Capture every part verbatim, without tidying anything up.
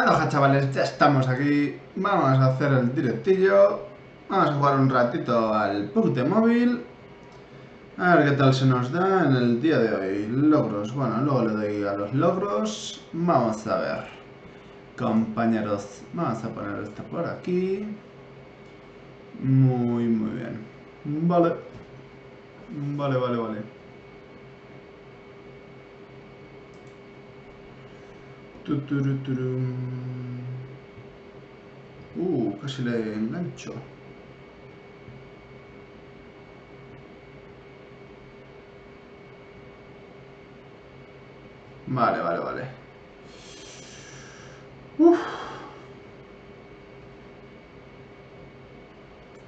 Aloha chavales, ya estamos aquí, vamos a hacer el directillo, vamos a jugar un ratito al P U B G de móvil, a ver qué tal se nos da en el día de hoy. Logros, bueno, luego le doy a los logros, vamos a ver, compañeros, vamos a poner esto por aquí, muy muy bien, vale, vale, vale, vale. Uh, casi le engancho. Vale, vale, vale. Uf.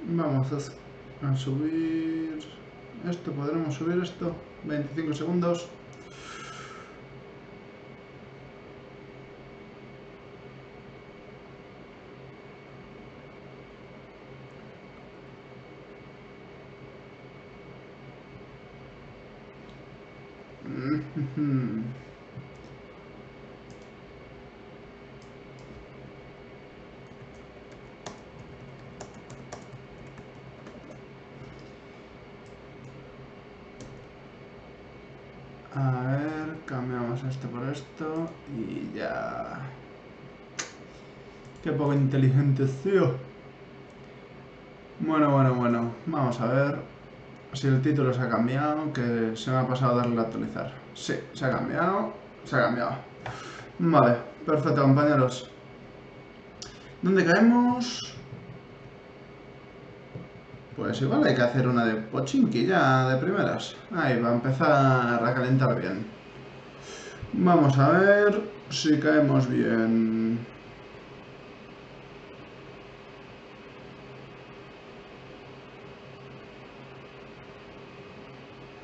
Vamos a, a subir esto, podremos subir esto. veinticinco segundos. A ver, cambiamos esto por esto y ya. Qué poco inteligente, tío. Bueno, bueno, bueno. Vamos a ver si el título se ha cambiado, que se me ha pasado darle a actualizar. Sí, se ha cambiado, se ha cambiado. Vale, perfecto, compañeros. ¿Dónde caemos? Pues igual hay que hacer una de Pochinki ya de primeras. Ahí va a empezar a calentar bien. Vamos a ver si caemos bien.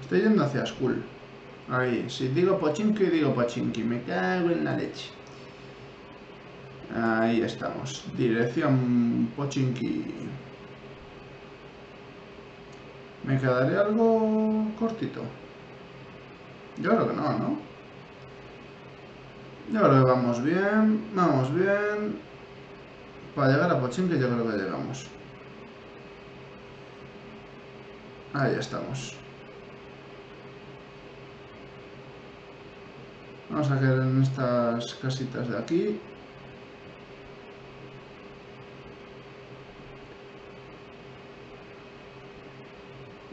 Estoy yendo hacia School. Ahí, si digo Pochinki, digo Pochinki. Me cago en la leche. Ahí estamos. Dirección Pochinki. Me quedaría algo cortito. Yo creo que no, ¿no? Yo creo que vamos bien. Vamos bien. Para llegar a Pochinki yo creo que llegamos. Ahí estamos. Vamos a quedar en estas casitas de aquí.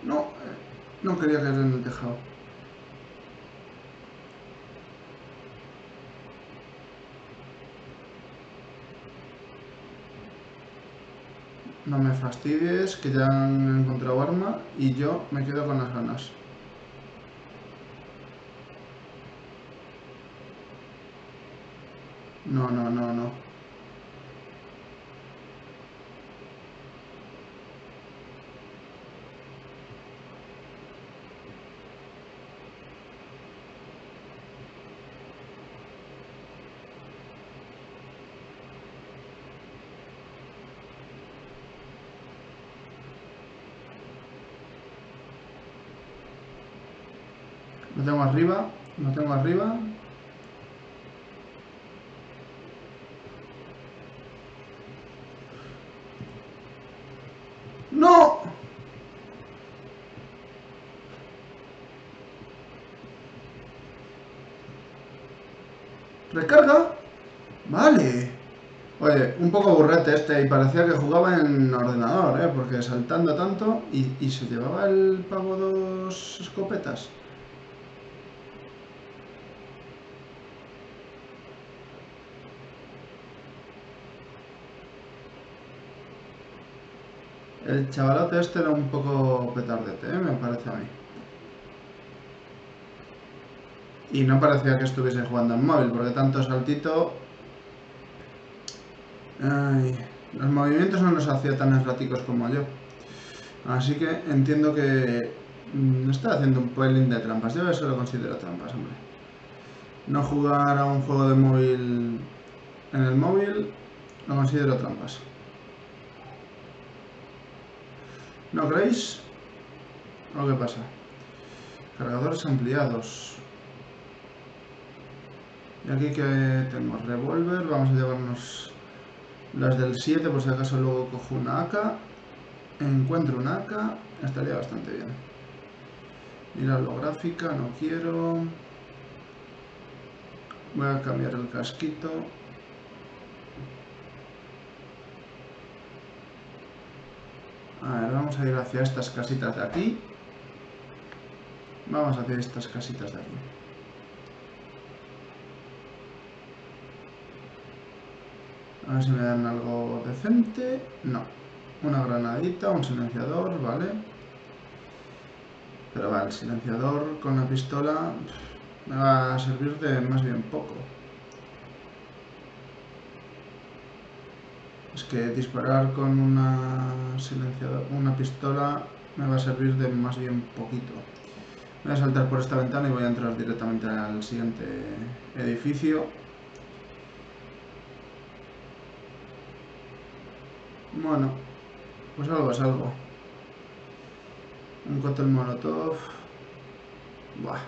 No, no quería caer en el tejado. No me fastidies, que ya han encontrado arma y yo me quedo con las ganas. No, no, no, no. Lo tengo arriba, lo tengo arriba. ¿Recarga? Vale. Oye, un poco burrete este y parecía que jugaba en ordenador, ¿eh? Porque saltando tanto y, y se llevaba el pavo dos escopetas. El chavalote este era un poco petardete, ¿eh? Me parece a mí. Y no parecía que estuviese jugando en móvil, porque tanto saltito... Ay, los movimientos no los hacía tan erráticos como yo. Así que entiendo que... Estaba haciendo un pelín de trampas. Yo eso lo considero trampas, hombre. No jugar a un juego de móvil en el móvil, lo considero trampas. ¿No creéis? ¿O qué pasa? Cargadores ampliados. Y aquí que tenemos revólver, vamos a llevarnos las del siete por si acaso luego cojo una A K. Encuentro una A K, estaría bastante bien. Ir a lo gráfica, no quiero. Voy a cambiar el casquito. A ver, vamos a ir hacia estas casitas de aquí. Vamos hacia estas casitas de aquí. A ver si me dan algo decente. No. Una granadita, un silenciador, vale. Pero va, el silenciador con la pistola me va a servir de más bien poco. Es que disparar con una silenciador, una pistola me va a servir de más bien poquito. Voy a saltar por esta ventana y voy a entrar directamente al siguiente edificio. Bueno, pues algo es algo. Un cóctel molotov. Buah.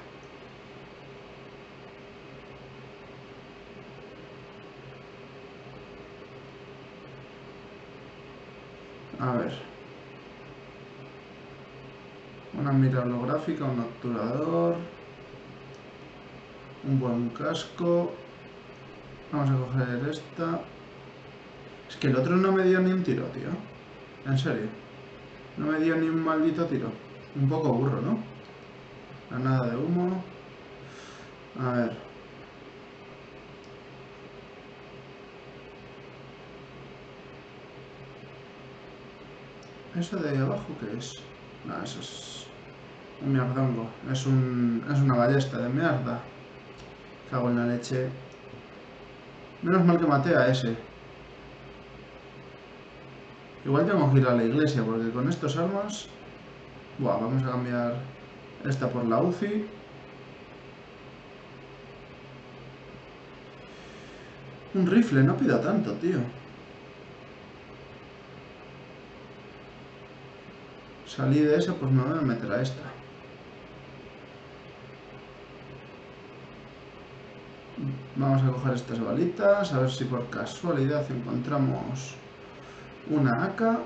A ver. Una mira holográfica, un obturador. Un buen casco. Vamos a coger esta. Es que el otro no me dio ni un tiro, tío. En serio. No me dio ni un maldito tiro. Un poco burro, ¿no? Granada de humo. A ver. ¿Eso de ahí abajo qué es? No, eso es un mierdongo. Es, un, es una ballesta de mierda. Cago en la leche. Menos mal que maté a ese. Igual tengo que ir a la iglesia porque con estos armas... Buah, vamos a cambiar esta por la Uzi. Un rifle, no pida tanto, tío. Salí de esa, pues me voy a meter a esta. Vamos a coger estas balitas, a ver si por casualidad encontramos una A K,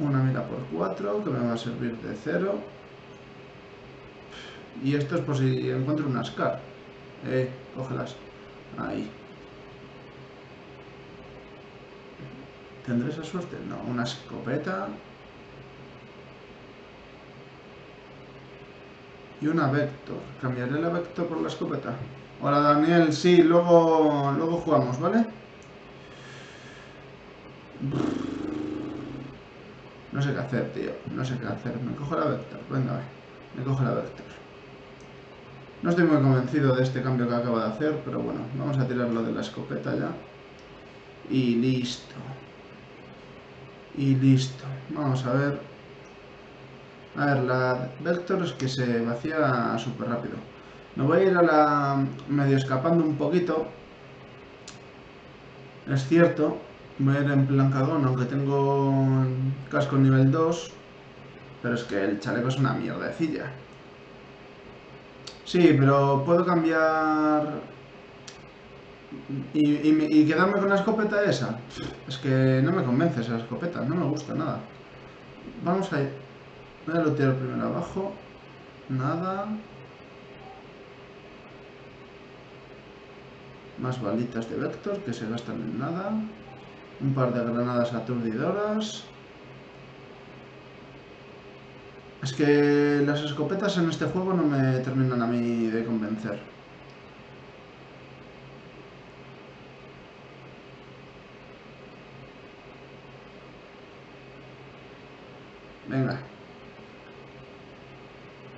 una mira por cuatro, que me va a servir de cero. Y esto es por si encuentro una SCAR. Eh, cógelas. Ahí. ¿Tendré esa suerte? No, una escopeta. Y una Vector. ¿Cambiaré la Vector por la escopeta? Hola Daniel, sí, luego, luego jugamos, ¿vale? No sé qué hacer, tío. No sé qué hacer. Me cojo la Vector. Venga, va. Me cojo la Vector. No estoy muy convencido de este cambio que acabo de hacer, pero bueno, vamos a tirarlo de la escopeta ya. Y listo. Y listo. Vamos a ver. A ver, la Vector es que se vacía súper rápido. Me voy a ir a la... medio escapando un poquito. Es cierto. Voy a ir en plan cagón, aunque tengo casco nivel dos. Pero es que el chaleco es una mierdecilla. Sí, pero puedo cambiar... ¿Y, y, y quedarme con la escopeta esa? Es que no me convence esa escopeta, no me gusta nada. Vamos a ir... Voy a lootear primero abajo. Nada. Más balitas de Vector que se gastan en nada. Un par de granadas aturdidoras. Es que las escopetas en este juego no me terminan a mí de convencer. Venga.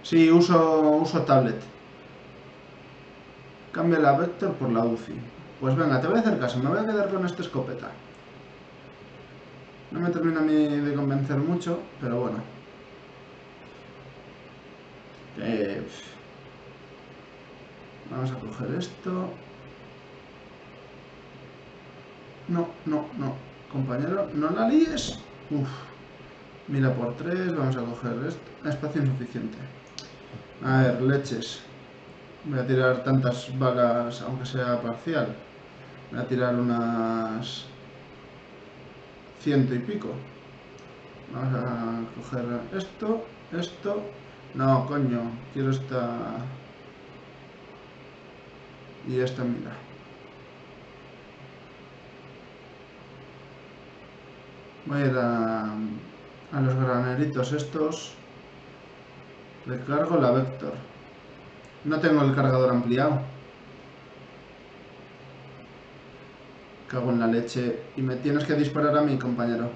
Sí, uso, uso tablet. Cambia la Vector por la Uzi. Pues venga, te voy a hacer caso. Me voy a quedar con esta escopeta. No me termina a mí de convencer mucho, pero bueno. Eh, vamos a coger esto. No, no, no. Compañero, no la líes. Uf. Mira por tres, vamos a coger esto. Espacio insuficiente. A ver, leches. voy a tirar tantas balas, aunque sea parcial. Voy a tirar unas ciento y pico. Vamos a coger esto, esto. No, coño, quiero esta. Y esta, mira. Voy a ir a, a los graneritos estos. Recargo la Vector. No tengo el cargador ampliado. Cago en la leche. Y me tienes que disparar a mí, compañero.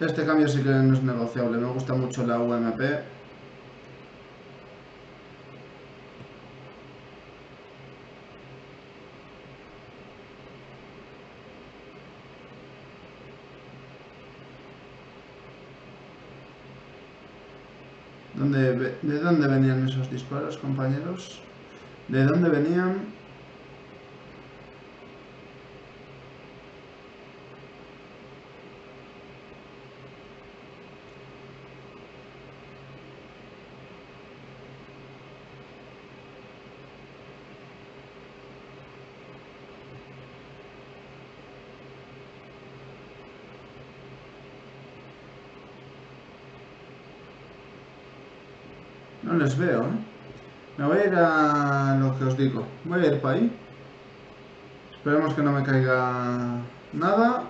Este cambio sí que no es negociable. Me gusta mucho la U M P. ¿Dónde, ¿De dónde venían esos disparos, compañeros? ¿De dónde venían? No les veo, ¿eh? Me voy a ir a lo que os digo. Voy a ir para ahí. Esperemos que no me caiga nada.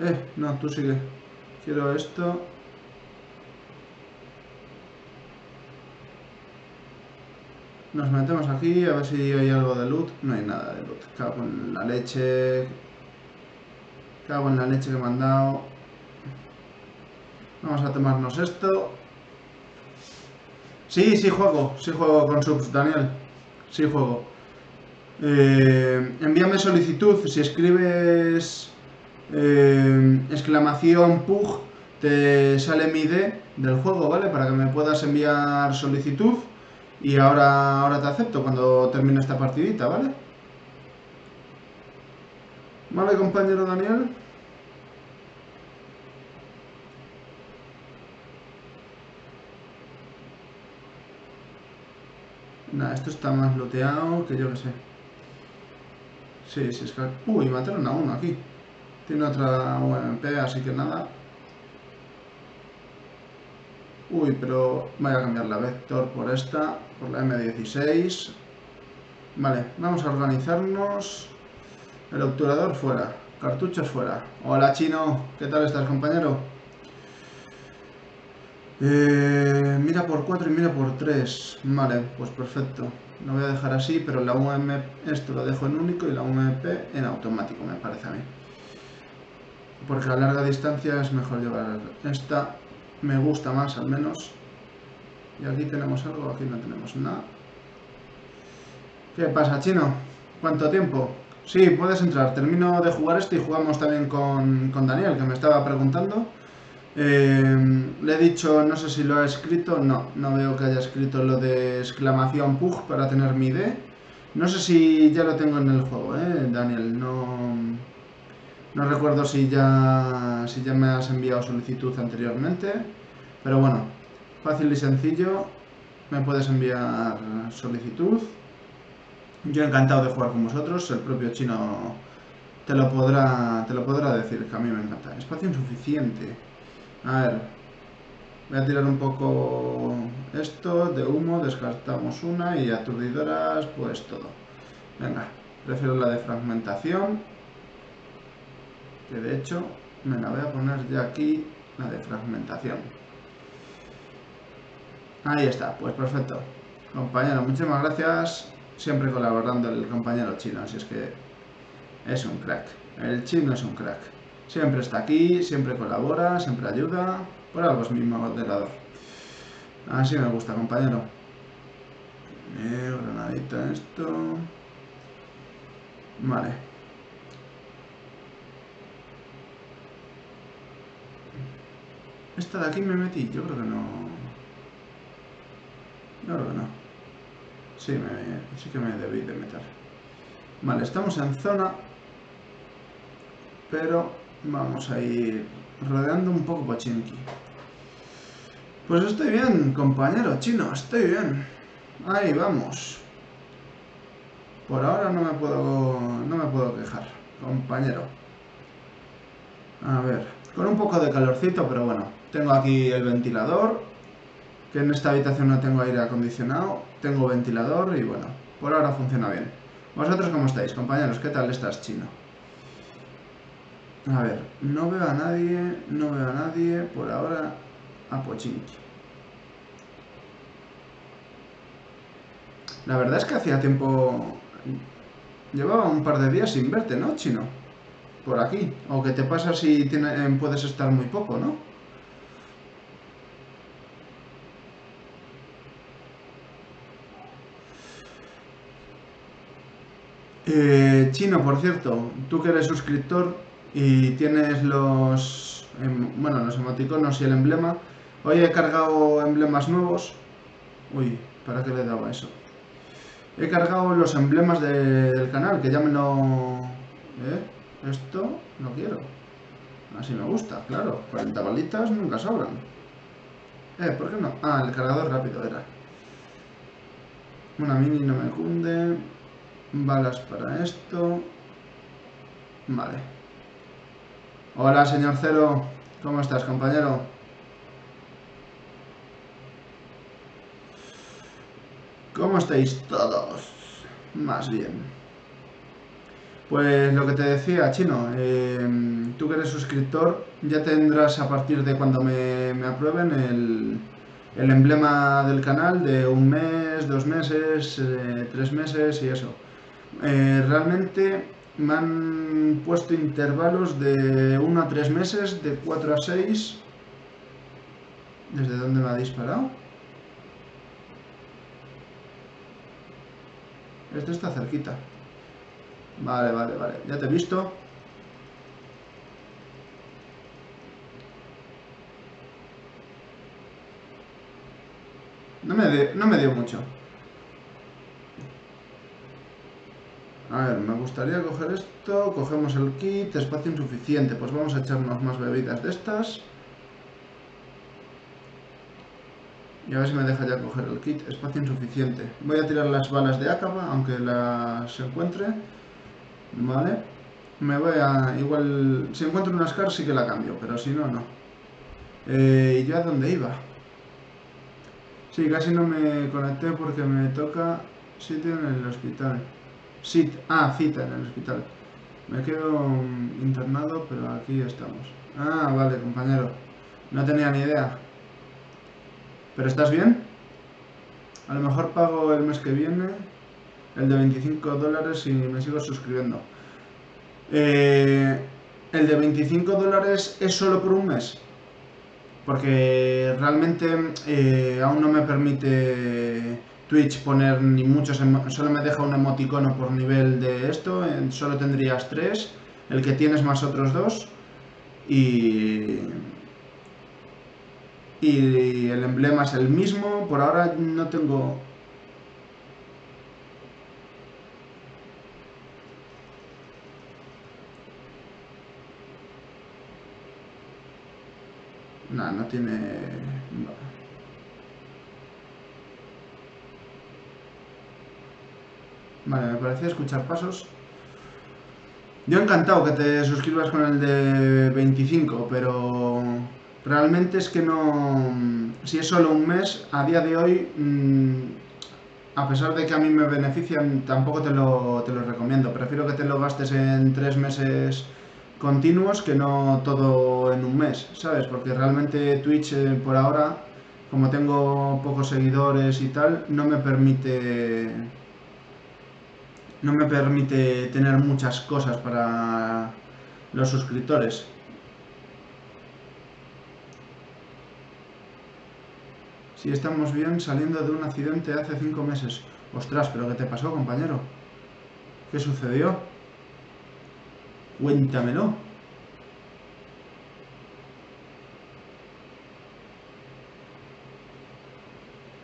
Eh, no, tú sigue. Quiero esto. Nos metemos aquí, a ver si hay algo de loot. No hay nada de loot. Cago en la leche. Cago en la leche que me han dado. Vamos a tomarnos esto. Sí, sí juego. Sí juego con subs, Daniel. Sí juego. Eh, envíame solicitud. Si escribes eh, exclamación P U G, te sale mi I D del juego, ¿vale? Para que me puedas enviar solicitud. Y ahora, ahora te acepto cuando termine esta partidita, ¿vale? Vale, compañero Daniel. Nah, esto está más looteado que yo que sé. Sí, sí, es que... Uy, mataron a uno aquí. Tiene otra U M P, así que nada. Uy, pero voy a cambiar la Vector por esta, por la M dieciséis. Vale, vamos a organizarnos. El obturador fuera, cartuchos fuera. Hola, Chino, ¿qué tal estás, compañero? Eh, mira por cuatro y mira por tres. Vale, pues perfecto. Lo voy a dejar así, pero la U M P, esto lo dejo en único y la U M P en automático, me parece a mí. Porque a larga distancia es mejor llevar esta. Me gusta más, al menos. Y aquí tenemos algo, aquí no tenemos nada. ¿Qué pasa, Chino? ¿Cuánto tiempo? Sí, puedes entrar. Termino de jugar esto y jugamos también con, con Daniel, que me estaba preguntando. Eh, le he dicho, no sé si lo ha escrito, no, no veo que haya escrito lo de exclamación P U G para tener mi I D. No sé si ya lo tengo en el juego, eh, Daniel, no, no recuerdo si ya, si ya me has enviado solicitud anteriormente, pero bueno, fácil y sencillo, me puedes enviar solicitud. Yo encantado de jugar con vosotros, el propio Chino te lo podrá, te lo podrá decir, que a mí me encanta. Espacio insuficiente. A ver, voy a tirar un poco esto de humo, descartamos una y aturdidoras, pues todo. Venga, prefiero la de fragmentación, que de hecho me la voy a poner ya aquí, la de fragmentación. Ahí está, pues perfecto. Compañero, muchísimas gracias, siempre colaborando el compañero Chino, así es que es un crack, el Chino es un crack. Siempre está aquí, siempre colabora, siempre ayuda. Por algo es mi moderador. Así me gusta, compañero. Eh, granadita esto. Vale. ¿Esta de aquí me metí? Yo creo que no. Yo creo que no. Sí, me, sí que me debí de meter. Vale, estamos en zona. pero vamos a ir rodeando un poco Pochinki. Pues estoy bien, compañero chino, estoy bien. Ahí vamos. Por ahora no me puedo, no me puedo quejar, compañero. A ver, con un poco de calorcito, pero bueno, tengo aquí el ventilador, que en esta habitación no tengo aire acondicionado, tengo ventilador y bueno, por ahora funciona bien. ¿Vosotros cómo estáis, compañeros? ¿Qué tal estás, chino? A ver, no veo a nadie, no veo a nadie, por ahora a Pochinki. La verdad es que hacía tiempo... Llevaba un par de días sin verte, ¿no, chino? Por aquí. O que te pasa si tiene... puedes estar muy poco, ¿no? Eh, chino, por cierto, tú que eres suscriptor y tienes los... Bueno, los emoticonos y el emblema. Hoy he cargado emblemas nuevos. Uy, ¿para qué le daba eso? He cargado los emblemas de, del canal, que ya me lo... ¿Eh? Esto no quiero. Así me gusta, claro. cuarenta balitas nunca sobran. Eh, ¿por qué no? Ah, el cargador rápido era. Una mini no me cunde. Balas para esto. Vale. Hola, señor Cero. ¿Cómo estás, compañero? ¿Cómo estáis todos? Más bien. Pues lo que te decía, chino, eh, tú que eres suscriptor, ya tendrás a partir de cuando me, me aprueben el, el emblema del canal de un mes, dos meses, eh, tres meses y eso. Eh, realmente me han puesto intervalos de uno a tres meses, de cuatro a seis. ¿Desde dónde me ha disparado? Este está cerquita. Vale, vale, vale. Ya te he visto. No me dio, no me dio mucho. A ver, me gustaría coger esto. Cogemos el kit. Espacio insuficiente. Pues vamos a echarnos más bebidas de estas. Y a ver si me deja ya coger el kit. Espacio insuficiente. Voy a tirar las balas de Akaba, aunque las encuentre. Vale. Me voy a... Igual... Si encuentro una Scar sí que la cambio, pero si no, no. Eh, ¿Y yo a dónde iba? Sí, casi no me conecté porque me toca sitio en el hospital. Sit... Ah, cita en el hospital. Me quedo internado, pero aquí estamos. Ah, vale, compañero. No tenía ni idea. ¿Pero estás bien? A lo mejor pago el mes que viene el de veinticinco dólares y me sigo suscribiendo. Eh, el de veinticinco dólares es solo por un mes. Porque realmente eh, aún no me permite Twitch poner ni muchos... Solo me deja un emoticono por nivel de esto. Eh, solo tendrías tres. El que tienes más otros dos. Y... Y el emblema es el mismo. Por ahora no tengo... No, no tiene... No. Vale, me parecía escuchar pasos. Yo encantado que te suscribas con el de veinticinco, pero... Realmente es que no... Si es solo un mes, a día de hoy, mmm, a pesar de que a mí me benefician, tampoco te lo, te lo recomiendo. Prefiero que te lo gastes en tres meses continuos que no todo en un mes, ¿sabes? Porque realmente Twitch, eh, por ahora, como tengo pocos seguidores y tal, no me permite... No me permite tener muchas cosas para los suscriptores. Si estamos bien saliendo de un accidente hace cinco meses. Ostras, ¿pero qué te pasó, compañero? ¿Qué sucedió? Cuéntamelo.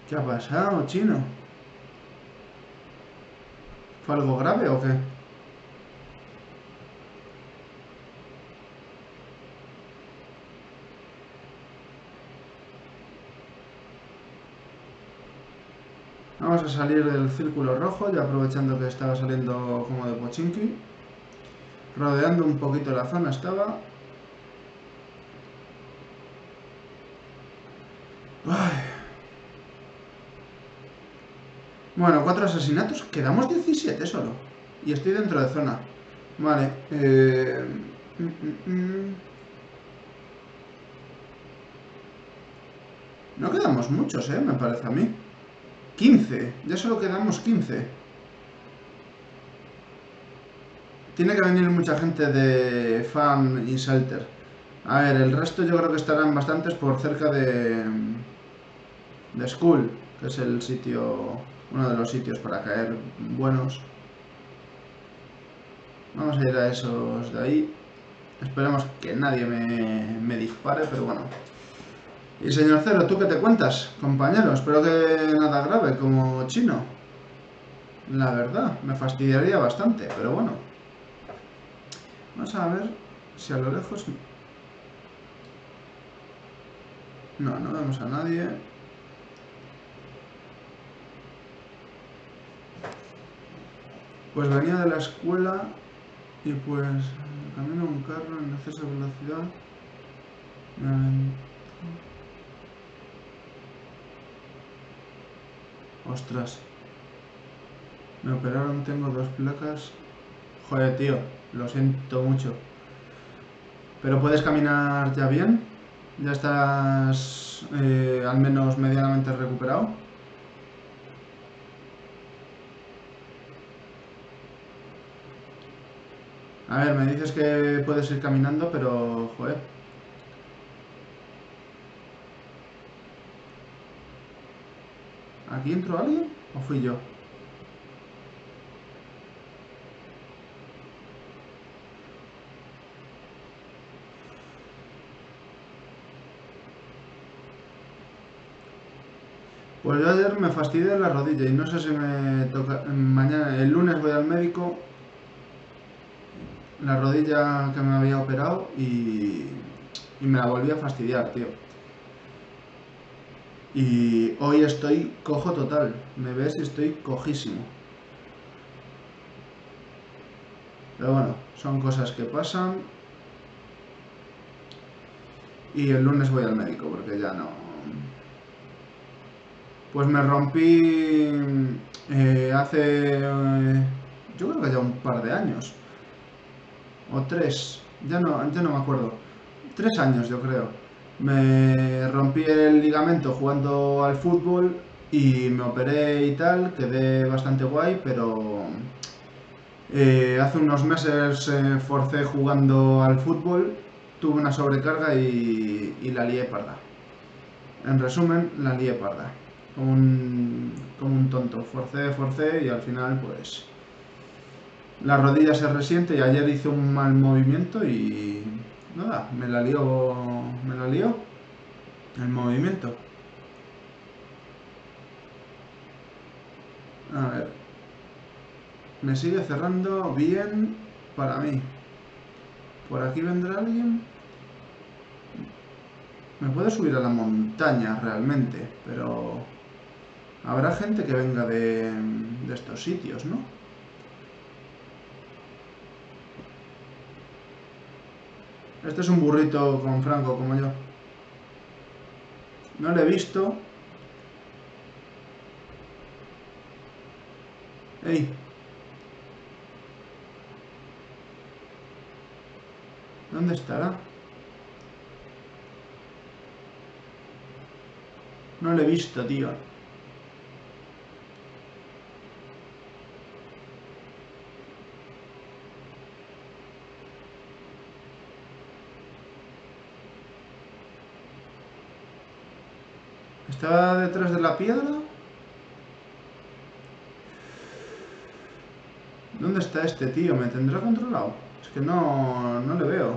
¿Qué ha pasado, chino? ¿Fue algo grave o qué? vamos a salir del círculo rojo, ya aprovechando que estaba saliendo como de Pochinki. Rodeando un poquito la zona estaba. Ay. Bueno, cuatro asesinatos. Quedamos diecisiete solo. Y estoy dentro de zona. Vale. Eh... Mm, mm, mm. No quedamos muchos, eh, me parece a mí. quince. Ya solo quedamos quince. Tiene que venir mucha gente de Fan y Shelter. A ver, el resto yo creo que estarán bastantes por cerca de... de School, que es el sitio... uno de los sitios para caer buenos. Vamos a ir a esos de ahí. Esperemos que nadie me, me dispare, pero bueno. Y señor Cero, ¿tú qué te cuentas, compañero? Espero que nada grave, como chino. La verdad, me fastidiaría bastante, pero bueno. Vamos a ver si a lo lejos... No, no vemos a nadie. Pues venía de la escuela y pues... camino un carro en exceso de velocidad. Me aventó. Ostras, me operaron, tengo dos placas. Joder, tío, lo siento mucho. ¿Pero puedes caminar ya bien? ¿Ya estás eh, al menos medianamente recuperado? A ver, me dices que puedes ir caminando, pero joder. ¿Aquí entró alguien o fui yo? Pues yo ayer me fastidié la rodilla y no sé si me toca... mañana, el lunes voy al médico. La rodilla que me había operado y, y me la volví a fastidiar, tío. Y hoy estoy cojo total, me ves y estoy cojísimo. Pero bueno, son cosas que pasan. Y el lunes voy al médico porque ya no... Pues me rompí eh, hace... Eh, yo creo que ya un par de años. O tres, ya no, ya no me acuerdo. Tres años yo creo. Me rompí el ligamento jugando al fútbol y me operé y tal, quedé bastante guay, pero eh, hace unos meses eh, forcé jugando al fútbol, tuve una sobrecarga y, y la lié parda. En resumen, la lié parda, como un, como un tonto, forcé, forcé y al final pues la rodilla se resiente y ayer hice un mal movimiento y... Nada, me la lío, me la lío el movimiento. A ver, me sigue cerrando bien para mí. ¿Por aquí vendrá alguien? Me puedo subir a la montaña realmente, pero habrá gente que venga de, de estos sitios, ¿no? Este es un burrito con Franco, como yo. No lo he visto. ¡Ey! ¿Dónde estará? No lo he visto, tío. ¿Está detrás de la piedra? ¿Dónde está este tío? ¿Me tendrá controlado? Es que no, no le veo.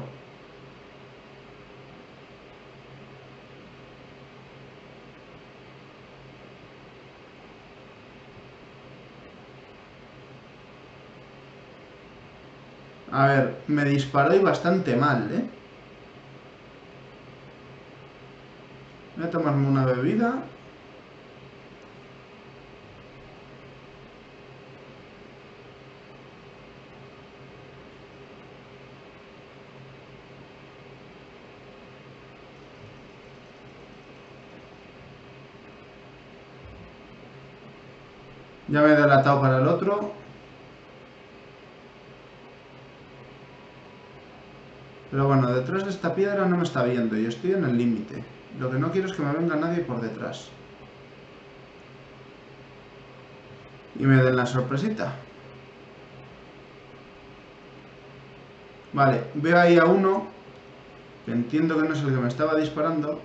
A ver, me disparó y bastante mal, ¿eh? Voy a tomarme una bebida. Ya me he delatado para el otro. Pero bueno, detrás de esta piedra no me está viendo y estoy en el límite. Lo que no quiero es que me venga nadie por detrás. Y me den la sorpresita. Vale, veo ahí a uno, que entiendo que no es el que me estaba disparando.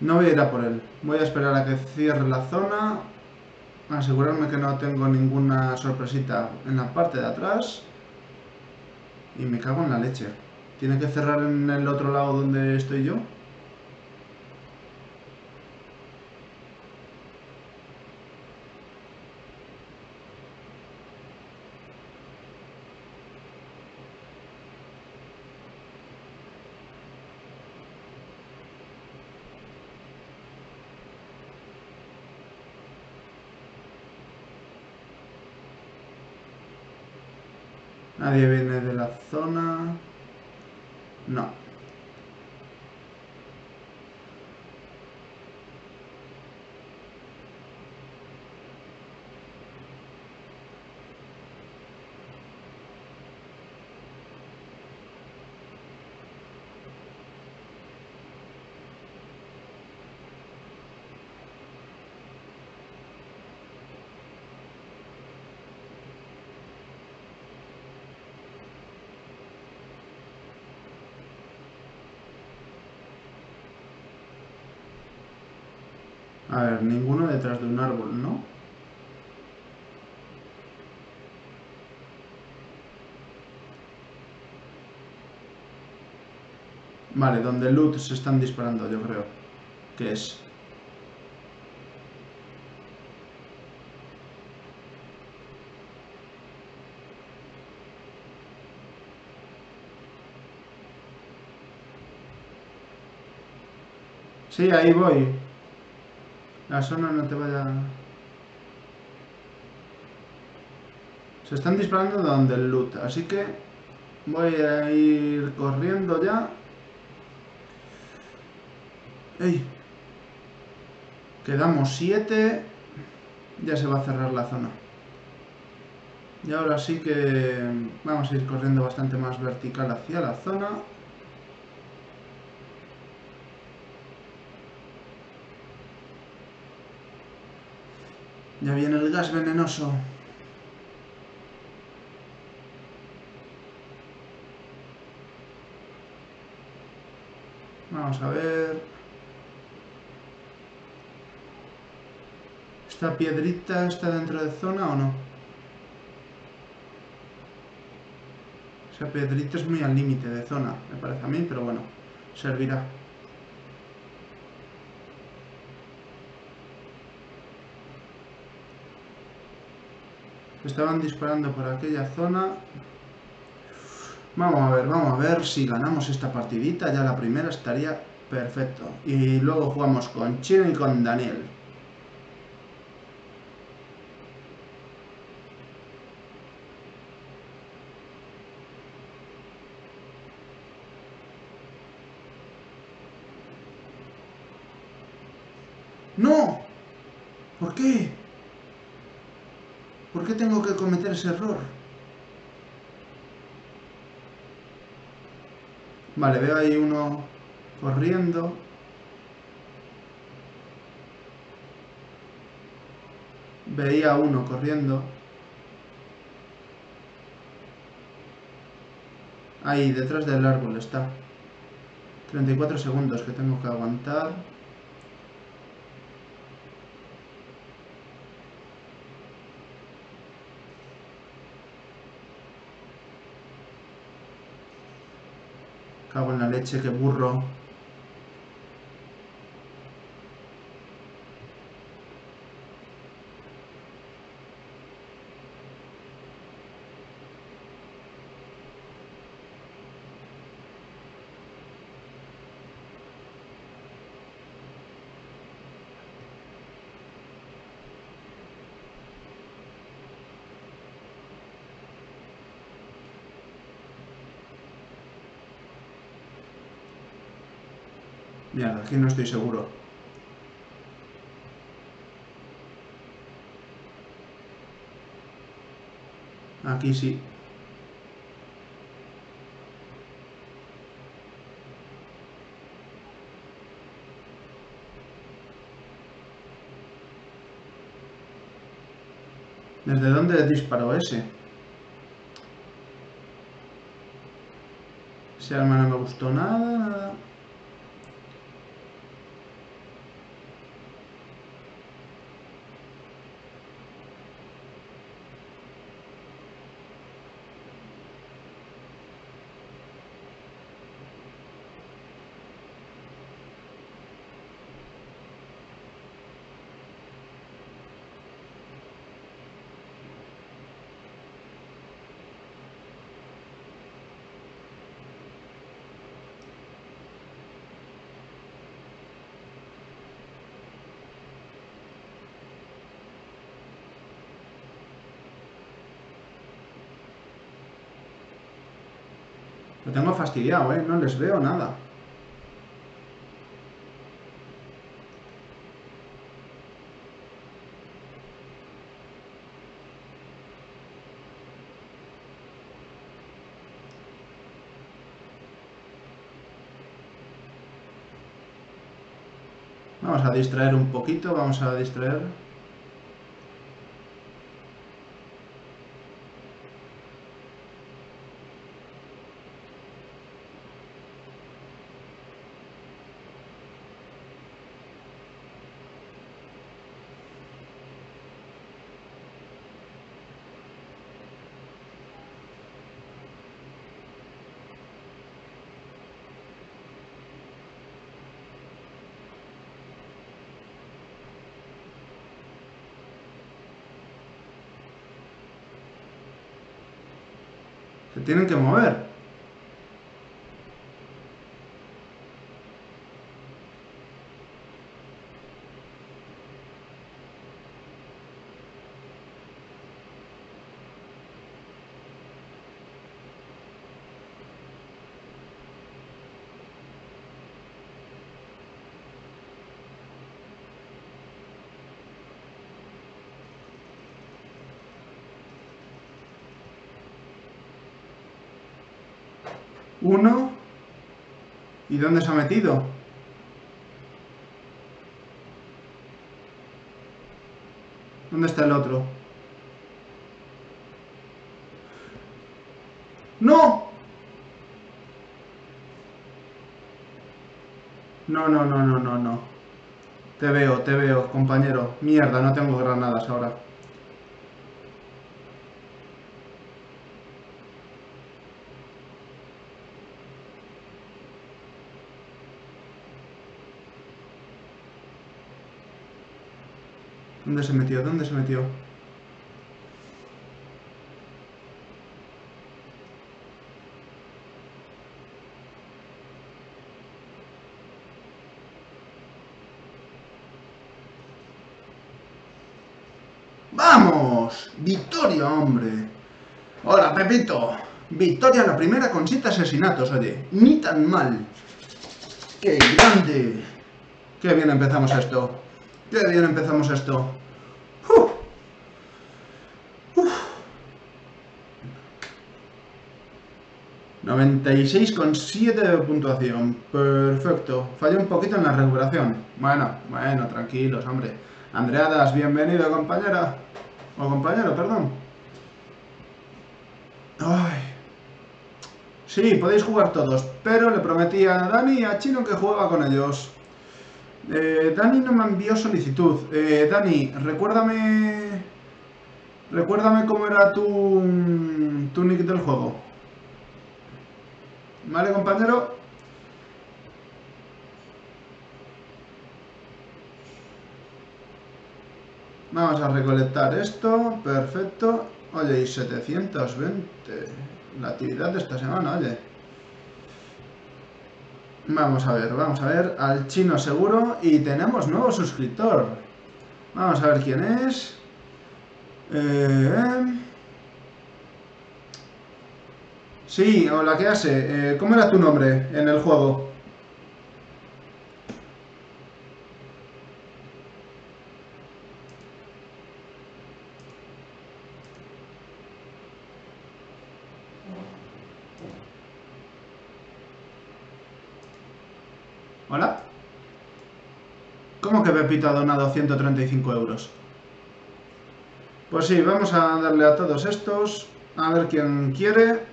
No voy a ir a por él. Voy a esperar a que cierre la zona. Asegurarme que no tengo ninguna sorpresita en la parte de atrás. Y me cago en la leche. ¿Tiene que cerrar en el otro lado donde estoy yo? Nadie viene de la zona. No. A ver, ninguno detrás de un árbol, ¿no? Vale, donde loot se están disparando, yo creo. ¿Qué es? Sí, ahí voy. La zona no te vaya... Se están disparando donde el loot, así que voy a ir corriendo ya. ¡Ey! Quedamos siete. Ya se va a cerrar la zona. Y ahora sí que vamos a ir corriendo bastante más vertical hacia la zona. Ya viene el gas venenoso. Vamos a ver. ¿Esta piedrita está dentro de zona o no? Esa piedrita es muy al límite de zona, me parece a mí, pero bueno, servirá. Estaban disparando por aquella zona. Vamos a ver, vamos a ver si ganamos esta partidita. Ya la primera estaría perfecto. Y luego jugamos con Chino y con Daniel. ¡No! ¿Por qué? ¿Por qué tengo que cometer ese error? Vale, veo ahí uno corriendo. Veía uno corriendo. Ahí, detrás del árbol está. treinta y cuatro segundos que tengo que aguantar. Cago en la leche, qué burro. Mira, aquí no estoy seguro. Aquí sí. ¿Desde dónde disparó ese? Ese arma no me gustó nada, nada. Lo tengo fastidiado, ¿eh? No les veo nada. Vamos a distraer un poquito, vamos a distraer... Tienen que mover. Uno. ¿Y dónde se ha metido? ¿Dónde está el otro? ¡No! No, no, no, no, no, no. Te veo, te veo, compañero. Mierda, no tengo granadas ahora. ¿Dónde se metió? ¿Dónde se metió? ¡Vamos! ¡Victoria, hombre! ¡Hola, Pepito! Victoria la primera con siete asesinatos, oye. Ni tan mal. ¡Qué grande! ¡Qué bien empezamos esto! ¡Qué bien empezamos esto! ¡Uf! ¡Uf! noventa y seis coma siete de puntuación. Perfecto. Fallé un poquito en la recuperación. Bueno, bueno, tranquilos, hombre. Andreadas, bienvenido, compañera. O compañero, perdón. Ay. Sí, podéis jugar todos, pero le prometí a Dani y a Chino que jugaba con ellos. Eh, Dani no me envió solicitud. Eh, Dani, recuérdame... Recuérdame cómo era tu... tu nick del juego. ¿Vale, compañero? Vamos a recolectar esto. Perfecto. Oye, y setecientos veinte. La actividad de esta semana, oye. Vamos a ver, vamos a ver, al Chino seguro, y tenemos nuevo suscriptor. Vamos a ver quién es. Eh... Sí, hola, ¿qué hace? Eh, ¿Cómo era tu nombre en el juego? ¿Hola? ¿Cómo que Pepito ha donado ciento treinta y cinco euros? Pues sí, vamos a darle a todos estos. A ver quién quiere.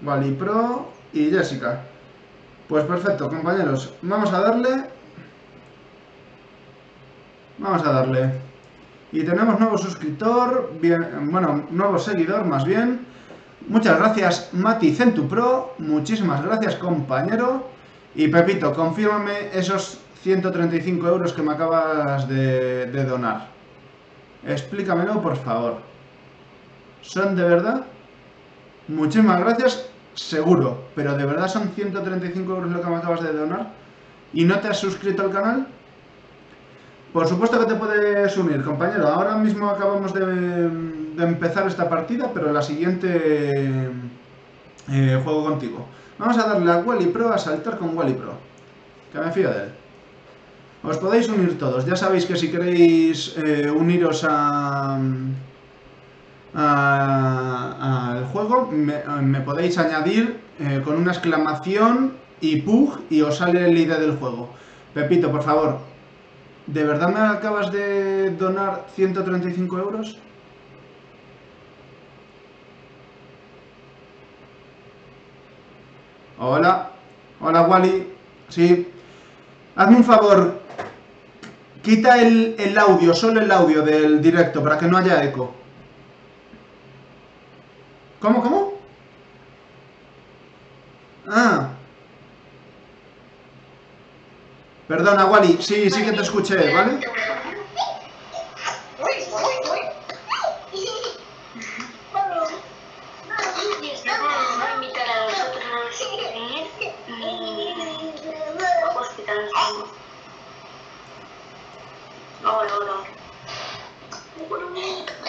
Valipro y Jessica. Pues perfecto, compañeros. Vamos a darle. Vamos a darle. Y tenemos nuevo suscriptor. Bien, bueno, nuevo seguidor más bien. Muchas gracias, Mati Centupro. Muchísimas gracias, compañero. Y Pepito, confírmame esos ciento treinta y cinco euros que me acabas de, de donar. Explícamelo, por favor. ¿Son de verdad? Muchísimas gracias, seguro. Pero ¿de verdad son ciento treinta y cinco euros lo que me acabas de donar? ¿Y no te has suscrito al canal? Por supuesto que te puedes unir, compañero. Ahora mismo acabamos de, de empezar esta partida, pero la siguiente eh, juego contigo. Vamos a darle a Wally Pro, a saltar con Wally Pro, que me fío de él. Os podéis unir todos. Ya sabéis que si queréis eh, uniros a... al juego, me, me podéis añadir eh, con una exclamación y pug y os sale el I D del juego. Pepito, por favor, ¿de verdad me acabas de donar ciento treinta y cinco euros? Hola, hola Wally, sí, hazme un favor, quita el, el audio, solo el audio del directo para que no haya eco. ¿Cómo, cómo? Ah. Perdona, Wally, sí, sí que te escuché, ¿vale?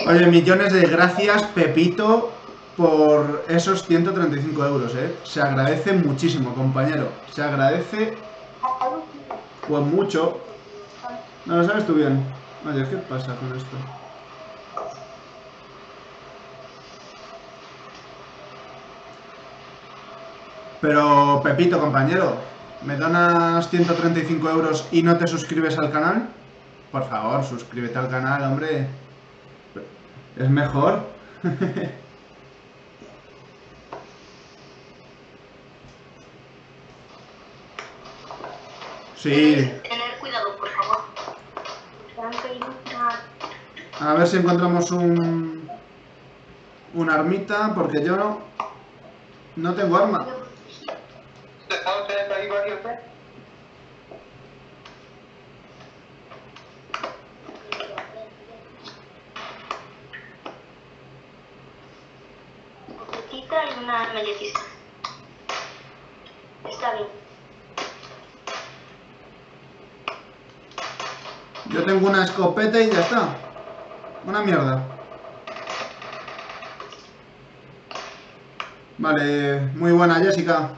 Oye, millones de gracias, Pepito, por esos ciento treinta y cinco euros, ¿eh? Se agradece muchísimo, compañero. Se agradece... pues mucho. No lo sabes tú bien. Oye, ¿qué pasa con esto? Pero, Pepito, compañero, ¿me donas ciento treinta y cinco euros y no te suscribes al canal? Por favor, suscríbete al canal, hombre. Es mejor. Sí. Tener cuidado, por favor. A ver si encontramos un... una armita, porque yo no... no tengo arma. ¿Te puedo tener ahí varios? Poquitita y una arma diez. Está bien. Yo tengo una escopeta y ya está. Una mierda. Vale, muy buena, Jessica.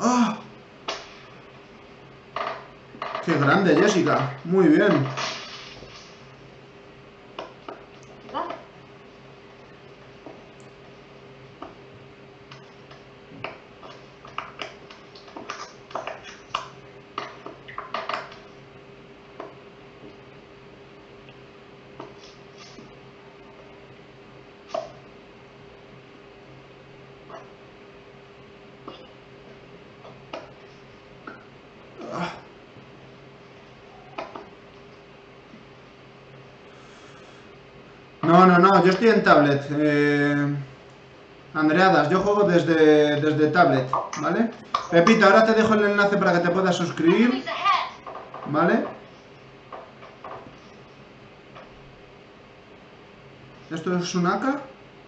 ¡Oh! ¡Qué grande, Jessica! Muy bien. No, no, no, yo estoy en tablet, eh, Andreadas, yo juego desde, desde tablet, ¿vale? Pepito, ahora te dejo el enlace para que te puedas suscribir, ¿vale? ¿Esto es una A K?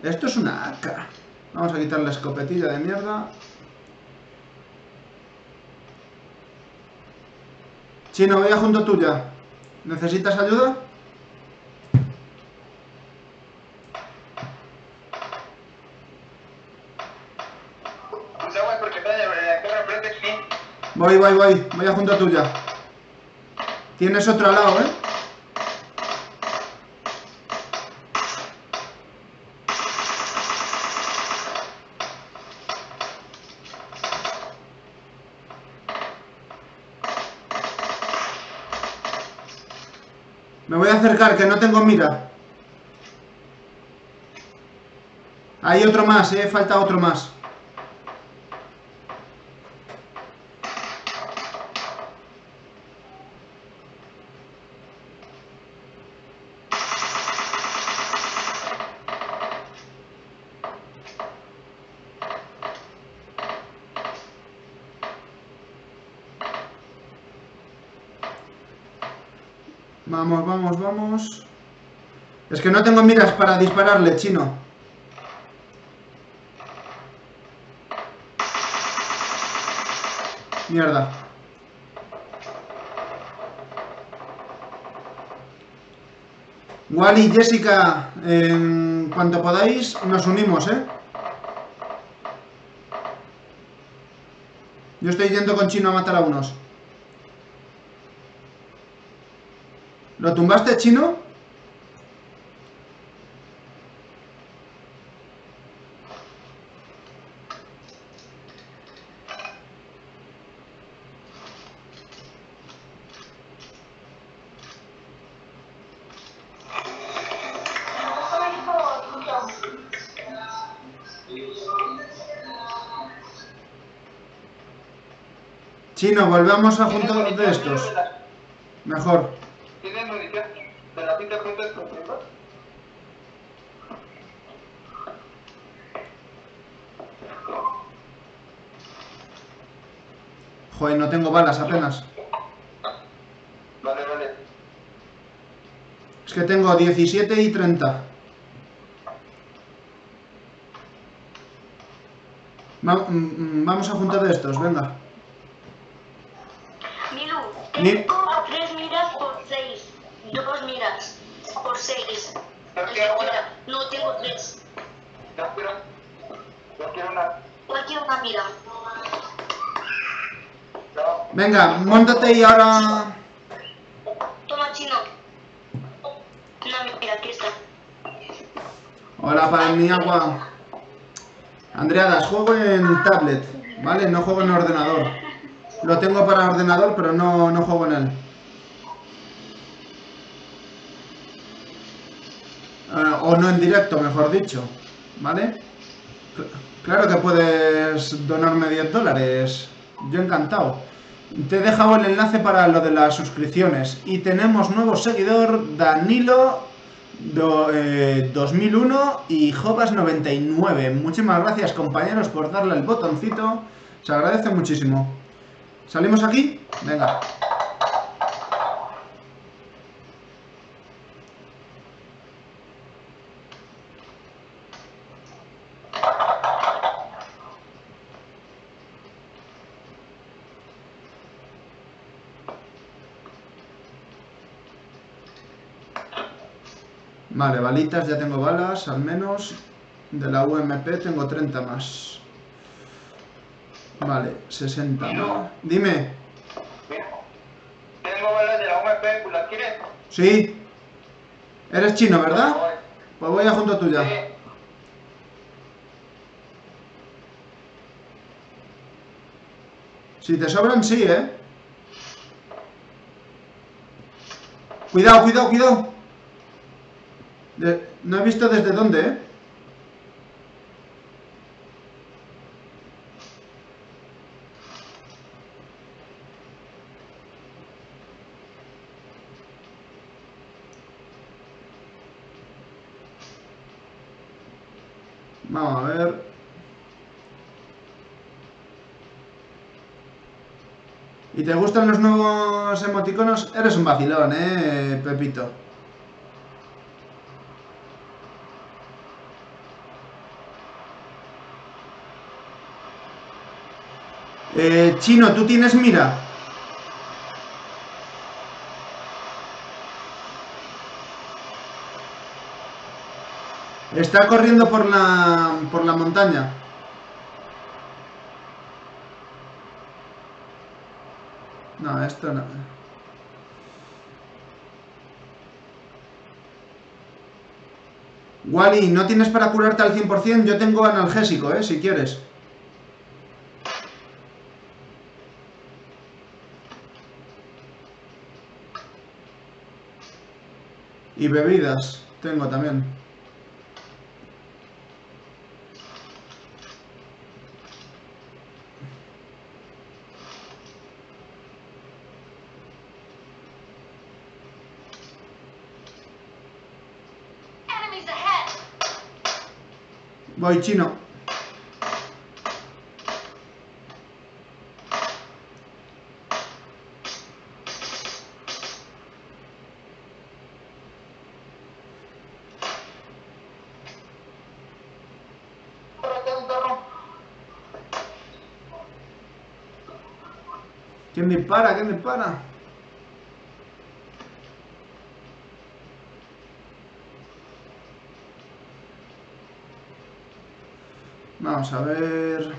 Esto es una A K. Vamos a quitar la escopetilla de mierda. Chino, voy a junto tuya. ¿Necesitas ayuda? Voy, voy, voy, voy a junto a tuya. Tienes otro al lado, ¿eh? Me voy a acercar, que no tengo mira. Hay otro más, eh, falta otro más. Vamos, vamos, vamos. Es que no tengo miras para dispararle, chino. Mierda. Wally, Jessica, en cuanto podáis, nos unimos, ¿eh? Yo estoy yendo con Chino a matar a unos. ¿Lo tumbaste, Chino? Chino, volvamos a juntar de estos. Mejor. Joder, no tengo balas apenas. Vale, vale. Es que tengo diecisiete y treinta. Va, mm, vamos a juntar de estos, venga. Milu, tengo tres miras por seis. Dos miras por seis. No tengo tres. Yo quiero, yo quiero una. Yo quiero una mira. Venga, móntate y ahora... Toma, Chino. No, mira, aquí está. Hola, para mi agua. Andreadas, juego en tablet, ¿vale? No juego en ordenador. Lo tengo para ordenador, pero no, no juego en él. Uh, o no en directo, mejor dicho, ¿vale? Claro que puedes donarme diez dólares. Yo encantado. Te he dejado el enlace para lo de las suscripciones. Y tenemos nuevo seguidor, Danilo do, eh, dos mil uno y Jobas noventa y nueve. Muchísimas gracias, compañeros, por darle el botoncito. Se agradece muchísimo. ¿Salimos aquí? Venga. Vale, balitas, ya tengo balas, al menos. De la U M P tengo treinta más. Vale, sesenta, ¿no? Dime. Tengo balas de la U M P, ¿las quieres? Sí. Eres chino, ¿verdad? Pues voy a junto tuya. Si te sobran, sí, ¿eh? Cuidado, cuidado, cuidado. De... No he visto desde dónde, ¿eh? Vamos a ver. ¿Y te gustan los nuevos emoticonos? Eres un vacilón, ¿eh, Pepito? Eh, Chino, ¿tú tienes mira? Está corriendo por la, por la montaña. No, esto no. Wally, ¿no tienes para curarte al cien por cien? Yo tengo analgésico, eh, si quieres. Y bebidas tengo también. Voy, chino. ¿Quién dispara? ¿Quién dispara? Vamos a ver...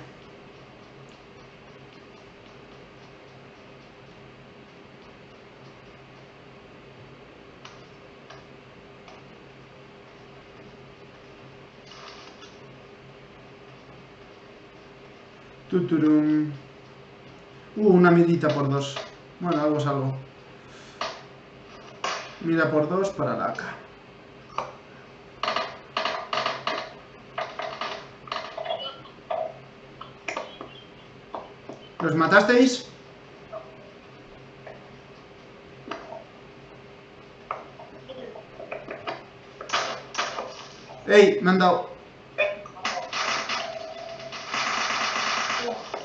Tuturum. Uh, una midita por dos. Bueno, algo es algo. Mida por dos para la A K. ¿Los matasteis? ¡Ey! Me han dado.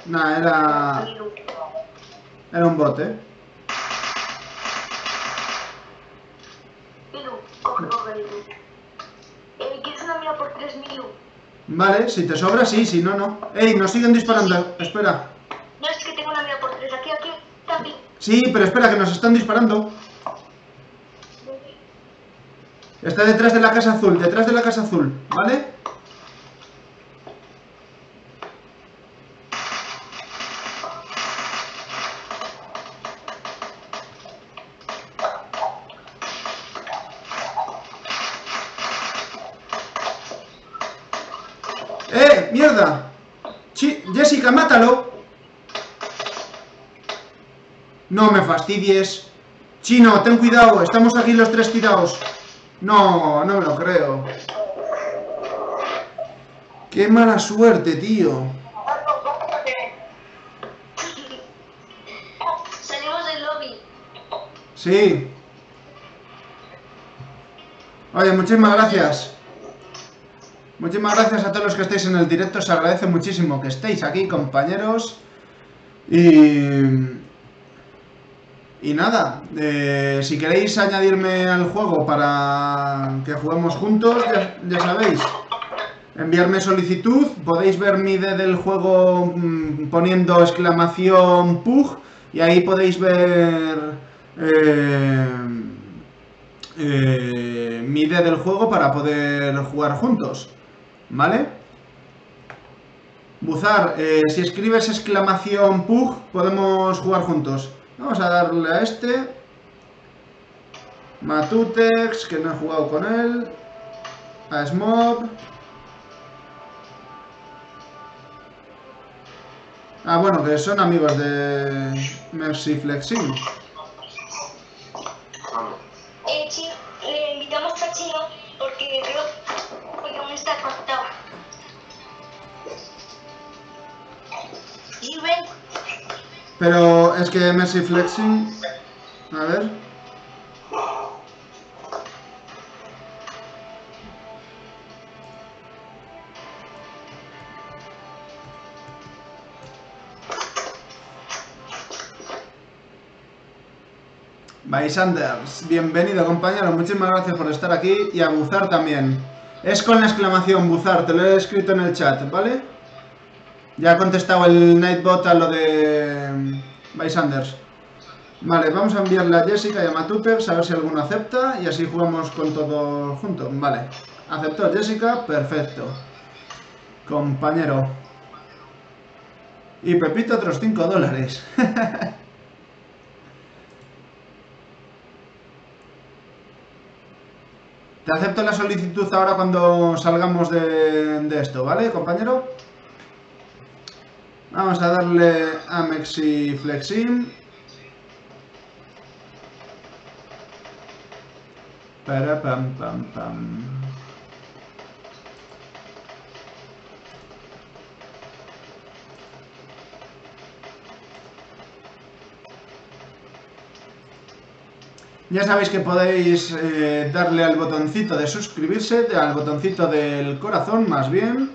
Nah, era... Era un bot, ¿eh? Vale, si te sobra, sí, si no, no. ¡Ey! Nos siguen disparando. Espera. Sí, pero espera, que nos están disparando. Está detrás de la casa azul, detrás de la casa azul, ¿vale? ¡Eh! ¡Mierda! Sí, Jessica, mátalo. No me fastidies. Chino, ten cuidado, estamos aquí los tres tirados. No, no me lo creo. Qué mala suerte, tío. Salimos del lobby. Sí. Oye, muchísimas gracias. Muchísimas gracias a todos los que estéis en el directo. Os agradece muchísimo que estéis aquí, compañeros. Y... Y nada, eh, si queréis añadirme al juego para que juguemos juntos, ya, ya sabéis, enviarme solicitud, podéis ver mi I D del juego mmm, poniendo exclamación P U G y ahí podéis ver eh, eh, mi I D del juego para poder jugar juntos, ¿vale? Buzar, eh, si escribes exclamación P U G podemos jugar juntos. Vamos a darle a este Matutex, que no he jugado con él. A Smob. Ah, bueno, que son amigos de Mercy Flexing. Eh, Chino, le invitamos a Chino porque creo que aún está cortado. Y ven. Pero es que Messi Flexing... A ver... Bysanders, bienvenido compañero, muchísimas gracias por estar aquí y a Buzar también. Es con la exclamación Buzar, te lo he escrito en el chat, ¿vale? Ya ha contestado el Nightbot a lo de Bysanders. Vale, vamos a enviarle a Jessica y a Matutex a ver si alguno acepta y así jugamos con todo junto. Vale, aceptó Jessica, perfecto. Compañero. Y Pepito otros cinco dólares. Te acepto la solicitud ahora cuando salgamos de, de esto, ¿vale, compañero? Vamos a darle a Mexi Flexin. Para pam pam pam. Ya sabéis que podéis eh, darle al botoncito de suscribirse, al botoncito del corazón más bien.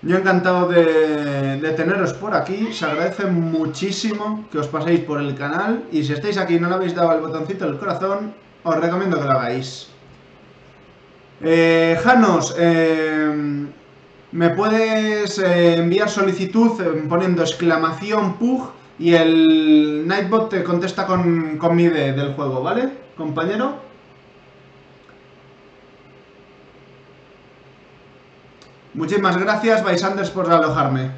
Yo encantado de, de teneros por aquí, se agradece muchísimo que os paséis por el canal y si estáis aquí y no le habéis dado al botoncito del corazón, os recomiendo que lo hagáis. Eh, Janos, eh, me puedes eh, enviar solicitud poniendo exclamación P U G. Y el Nightbot te contesta con, con mi I D del juego, ¿vale, compañero? Muchísimas gracias, Vaisanders, por alojarme.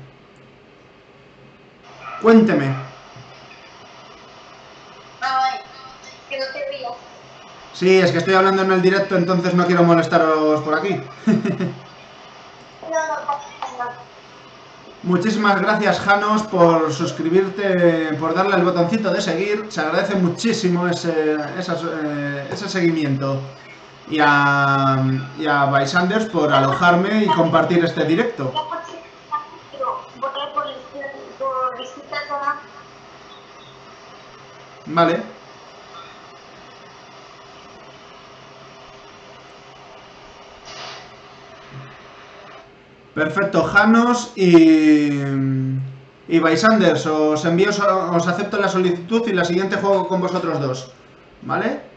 Cuénteme. Ay, que no te río. Sí, es que estoy hablando en el directo, entonces no quiero molestaros por aquí. No, no, no, no. Muchísimas gracias, Janos, por suscribirte, por darle al botoncito de seguir. Se agradece muchísimo ese, ese, ese seguimiento. Y a, y a Vaisanders por alojarme y compartir este directo. Vale. Perfecto, Janos y, y Vaisanders, os envío, os acepto la solicitud y la siguiente juego con vosotros dos, ¿vale?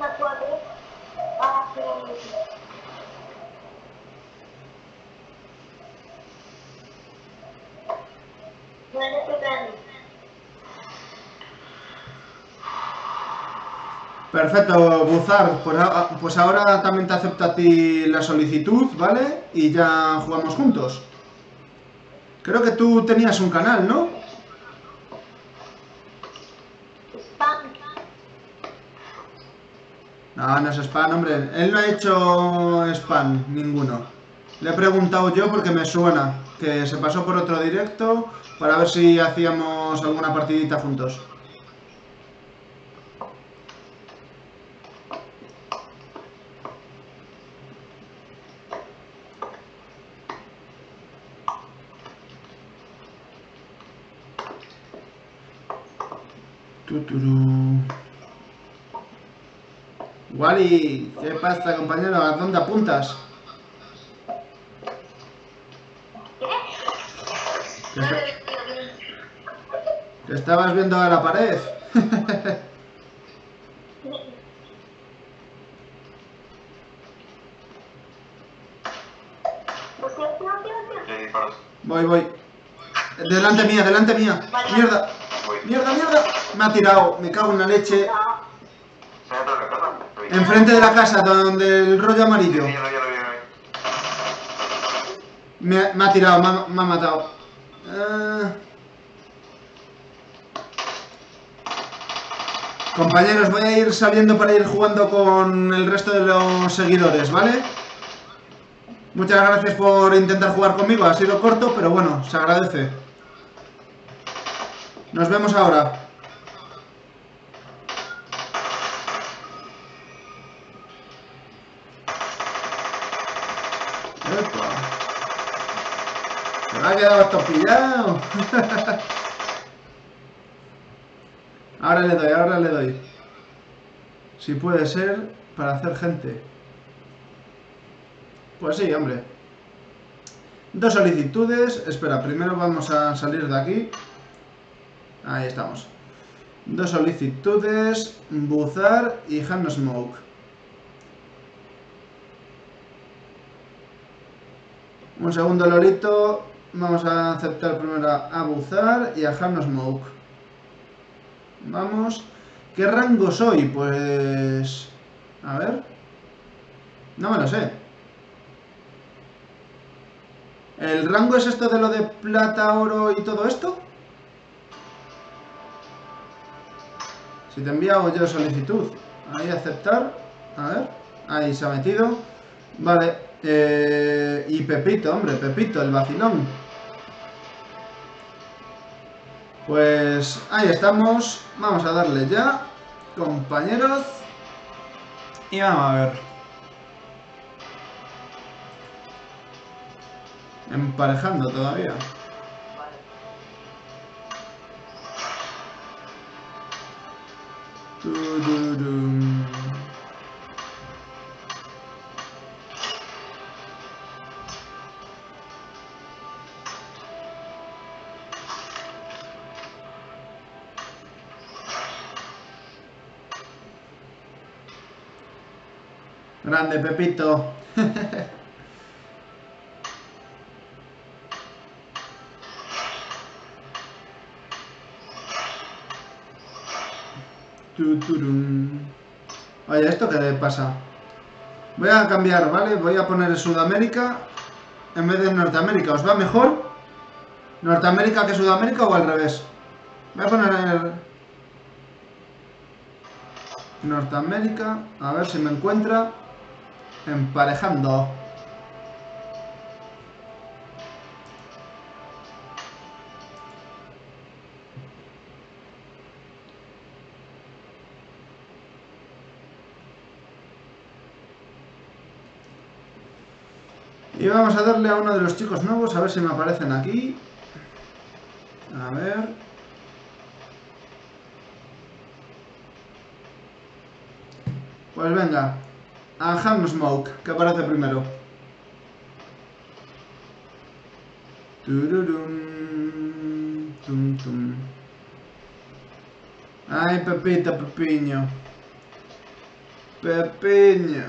Let's go. Perfecto, Buzar, pues ahora también te acepto a ti la solicitud, ¿vale? Y ya jugamos juntos. Creo que tú tenías un canal, ¿no? No, no es spam, hombre. Él no ha hecho spam, ninguno. Le he preguntado yo porque me suena que se pasó por otro directo para ver si hacíamos alguna partidita juntos. Tuturu. Wally, ¿qué pasa, compañero? ¿A dónde apuntas? ¿Qué? ¿Te estabas viendo a la pared? Voy, voy. Delante mía, delante mía. Mierda. Mierda, mierda. Me ha tirado, me cago en la leche. Enfrente de la casa, donde el rollo amarillo. Me, me ha tirado, me ha, me ha matado. Eh... Compañeros, voy a ir saliendo para ir jugando con el resto de los seguidores, ¿vale? Muchas gracias por intentar jugar conmigo, ha sido corto, pero bueno, se agradece. Nos vemos ahora. Ha quedado esto pillado. Ahora le doy, ahora le doy. Si puede ser para hacer gente. Pues sí, hombre. Dos solicitudes. Espera, primero vamos a salir de aquí. Ahí estamos. Dos solicitudes. Buzar y Hand Smoke. Un segundo, Lolito. Vamos a aceptar primero a Buzar y a Hand Smoke. Vamos. ¿Qué rango soy? Pues... a ver... no me lo sé. ¿El rango es esto de lo de plata, oro y todo esto? Si te enviamos yo solicitud, ahí aceptar, a ver, ahí se ha metido, vale, eh, y Pepito, hombre, Pepito, el vacilón. Pues ahí estamos, vamos a darle ya, compañeros, y vamos a ver. Emparejando todavía. Grande Pepito. Oye, ¿esto qué le pasa? Voy a cambiar, ¿vale? Voy a poner Sudamérica en vez de Norteamérica. ¿Os va mejor Norteamérica que Sudamérica o al revés? Voy a poner Norteamérica, a ver si me encuentra. Emparejando. Y vamos a darle a uno de los chicos nuevos, a ver si me aparecen aquí. A ver. Pues venga, a Hamsmoke, que aparece primero. Tururum, tum, tum. Ay, Pepita, Pepiño. Pepiño.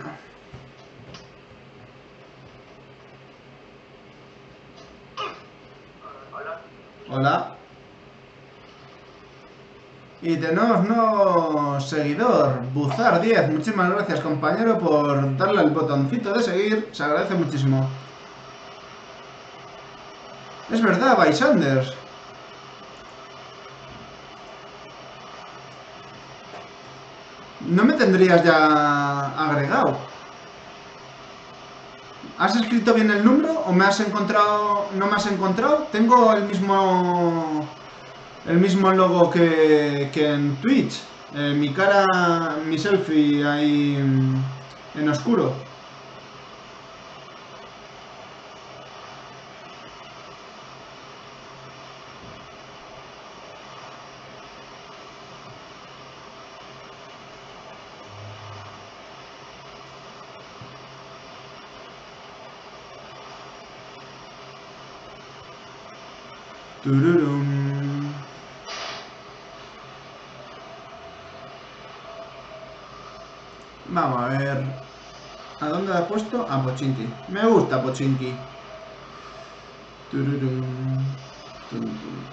Hola. Y tenemos nuevo seguidor, Buzar diez. Muchísimas gracias, compañero, por darle al botoncito de seguir. Se agradece muchísimo. Es verdad, Bysanders. No me tendrías ya agregado. ¿Has escrito bien el número o me has encontrado, no me has encontrado? Tengo el mismo el mismo logo que, que en Twitch. Eh, mi cara, mi selfie ahí en oscuro. Tururum. Vamos a ver. ¿A dónde la he puesto? A Pochinki. Me gusta Pochinki. Tururum. Tururum.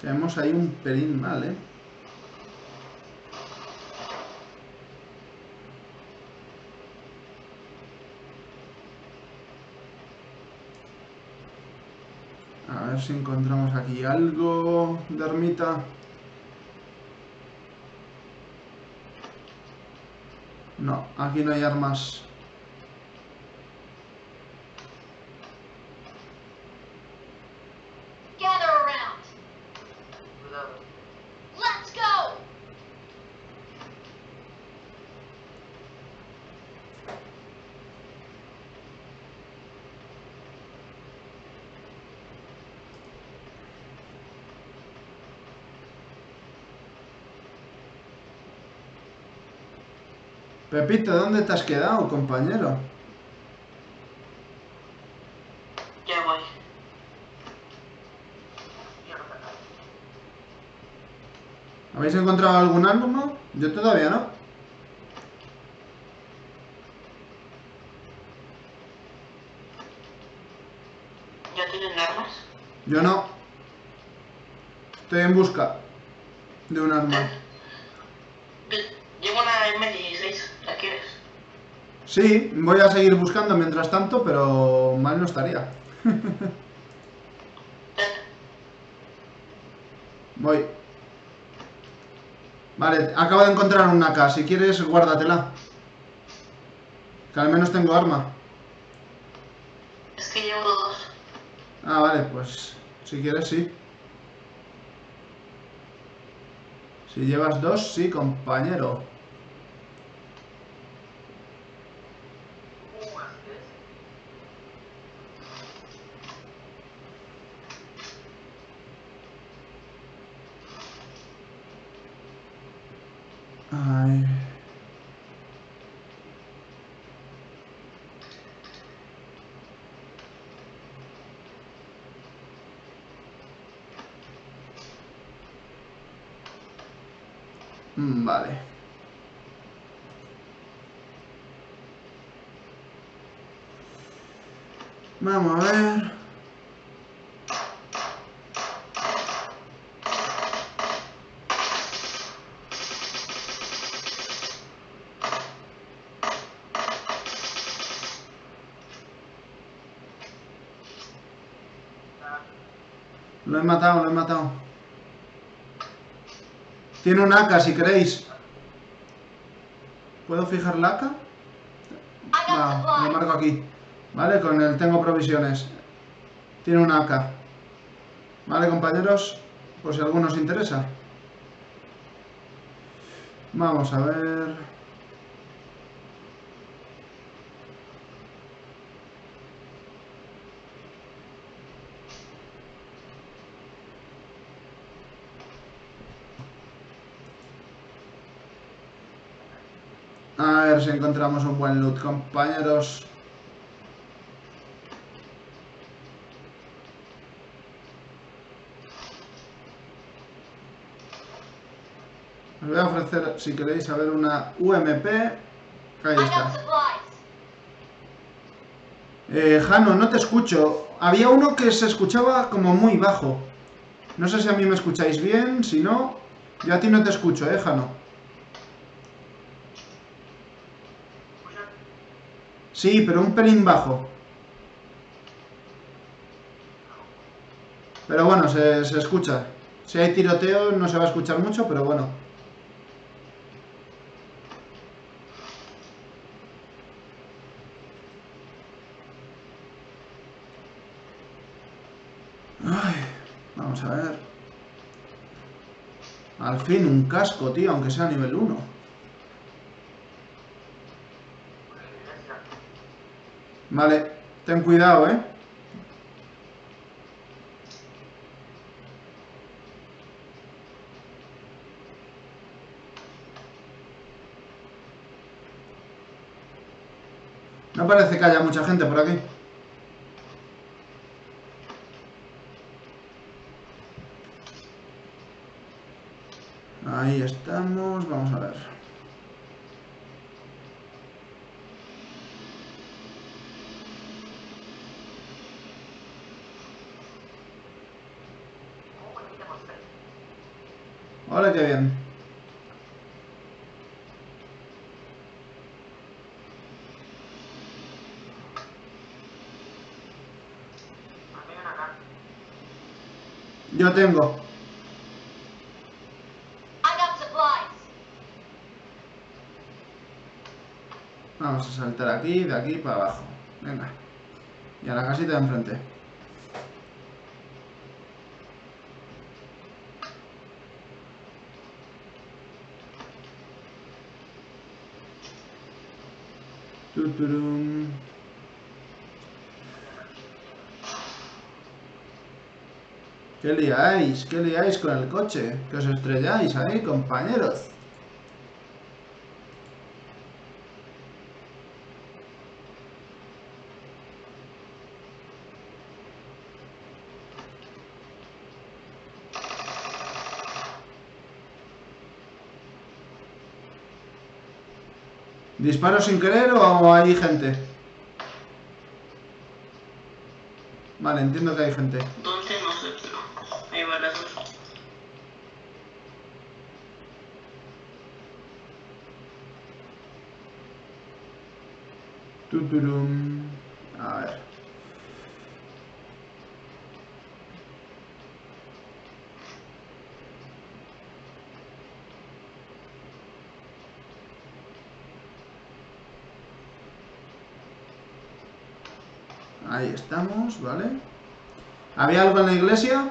Tenemos ahí un pelín mal, ¿eh? A ver si encontramos aquí algo de ermita. No, aquí no hay armas. Pepito, ¿dónde te has quedado, compañero? Ya voy. ¿Habéis encontrado algún alumno? Yo todavía no. ¿Ya tienen armas? Yo no. Estoy en busca de un arma. Llevo una eme dieciséis, ¿la quieres? Sí, voy a seguir buscando mientras tanto, pero mal no estaría. Voy. Vale, acabo de encontrar una A K, si quieres guárdatela. Que al menos tengo arma. Es que llevo dos. Ah, vale, pues si quieres sí. Si llevas dos, sí, compañero. Ay. Vale. Vamos a ver. Lo he matado, lo he matado. Tiene un A K si queréis. ¿Puedo fijar la A K? Ah, lo marco aquí. Vale, con el tengo provisiones. Tiene un A K. Vale, compañeros, por si a alguno os interesa. Vamos a ver. A ver si encontramos un buen loot, compañeros. Os voy a ofrecer, si queréis, a ver una U M P. Ahí está. Eh, Jano, no te escucho. Había uno que se escuchaba como muy bajo. No sé si a mí me escucháis bien, si no... Yo a ti no te escucho, eh, Jano. Sí, pero un pelín bajo. Pero bueno, se, se escucha. Si hay tiroteo no se va a escuchar mucho, pero bueno. Ay, vamos a ver. Al fin un casco, tío, aunque sea nivel uno. Vale, ten cuidado, ¿eh? No parece que haya mucha gente por aquí. Ahí estamos, vamos a ver. Hola, qué bien. Yo tengo. Vamos a saltar aquí, de aquí para abajo. Venga. Y a la casita de enfrente. ¿Qué liáis? ¿Qué liáis con el coche? Que os estrelláis ahí, compañeros. ¿Disparo sin querer o hay gente? Vale, entiendo que hay gente. ¿Dónde? No sé, pero hay balazos. Tuturum. A ver. Ahí estamos, ¿vale? ¿Había algo en la iglesia?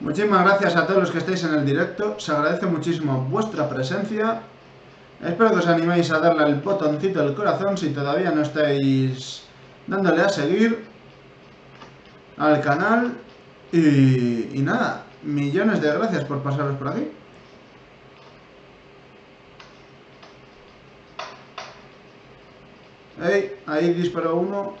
Muchísimas gracias a todos los que estáis en el directo, se agradece muchísimo vuestra presencia. Espero que os animéis a darle al botoncito del corazón si todavía no estáis dándole a seguir al canal. Y, y nada, millones de gracias por pasaros por aquí. Hey, ahí disparó uno.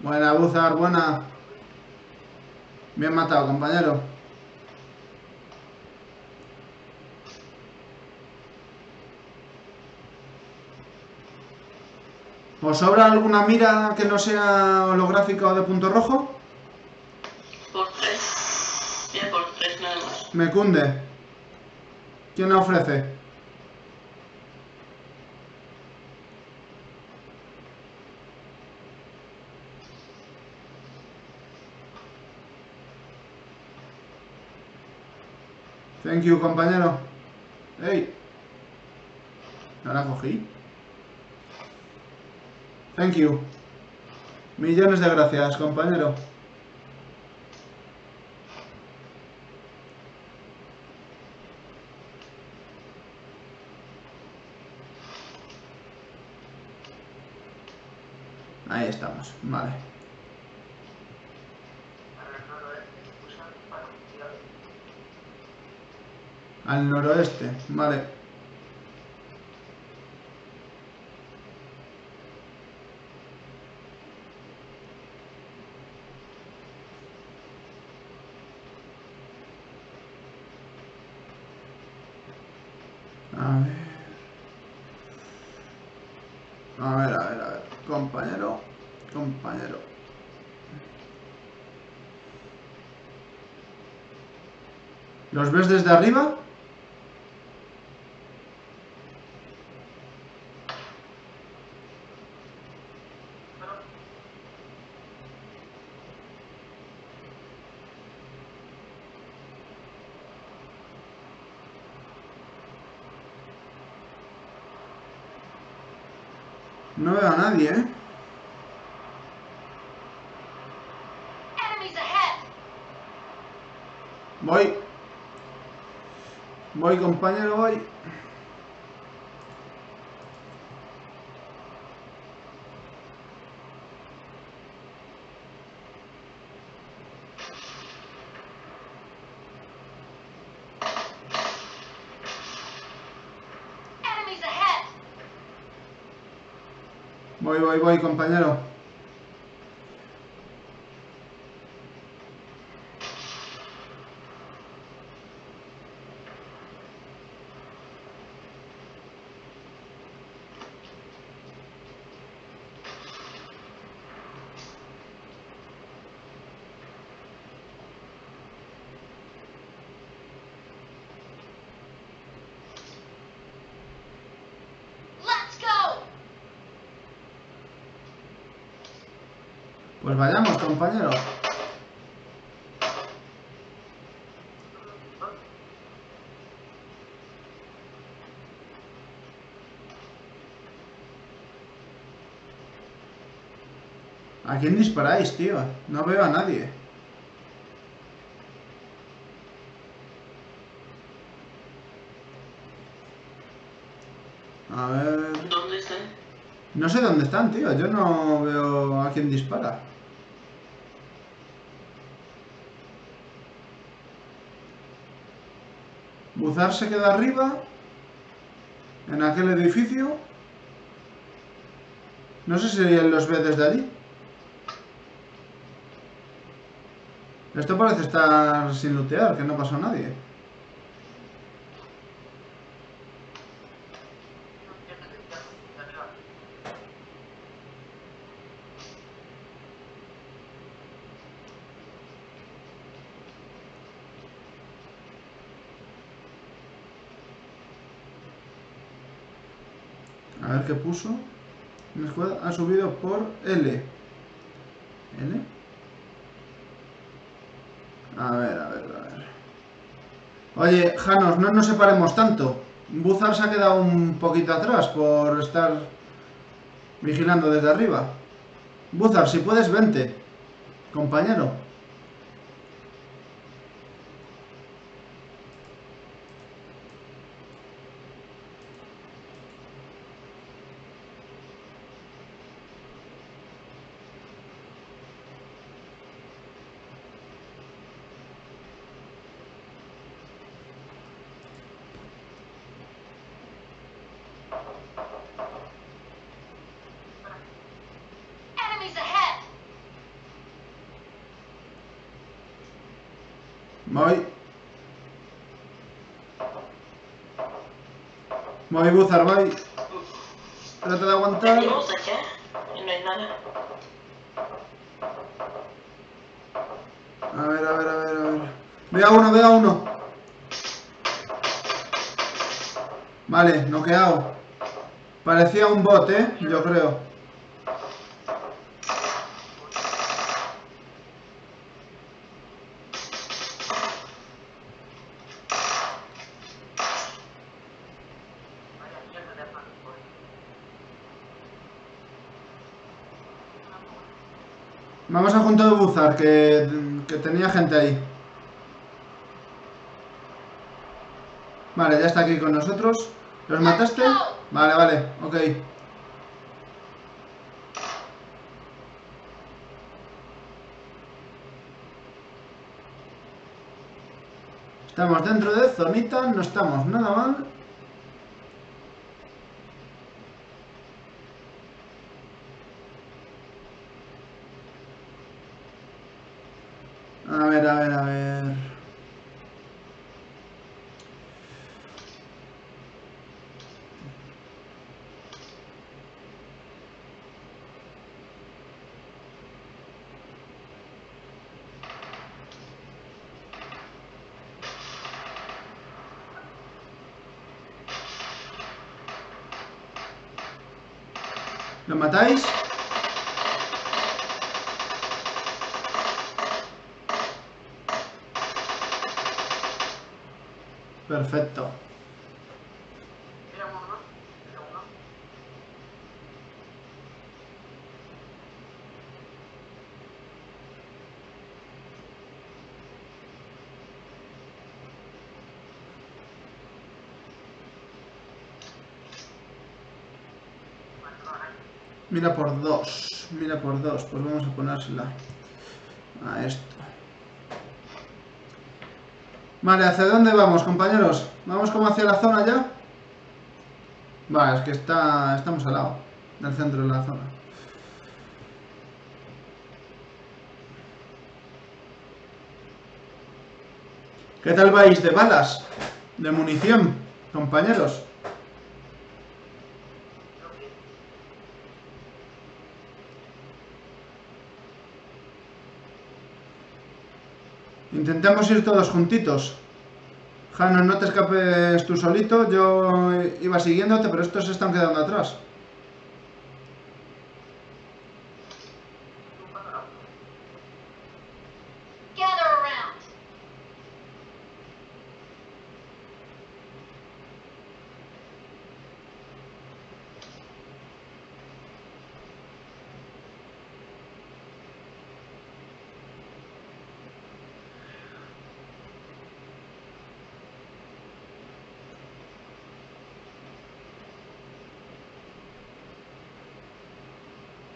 Buena, Buzar, buena. Bien matado, compañero. ¿Os sobra alguna mira que no sea holográfica o de punto rojo? Por tres. Ya por tres nada más. Me cunde. ¿Quién la ofrece? Thank you, compañero. Hey. ¿No la cogí? Thank you. Millones de gracias, compañero. Ahí estamos, vale. Al noroeste, vale. A ver. A ver, a ver, a ver. Compañero, compañero. ¿Los ves desde arriba? No veo a nadie, ¿eh? Voy. Voy, compañero, voy. Voy, voy, voy, compañero. Pues vayamos, compañero. ¿A quién disparáis, tío? No veo a nadie. A ver. ¿Dónde está? No sé dónde están, tío. Yo no veo a quién dispara. Buzar se queda arriba. En aquel edificio. No sé si los ve desde allí. Esto parece estar sin lootear, que no pasó a nadie. A ver qué puso. Mi escuadra ha subido por L. ¿L? A ver, a ver, a ver. Oye, Janos, no nos separemos tanto. Buzar se ha quedado un poquito atrás por estar vigilando desde arriba. Buzar, si puedes, vente, compañero. Voy. Voy, Buzar, voy. Trata de aguantar. ¿Venimos de qué? No hay nada. A ver, a ver, a ver, a ver. Veo a uno, veo a uno. Vale, noqueado. Parecía un bot, ¿eh? Yo creo. Vamos a junto de Buzar, que, que tenía gente ahí. Vale, ya está aquí con nosotros. ¿Los mataste? Vale, vale, ok. Estamos dentro de zonita, no estamos nada mal. A ver, a ver, a ver. ¿Lo matáis? Perfecto. Mira por dos, mira por dos, pues vamos a ponérsela a esto. Vale, ¿hacia dónde vamos, compañeros? ¿Vamos como hacia la zona ya? Vale, es que está, estamos al lado del centro de la zona. ¿Qué tal vais de balas? De munición, compañeros. Intentemos ir todos juntitos. Jano, no te escapes tú solito. Yo iba siguiéndote, pero estos se están quedando atrás.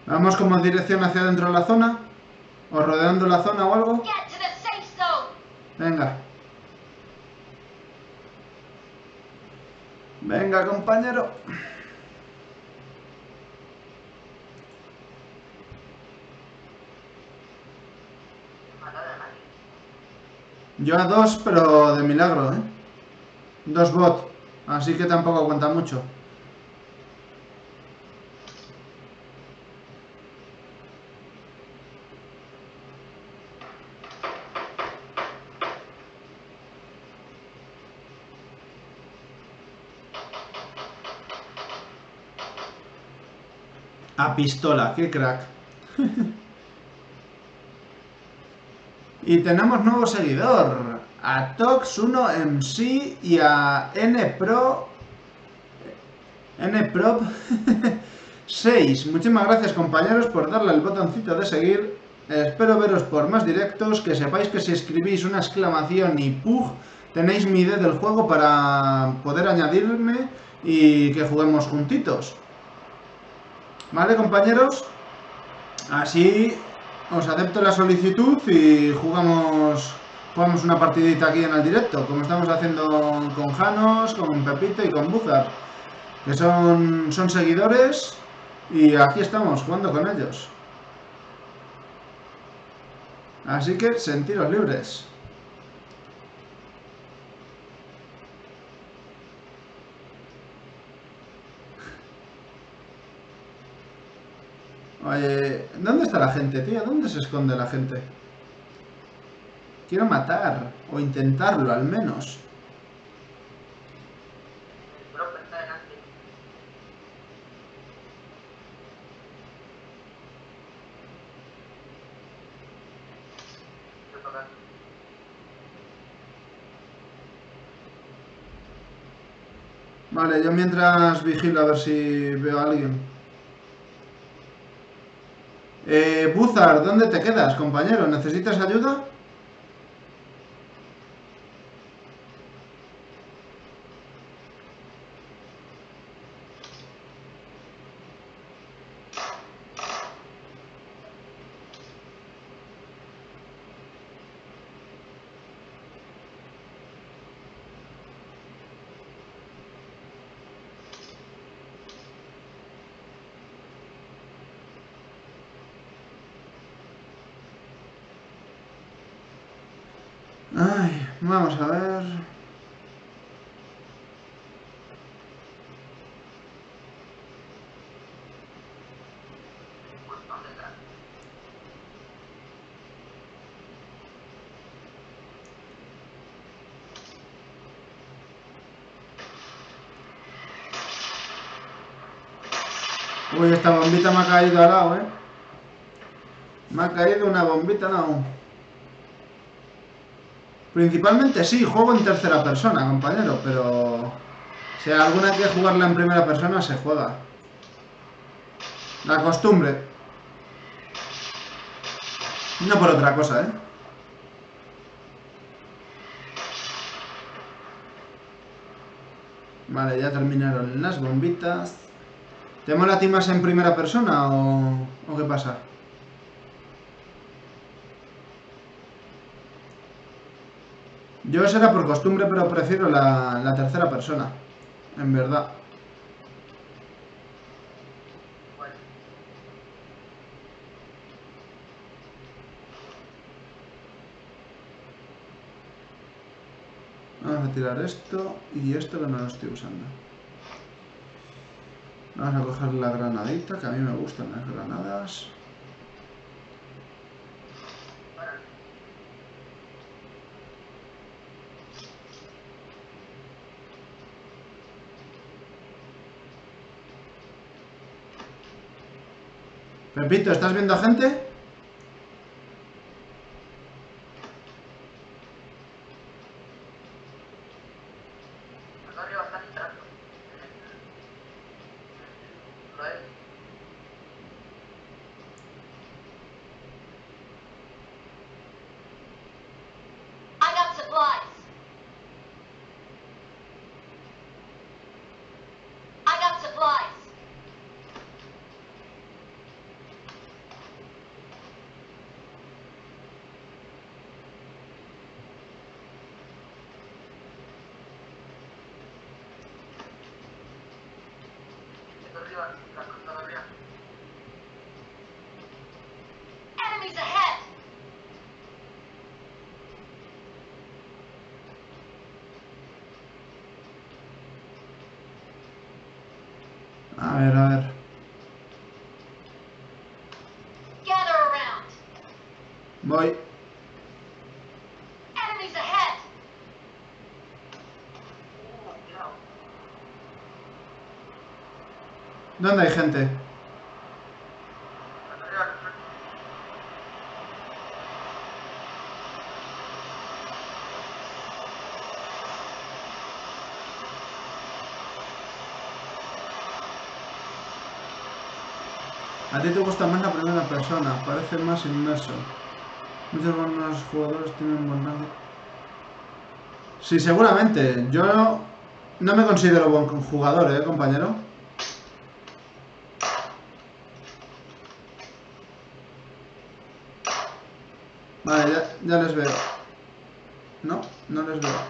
Vamos como en dirección hacia dentro de la zona. O rodeando la zona o algo. Venga. Venga, compañero. Yo a dos, pero de milagro, ¿eh? Dos bots. Así que tampoco aguanta mucho. A pistola, qué crack. Y tenemos nuevo seguidor, a Tox uno M C y a Npro Nprop seis. Muchísimas gracias, compañeros, por darle al botoncito de seguir. Espero veros por más directos. Que sepáis que si escribís una exclamación y pug, tenéis mi I D del juego para poder añadirme y que juguemos juntitos. ¿Vale, compañeros? Así os acepto la solicitud y jugamos, jugamos una partidita aquí en el directo, como estamos haciendo con Janos, con Pepito y con Buzar, que son, son seguidores, y aquí estamos jugando con ellos. Así que sentiros libres. Oye, ¿dónde está la gente, tío? ¿Dónde se esconde la gente? Quiero matar, o intentarlo al menos. Vale, yo mientras vigilo a ver si veo a alguien. Eh, Buzar, ¿dónde te quedas, compañero? ¿Necesitas ayuda? Ay, vamos a ver. Uy, esta bombita me ha caído al lado, ¿eh? Me ha caído una bombita al lado. Principalmente sí, juego en tercera persona, compañero, pero si alguna quiere jugarla en primera persona, se juega. La costumbre. No por otra cosa, ¿eh? Vale, ya terminaron las bombitas. ¿Te mola a ti más en primera persona o, ¿o qué pasa? Yo será por costumbre, pero prefiero la, la tercera persona, en verdad. Vamos a tirar esto y esto que no lo estoy usando. Vamos a coger la granadita, que a mí me gustan las granadas. Repito, ¿estás viendo a gente? A ver, a ver. Voy. ¿Dónde hay gente? A ti te gusta más la primera persona, parece más inmerso. Muchos buenos jugadores tienen buen rango. Sí, seguramente. Yo no, no me considero buen jugador, ¿eh, compañero? Vale, ya, ya les veo. No, no les veo.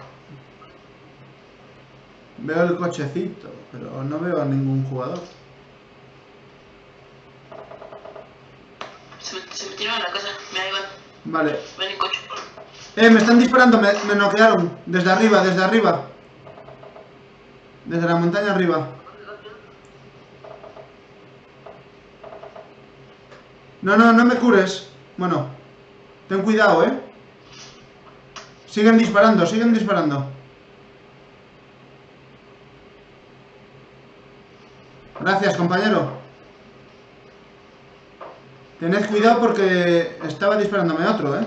Veo el cochecito, pero no veo a ningún jugador. Se me, se me tiró en la casa, me da igual. Vale. Ven en coche. Eh, me están disparando, me, me noquearon. Desde arriba, desde arriba. Desde la montaña arriba. No, no, no me cures. Bueno, ten cuidado, eh. Siguen disparando, siguen disparando. Gracias, compañero. Tened cuidado porque estaba disparándome otro, ¿eh?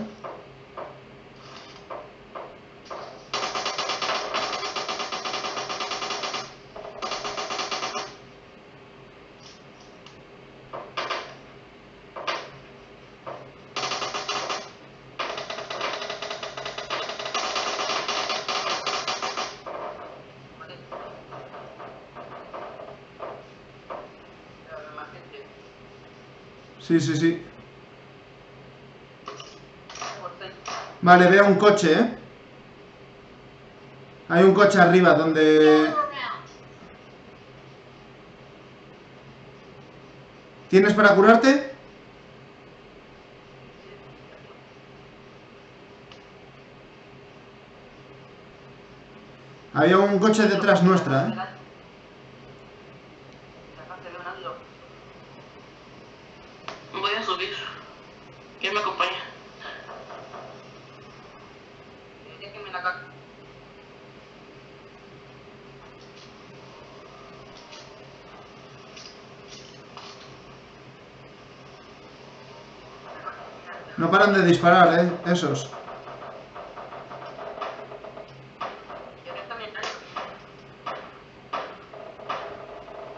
Sí, sí, sí. Vale, veo un coche, ¿eh? Hay un coche arriba donde... ¿Tienes para curarte? Había un coche detrás nuestra, ¿eh? No paran de disparar, eh, esos.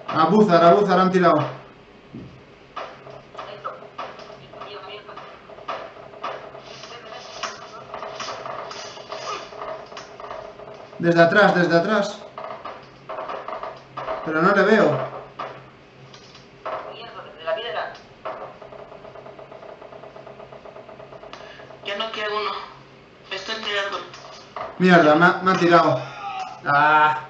A Buzar, a Buzar han tirado. Desde atrás, desde atrás. Pero no le veo. Mierda, me ha, me ha tirado. Ah,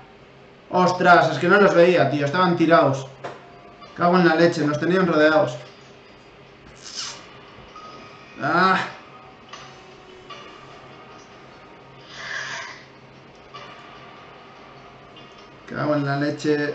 ostras, es que no los veía, tío. Estaban tirados. Cago en la leche, nos tenían rodeados. Ah. Cago en la leche.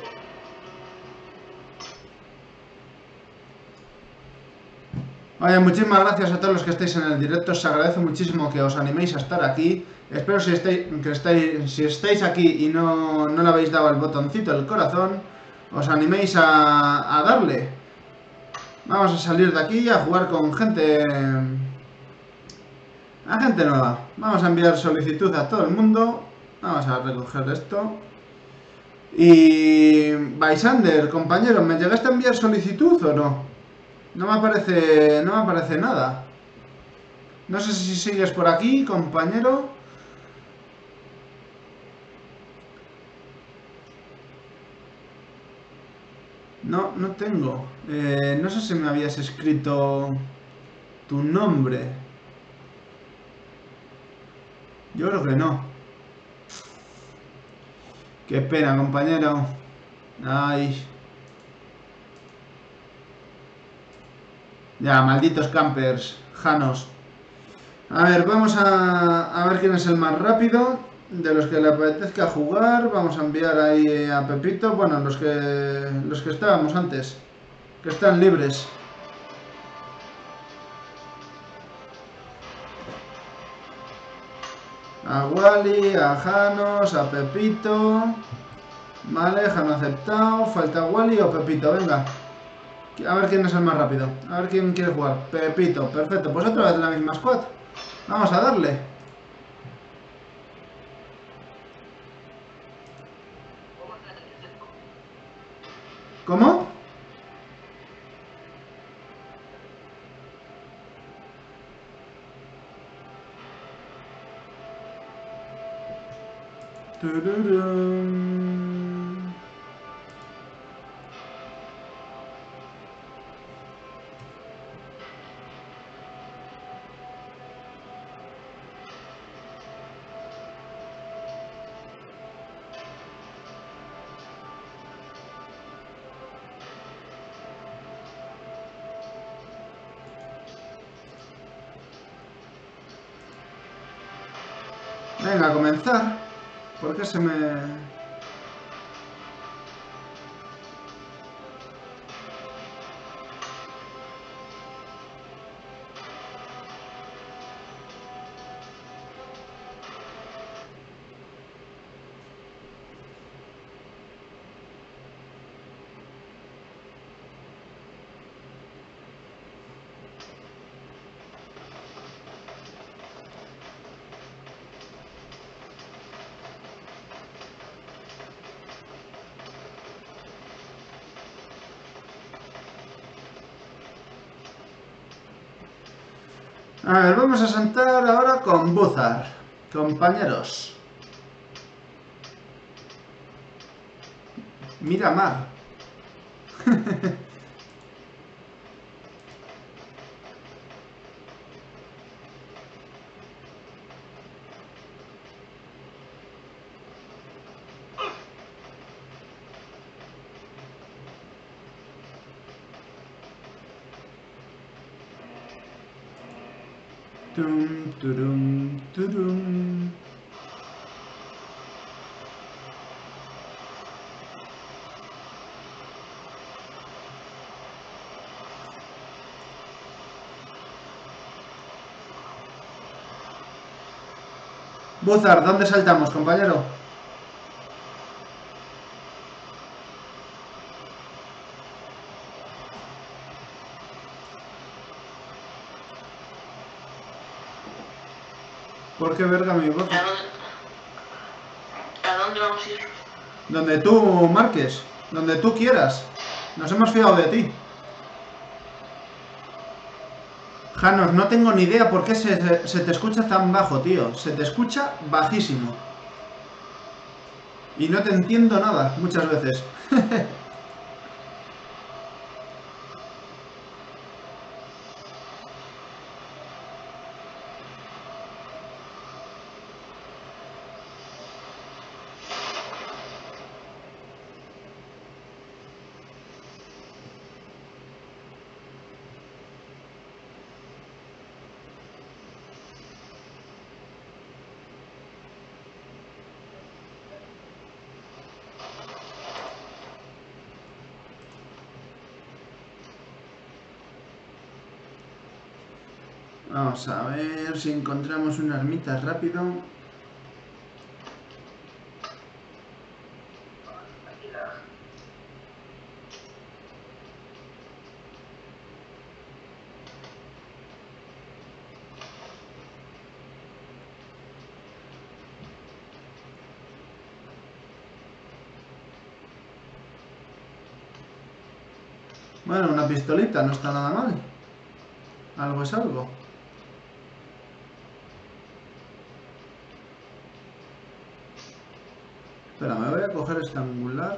Oye, muchísimas gracias a todos los que estáis en el directo, os agradezco muchísimo que os animéis a estar aquí. Espero si estáis, que estáis, si estáis aquí y no, no le habéis dado el botoncito, el corazón, os animéis a, a darle. Vamos a salir de aquí y a jugar con gente... a gente nueva. Vamos a enviar solicitud a todo el mundo. Vamos a recoger esto. Y... Bysander, compañero, ¿me llegaste a enviar solicitud o no? No me aparece, no me aparece nada. No sé si sigues por aquí, compañero. No, no tengo. Eh, no sé si me habías escrito tu nombre. Yo creo que no. Qué pena, compañero. Ay. Ya, malditos campers, janos. A ver, vamos a, a ver quién es el más rápido. De los que le apetezca jugar, vamos a enviar ahí a Pepito. Bueno, los que, los que estábamos antes, que están libres. A Wally, a Janos, a Pepito. Vale, Jano aceptado. Falta Wally o Pepito, venga. A ver quién es el más rápido. A ver quién quiere jugar. Pepito, perfecto. Pues otra vez la misma squad. Vamos a darle. ¿Cómo? ¡Tururán! Venga, a comenzar. ¿Por qué se me...? A ver, vamos a sentar ahora con Buzar, compañeros. Miramar. Turum, turum, turum. Buzar, ¿dónde saltamos, compañero? ¿Por qué verga mi voz? ¿A dónde vamos a ir? Donde tú marques, donde tú quieras. Nos hemos fiado de ti. Janos, no tengo ni idea por qué se, se te escucha tan bajo, tío. Se te escucha bajísimo. Y no te entiendo nada, muchas veces. Vamos a ver si encontramos una ermita rápido. Bueno, una pistolita no está nada mal. Algo es algo. Espera, me voy a coger este angular,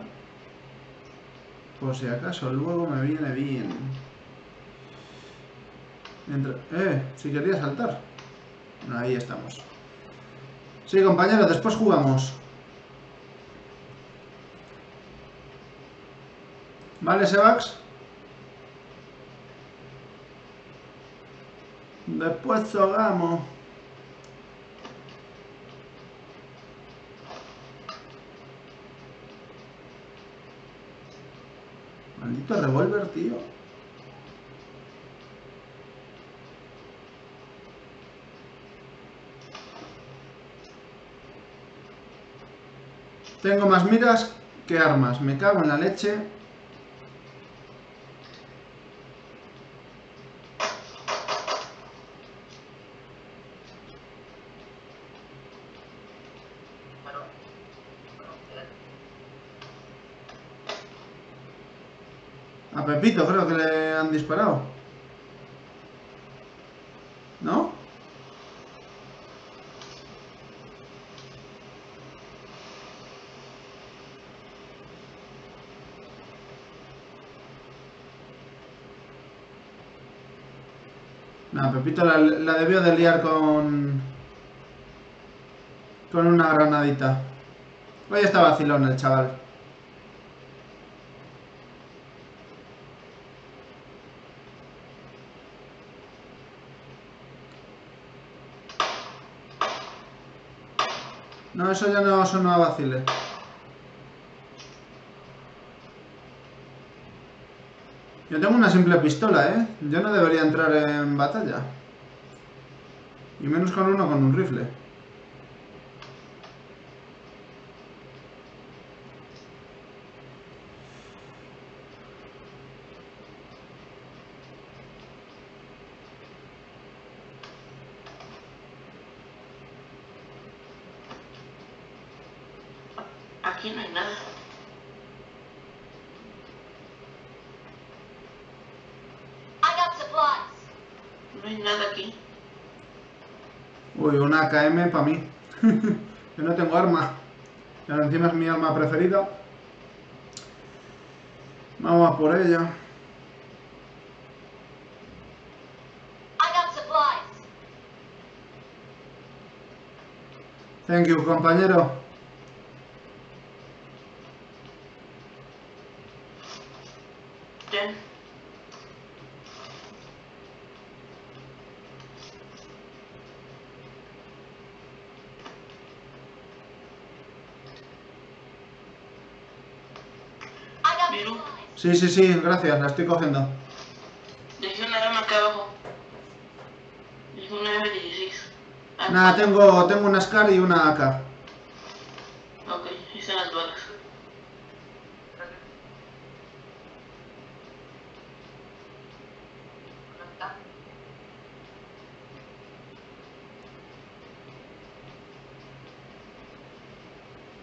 por si acaso luego me viene bien. Entra... Eh, si quería saltar. Ahí estamos. Sí, compañero, después jugamos. ¿Vale, Sevax? Después oramos. Maldito revólver, tío. Tengo más miras que armas. Me cago en la leche. A Pepito creo que le han disparado. ¿No? No, Pepito la, la debió de liar con... con una granadita. Hoy está vacilón el chaval. No, eso ya no sonó a vacile. Yo tengo una simple pistola, ¿eh? Yo no debería entrar en batalla. Y menos con uno con un rifle. Aquí no hay nada. No hay nada aquí. Uy, una A K M para mí. Yo no tengo arma. Pero encima es mi arma preferida. Vamos a por ella. Thank you, compañero. Sí, sí, sí, gracias, la estoy cogiendo. Dejé una arma acá abajo. Es una M dieciséis. Nada, tengo, tengo una SCAR y una A K. Ok, hice las balas.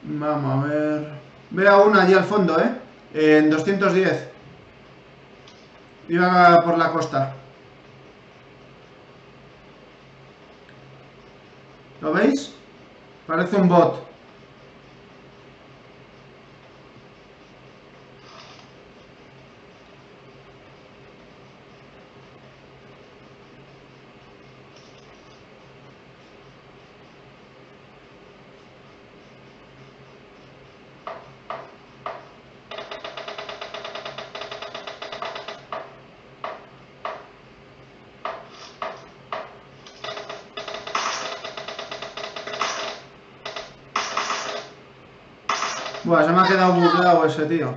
Vamos a ver... Veo una allí al fondo, ¿eh? En doscientos diez. Iba por la costa. ¿Lo veis? Parece un bot. Buah, se me ha quedado bugueado ese tío.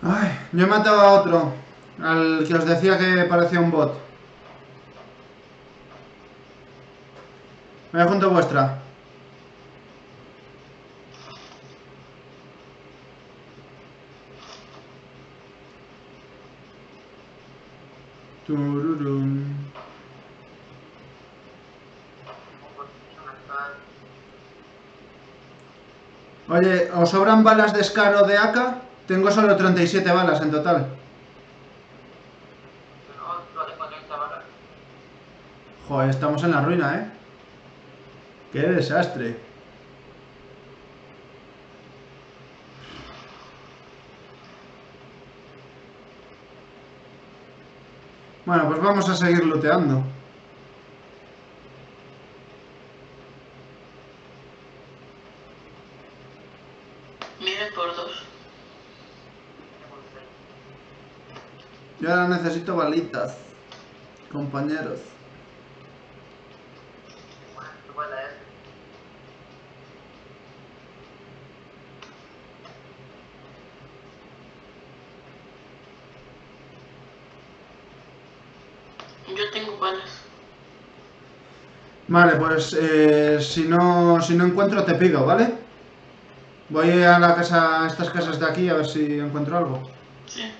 Ay, yo he matado a otro, al que os decía que parecía un bot. Me voy junto a vuestra. Tururum. Oye, ¿os sobran balas de SCAR o de A K? Tengo solo treinta y siete balas en total. Joder, estamos en la ruina, ¿eh? ¡Qué desastre! Bueno, pues vamos a seguir looteando. Miren por dos. Yo ahora necesito balitas, compañeros. Vale, pues eh, si no si no encuentro te pido, ¿vale? Voy a la casa, a estas casas de aquí a ver si encuentro algo. Sí.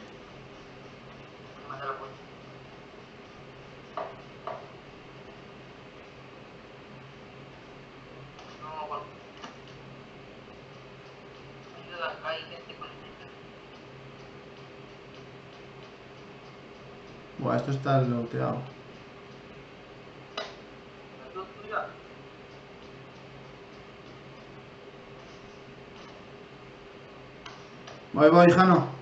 Buah, esto está looteado. Voy, voy, Jano.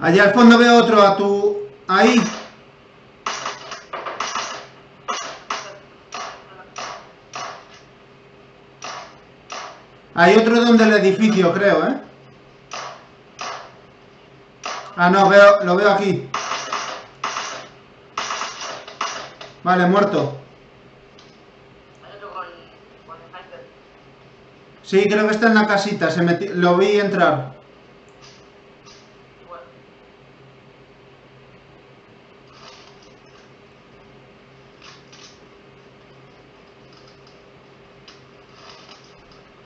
Allá al fondo veo otro, a tu... ahí. Hay otro donde el edificio, creo, ¿eh? Ah, no, veo, lo veo aquí. Vale, muerto. Sí, creo que está en la casita, se metió, lo vi entrar.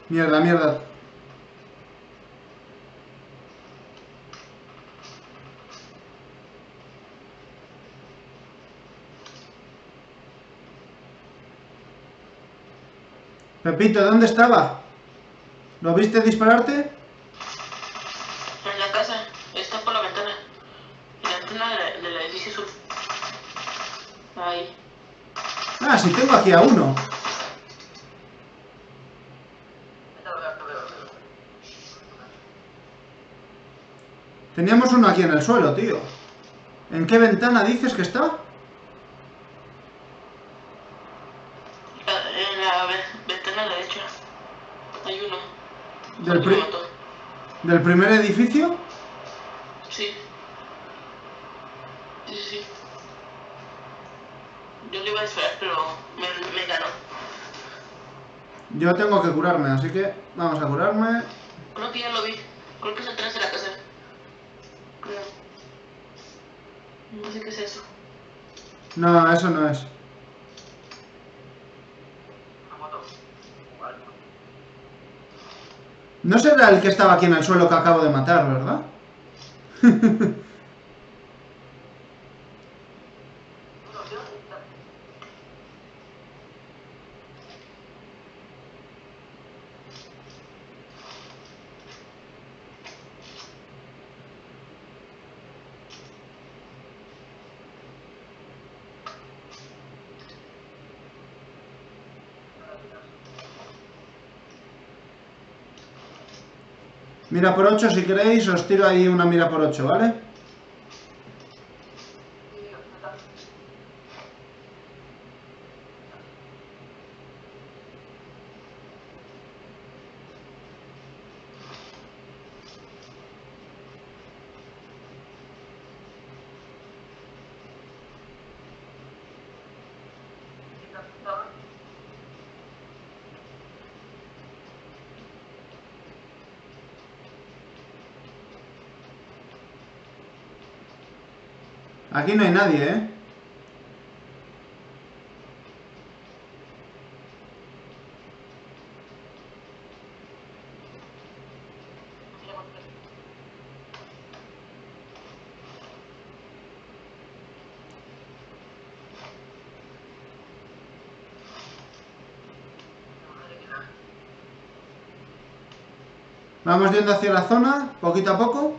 Mierda, mierda. Pepito, ¿dónde estaba? ¿Lo viste dispararte? En la casa, está por la ventana. En la ventana del de de edificio sur. Ahí. Ah, sí, tengo aquí a uno. Teníamos uno aquí en el suelo, tío. ¿En qué ventana dices que está? En la ventana derecha. Hay uno. ¿Del, pri ¿Del primer edificio? Sí. Sí, sí, sí. Yo le iba a disparar, pero me, me ganó. Yo tengo que curarme, así que vamos a curarme. Creo que ya lo vi. Creo que es atrás de la casa. No sé qué es eso. No, eso no es. No será el que estaba aquí en el suelo que acabo de matar, ¿verdad? Mira por ocho, si queréis, os tiro ahí una mira por ocho, ¿vale? Aquí no hay nadie, ¿eh? Vamos yendo hacia la zona, poquito a poco.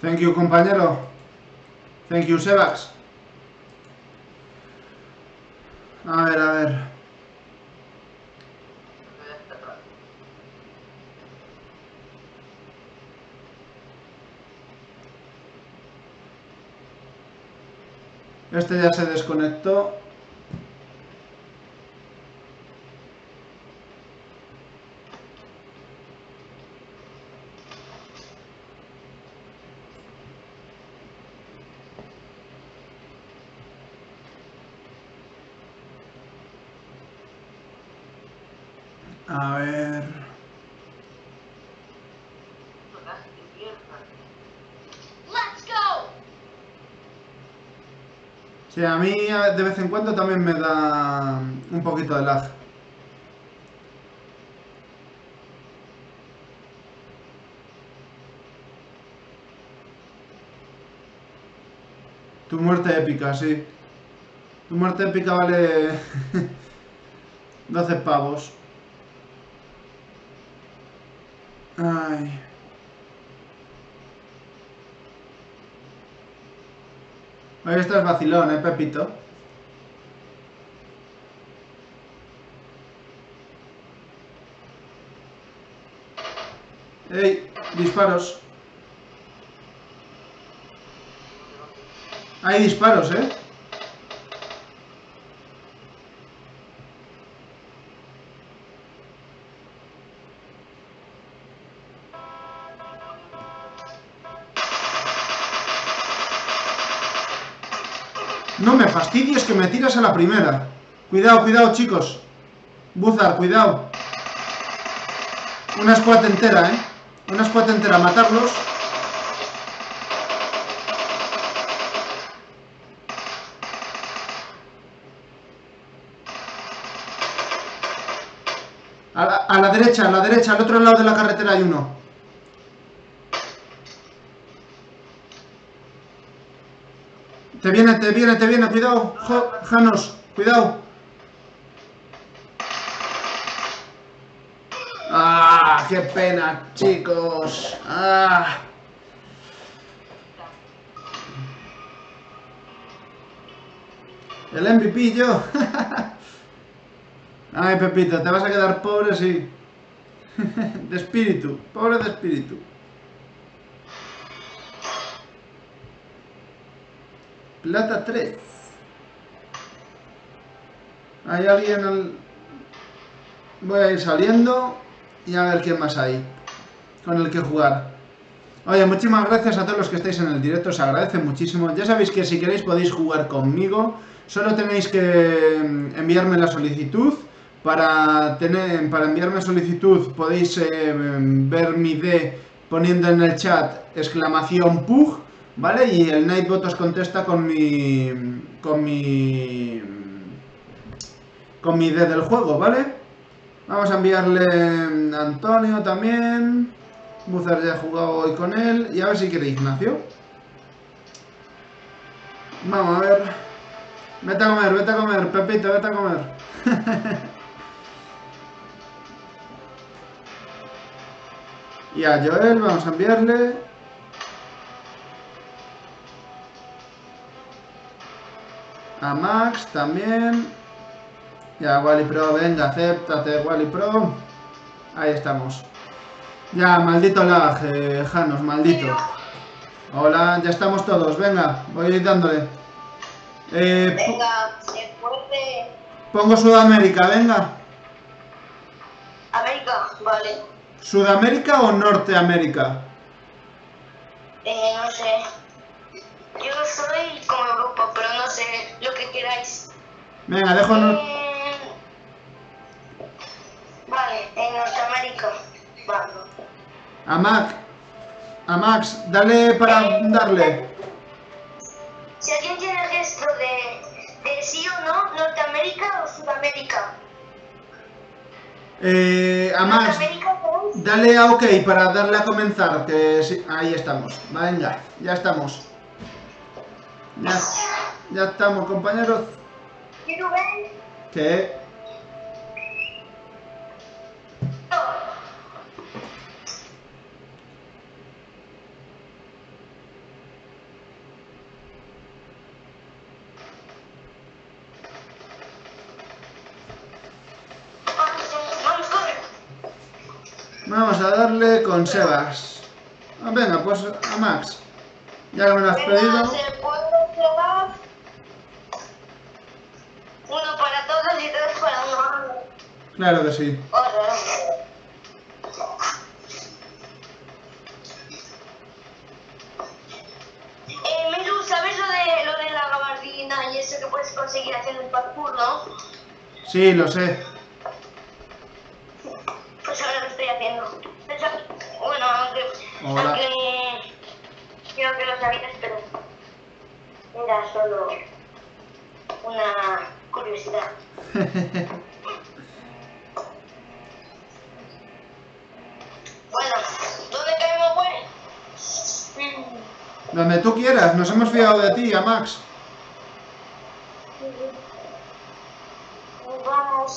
Thank you, compañero. Thank you, Sebax. A ver, a ver. Este ya se desconectó. A ver... Sí, a mí de vez en cuando también me da un poquito de lag. Tu muerte épica, sí. Tu muerte épica vale doce pavos. Ay. Oye, esto es vacilón, ¿eh, Pepito? ¡Ey! Disparos. Hay disparos, ¿eh? No me fastidies, que me tiras a la primera. Cuidado, cuidado, chicos. Buzar, cuidado. Una squad entera, eh. Una squad entera, matarlos. A la, a la derecha, a la derecha, al otro lado de la carretera hay uno. Te viene, te viene, te viene, cuidado, Janos, cuidado. ¡Ah! ¡Qué pena, chicos! ¡Ah! El M V P yo. Ay, Pepito, te vas a quedar pobre, sí. De espíritu, pobre de espíritu. Plata tres. Hay alguien al... Voy a ir saliendo y a ver quién más hay con el que jugar. Oye, muchísimas gracias a todos los que estáis en el directo, os agradece muchísimo. Ya sabéis que si queréis podéis jugar conmigo, solo tenéis que enviarme la solicitud. Para, tener, para enviarme solicitud podéis eh, ver mi I D poniendo en el chat exclamación P U G. ¿Vale? Y el Nightbot os contesta con mi... Con mi... Con mi I D del juego, ¿vale? Vamos a enviarle a Antonio también. Buzar ya ha jugado hoy con él. Y a ver si quiere Ignacio. Vamos a ver. Vete a comer, vete a comer, Pepito, vete a comer. Y a Joel vamos a enviarle... A Max también. Ya, Wally Pro, venga, acéptate, Wally Pro. Ahí estamos. Ya, maldito lag, eh, Janos, maldito. Hola, ya estamos todos, venga, voy a ir dándole. Eh, venga, se puede. Pongo Sudamérica, venga. América, vale. ¿Sudamérica o Norteamérica? Eh, no sé. Yo soy como Europa, pero no sé lo que queráis. Venga, dejo... Eh... Vale, en Norteamérica. Vale. A Max. A Max, dale para eh, darle. Si alguien tiene el gesto de, de sí o no, Norteamérica o Sudamérica. Eh, a Max, dale a OK para darle a comenzar, que sí, ahí estamos. Venga, ya estamos. Ya, ya estamos, compañeros. ¿Y Rubén? ¿Qué? Vamos a darle con Sebas. Ah, venga, pues a Max. Ya que me lo has pedido. Uno para todos y tres para uno. Claro que sí. Eh, Miru, ¿sabes lo de, lo de la gabardina y eso que puedes conseguir haciendo el parkour, no? Sí, lo sé. Pues ahora lo estoy haciendo. Bueno, aunque... Hola. Aunque... Creo que lo sabías, pero... Era solo... Una... curiosidad. Bueno, ¿dónde caemos, pues? Donde tú quieras, nos hemos fiado de ti, a Max. Vamos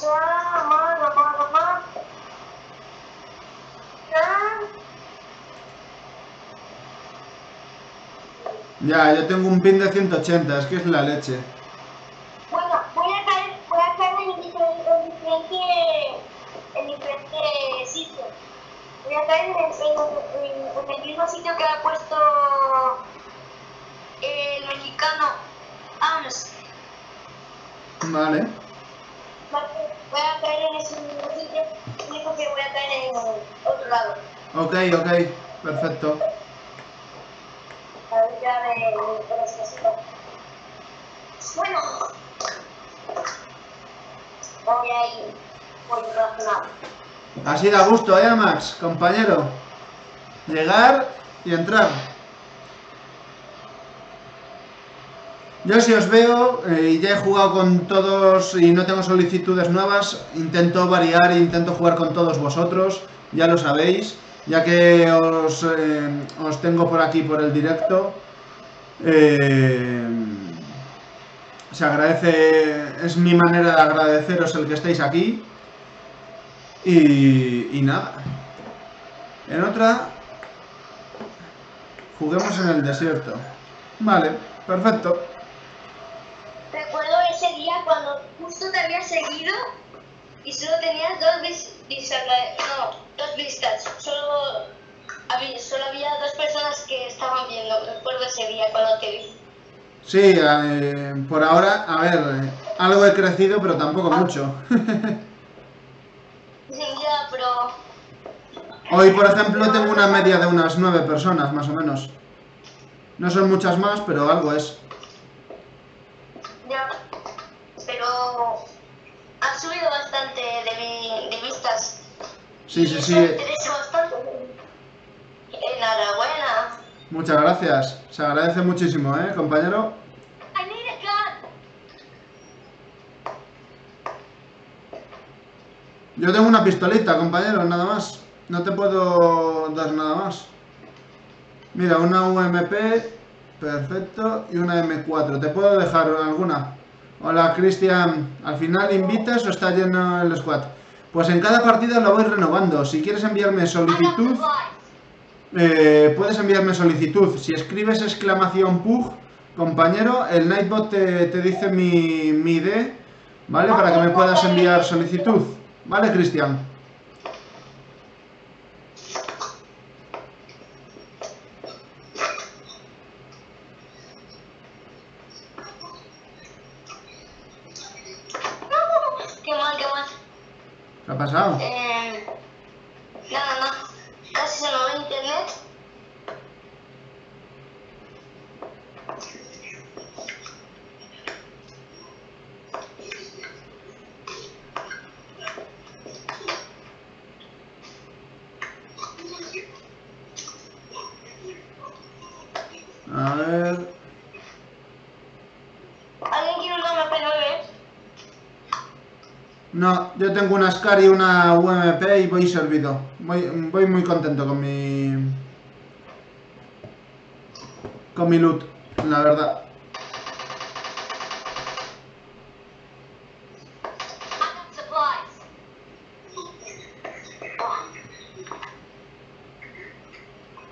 a... Vamos a... Vamos a... Vamos a... Ya, yo tengo un pin de ciento ochenta, es que es la leche. Bueno, voy a caer, voy a caer en diferente, en diferente sitio. Voy a caer en, en, en, en el mismo sitio que ha puesto el mexicano Ams. Vale. Voy a caer en ese mismo sitio, digo que voy a caer en otro lado. Ok, ok, perfecto. Ya me, me bueno, voy a ir por razonado. Así da gusto, ¿eh, Max? Compañero. Llegar y entrar. Yo si os veo, y eh, ya he jugado con todos y no tengo solicitudes nuevas, intento variar e intento jugar con todos vosotros, ya lo sabéis. Ya que os, eh, os tengo por aquí por el directo, eh, se agradece, es mi manera de agradeceros el que estéis aquí. Y, y nada, en otra, juguemos en el desierto. Vale, perfecto. Recuerdo ese día cuando justo te había seguido y solo tenías dos veces. No, dos vistas, solo había, solo había dos personas que estaban viendo, recuerdo ese día cuando te vi. Sí, eh, por ahora, a ver, eh, algo he crecido, pero tampoco ah. mucho. Ya, pero... Hoy, por ejemplo, tengo una media de unas nueve personas, más o menos. No son muchas más, pero algo es. Ya, pero... Ha subido bastante de, mi, de vistas. Sí, sí, sí. Me interesa bastante. Enhorabuena. Muchas gracias. Se agradece muchísimo, ¿eh, compañero? I need a gun. Yo tengo una pistolita, compañero, nada más. No te puedo dar nada más. Mira, una U M P, perfecto, y una M cuatro. ¿Te puedo dejar alguna? Hola, Cristian. ¿Al final invitas o está lleno el squad? Pues en cada partida lo voy renovando. Si quieres enviarme solicitud, eh, puedes enviarme solicitud. Si escribes exclamación P U G, compañero, el Nightbot te, te dice mi, mi I D, ¿vale? Para que me puedas enviar solicitud. ¿Vale, Cristian? ¿Qué ha pasado? Eh, nada, mamá, casi se me va internet. A ver. ¿Alguien quiere una U M P nueve? No, yo tengo una SCAR y una U M P y voy servido. Voy, voy muy contento con mi... con mi loot, la verdad.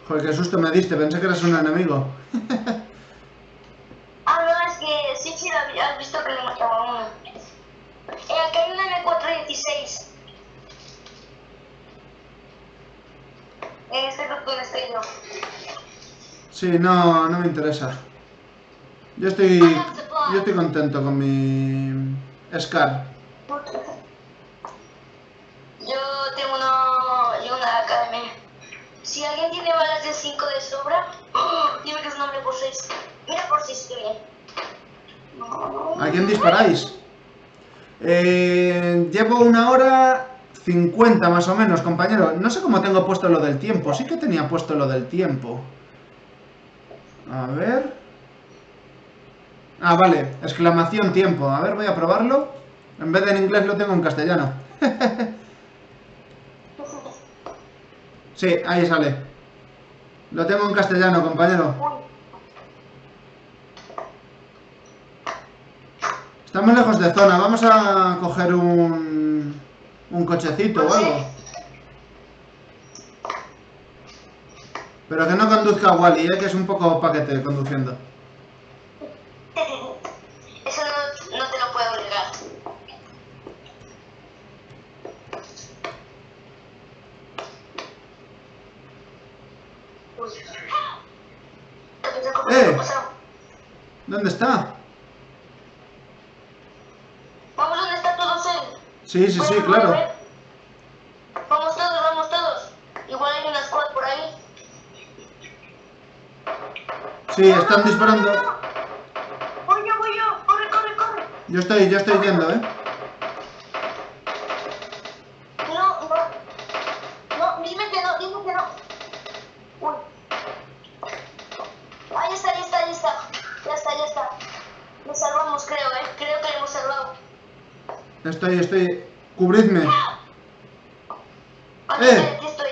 Joder, qué susto me diste, pensé que eras un enemigo. Ah, no, es que sí, sí, has visto que le mataba a uno. Eh, aquí hay una M cuatrocientos dieciséis. En este captura estoy yo. Sí, no, no me interesa. Yo estoy. Yo estoy contento con mi SCAR. Yo tengo uno. Yo una A K M. Si alguien tiene balas de cinco de sobra, dime que es un hombre por seis. Mira por seis, que bien. ¿A quién disparáis? Eh, llevo una hora cincuenta más o menos, compañero. No sé cómo tengo puesto lo del tiempo. Sí que tenía puesto lo del tiempo. A ver... Ah, vale. Exclamación tiempo. A ver, voy a probarlo. En vez de en inglés lo tengo en castellano. Sí, ahí sale. Lo tengo en castellano, compañero. Estamos lejos de zona. Vamos a coger un... un cochecito o algo. Pero que no conduzca Wally, ¿eh? Que es un poco paquete conduciendo. Eso no, no te lo puedo obligar. Eh, ¿dónde está? Vamos, ¿dónde está todos él? Sí, sí, sí, claro. Vamos todos, vamos todos. Igual hay una squad por ahí. Sí, están disparando. Voy yo, voy yo. Corre, corre, corre. Yo estoy, yo estoy yendo, eh. No, no. No, dime que no, dime que no. Ahí está, ahí está, ahí está. Ya está, ya está. Nos salvamos, creo, ¿eh? Creo que lo hemos salvado. Estoy, estoy. Cubridme. Aquí eh. estoy, aquí estoy.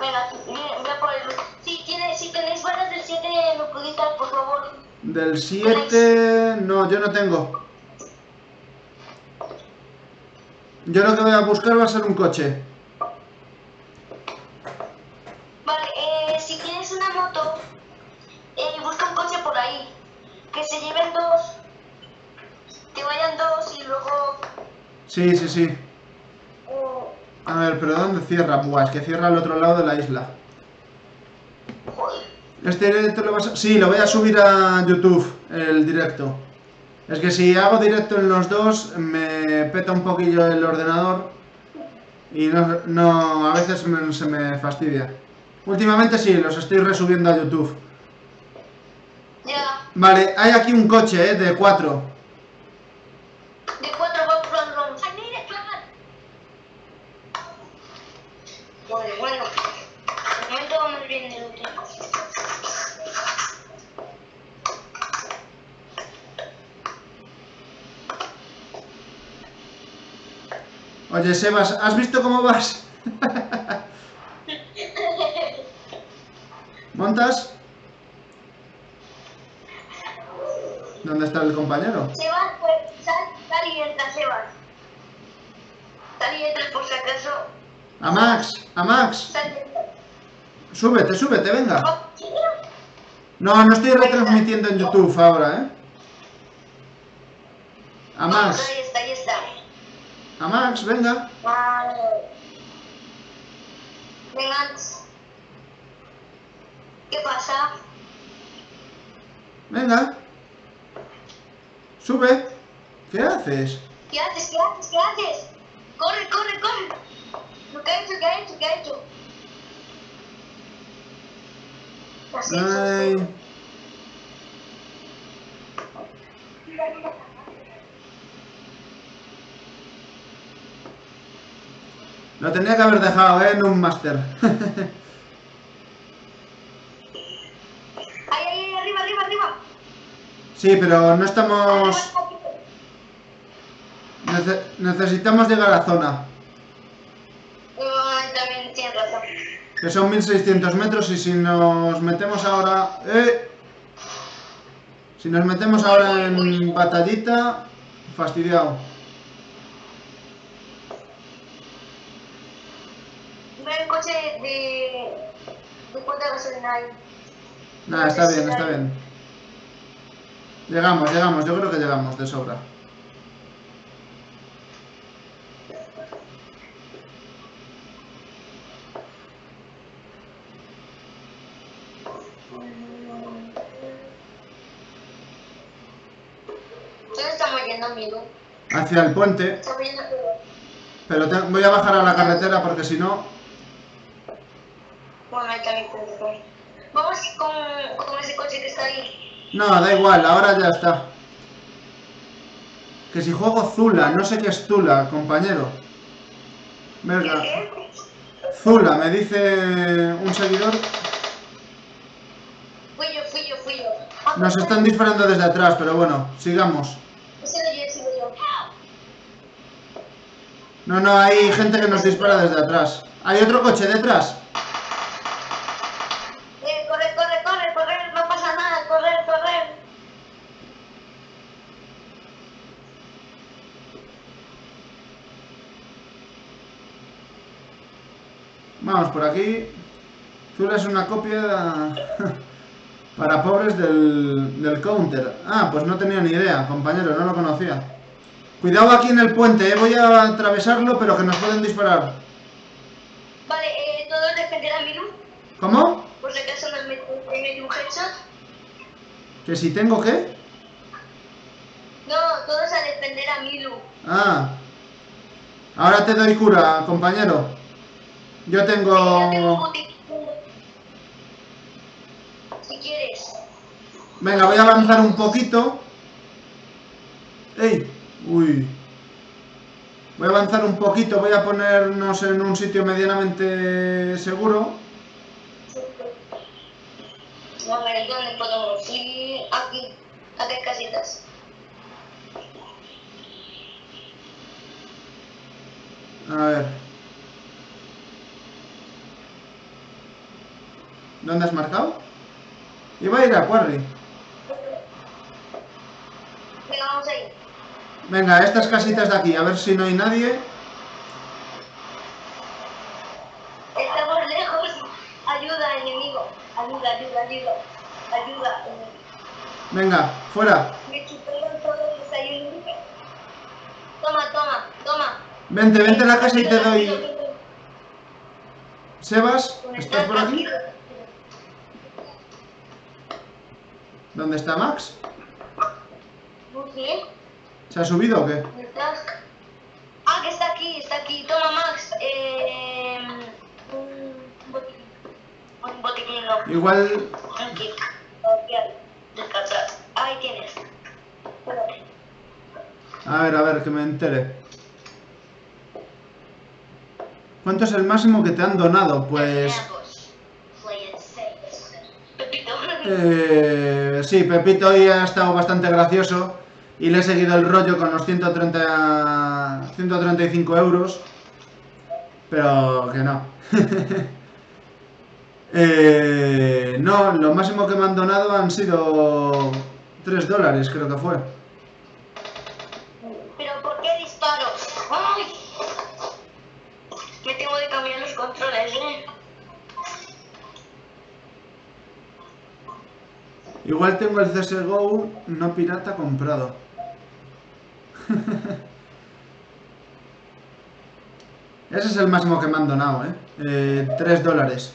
Venga, voy por el... Sí, tiene, si tenéis balas del siete, me podéis dar, por favor. Del siete... No, yo no tengo. Yo lo que voy a buscar va a ser un coche. Sí, sí, sí. A ver, pero ¿dónde cierra? Buah, es que cierra al otro lado de la isla. Este directo lo vas a... Sí, lo voy a subir a YouTube, el directo. Es que si hago directo en los dos, me peta un poquillo el ordenador. Y no, no a veces me, se me fastidia. Últimamente sí, los estoy resubiendo a YouTube. Ya. Vale, hay aquí un coche, eh, de cuatro. Bueno, de momento vamos bien de último. Oye, Sebas, ¿has visto cómo vas? ¿Montas? ¿Dónde está el compañero? Sebas, pues sal, sal y entra, Sebas. Sal y entra por si acaso. A Max, a Max. Súbete, súbete, venga. No, no estoy retransmitiendo en YouTube ahora, ¿eh? A Max. Ahí está, ahí está. A Max, venga. Vale. Venga. ¿Qué pasa? Venga. Sube. ¿Qué haces? ¿Qué haces? ¿Qué haces? ¿Qué haces? ¡Corre, corre, corre! Lo que ha hecho, lo que ha hecho, lo que ha hecho. Ay. Lo tenía que haber dejado, ¿eh? En un máster. ¡Ay, ay, arriba, arriba, arriba! Sí, pero no estamos... Nece- necesitamos llegar a zona. Uh, también tienes razón. Que son mil seiscientos metros y si nos metemos ahora... ¡Eh! Si nos metemos ahora en batallita, fastidiado. Ve el coche de... de cuánta gasolina hay. Nada, está bien, está bien. Llegamos, llegamos, yo creo que llegamos de sobra. Amigo. Hacia el puente, pero te, voy a bajar a la carretera porque si no... Bueno, ahí también puedo. Vamos con, con ese coche que está ahí. No, da igual, ahora ya está. Que si juego Zula, no sé qué es Zula, compañero. Verga. Zula, me dice un seguidor. Fui yo, fui yo, fui yo. Nos están disparando desde atrás, pero bueno, sigamos. No, no, hay gente que nos dispara desde atrás. ¿Hay otro coche detrás? Eh, correr, correr, correr, correr, no pasa nada, correr, correr. Vamos por aquí. Zula es una copia para pobres del, del Counter. Ah, pues no tenía ni idea, compañero, no lo conocía. Cuidado aquí en el puente, ¿eh? Voy a atravesarlo, pero que nos pueden disparar. Vale, eh, todos defender a Miru. ¿Cómo? Por si acaso nos meten un headshot. ¿Que si tengo qué? No, todos a defender a Miru. Ah. Ahora te doy cura, compañero. Yo tengo... Sí, yo tengo botiquín. Si quieres. Venga, voy a avanzar un poquito. ¡Ey! Uy, voy a avanzar un poquito, voy a ponernos en un sitio medianamente seguro. A ver, ¿dónde podemos ir? Aquí, aquí hay casitas. A ver. ¿Dónde has marcado? Iba a ir a Quarry. Venga, vamos a ir. Venga, estas casitas de aquí, a ver si no hay nadie. Estamos lejos. Ayuda, enemigo. Ayuda, ayuda, ayuda. Ayuda, enemigo. Venga, fuera. Me chuparon todo el desayuno. Toma, toma, toma. Vente, vente a la casa y te doy. Sebas, ¿estás por aquí? ¿Dónde está Max? ¿Por qué? ¿Se ha subido o qué? Ah, que está aquí, está aquí. Toma, Max. Eh, un botiquín. Un botiquín loco. Igual... Un kit. Descansar. Ahí tienes. A ver, a ver, que me entere. ¿Cuánto es el máximo que te han donado? Pues... Pepito. Eh, sí, Pepito hoy ha estado bastante gracioso. Y le he seguido el rollo con los ciento treinta, ciento treinta y cinco euros. Pero que no. eh, no, lo máximo que me han donado han sido tres dólares, creo que fue. ¿Pero por qué disparo? ¡Ay! Me tengo que cambiar los controles, ¿eh? Igual tengo el C S G O no pirata comprado. Ese es el máximo que me han donado, ¿eh? eh tres dólares.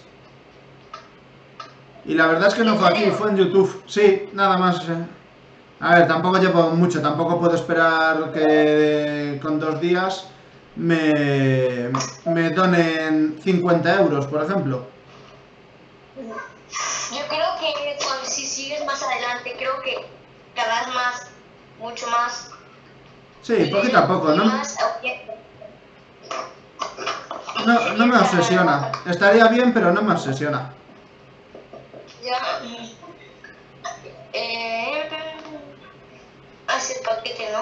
Y la verdad es que no fue aquí, fue en YouTube. Sí, nada más. Eh. A ver, tampoco llevo mucho, tampoco puedo esperar que con dos días me, me donen cincuenta euros, por ejemplo. Yo creo que cuando, si sigues más adelante, creo que te harás más, mucho más. Sí, poquito a poco, ¿no? No, no me obsesiona. Estaría bien, pero no me obsesiona. Ya. Eh... Hace el paquete, ¿no?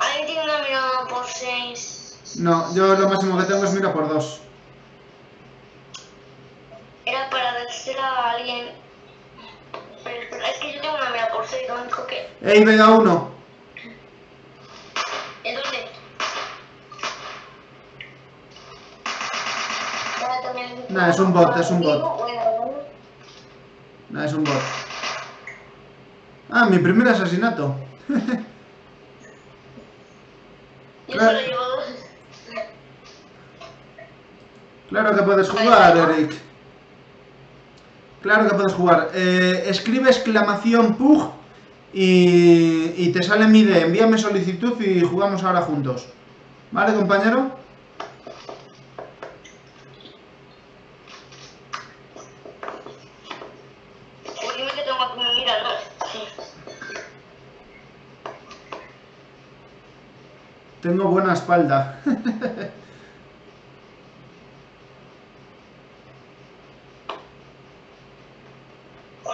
Ahí tiene una mirada por seis. No, yo lo máximo que tengo es mira por dos. Era para decir a alguien. Pero es que yo tengo una mira por seis, lo único que. ¡Ey, venga uno! ¿En dónde? Nah, es un bot, es un bot. Nah, es un bot. Ah, mi primer asesinato. Claro. Claro que puedes jugar, Eric. Claro que puedes jugar. Eh, escribe exclamación P U G y, y te sale mi idea. Envíame solicitud y jugamos ahora juntos. ¿Vale, compañero? Tengo buena espalda.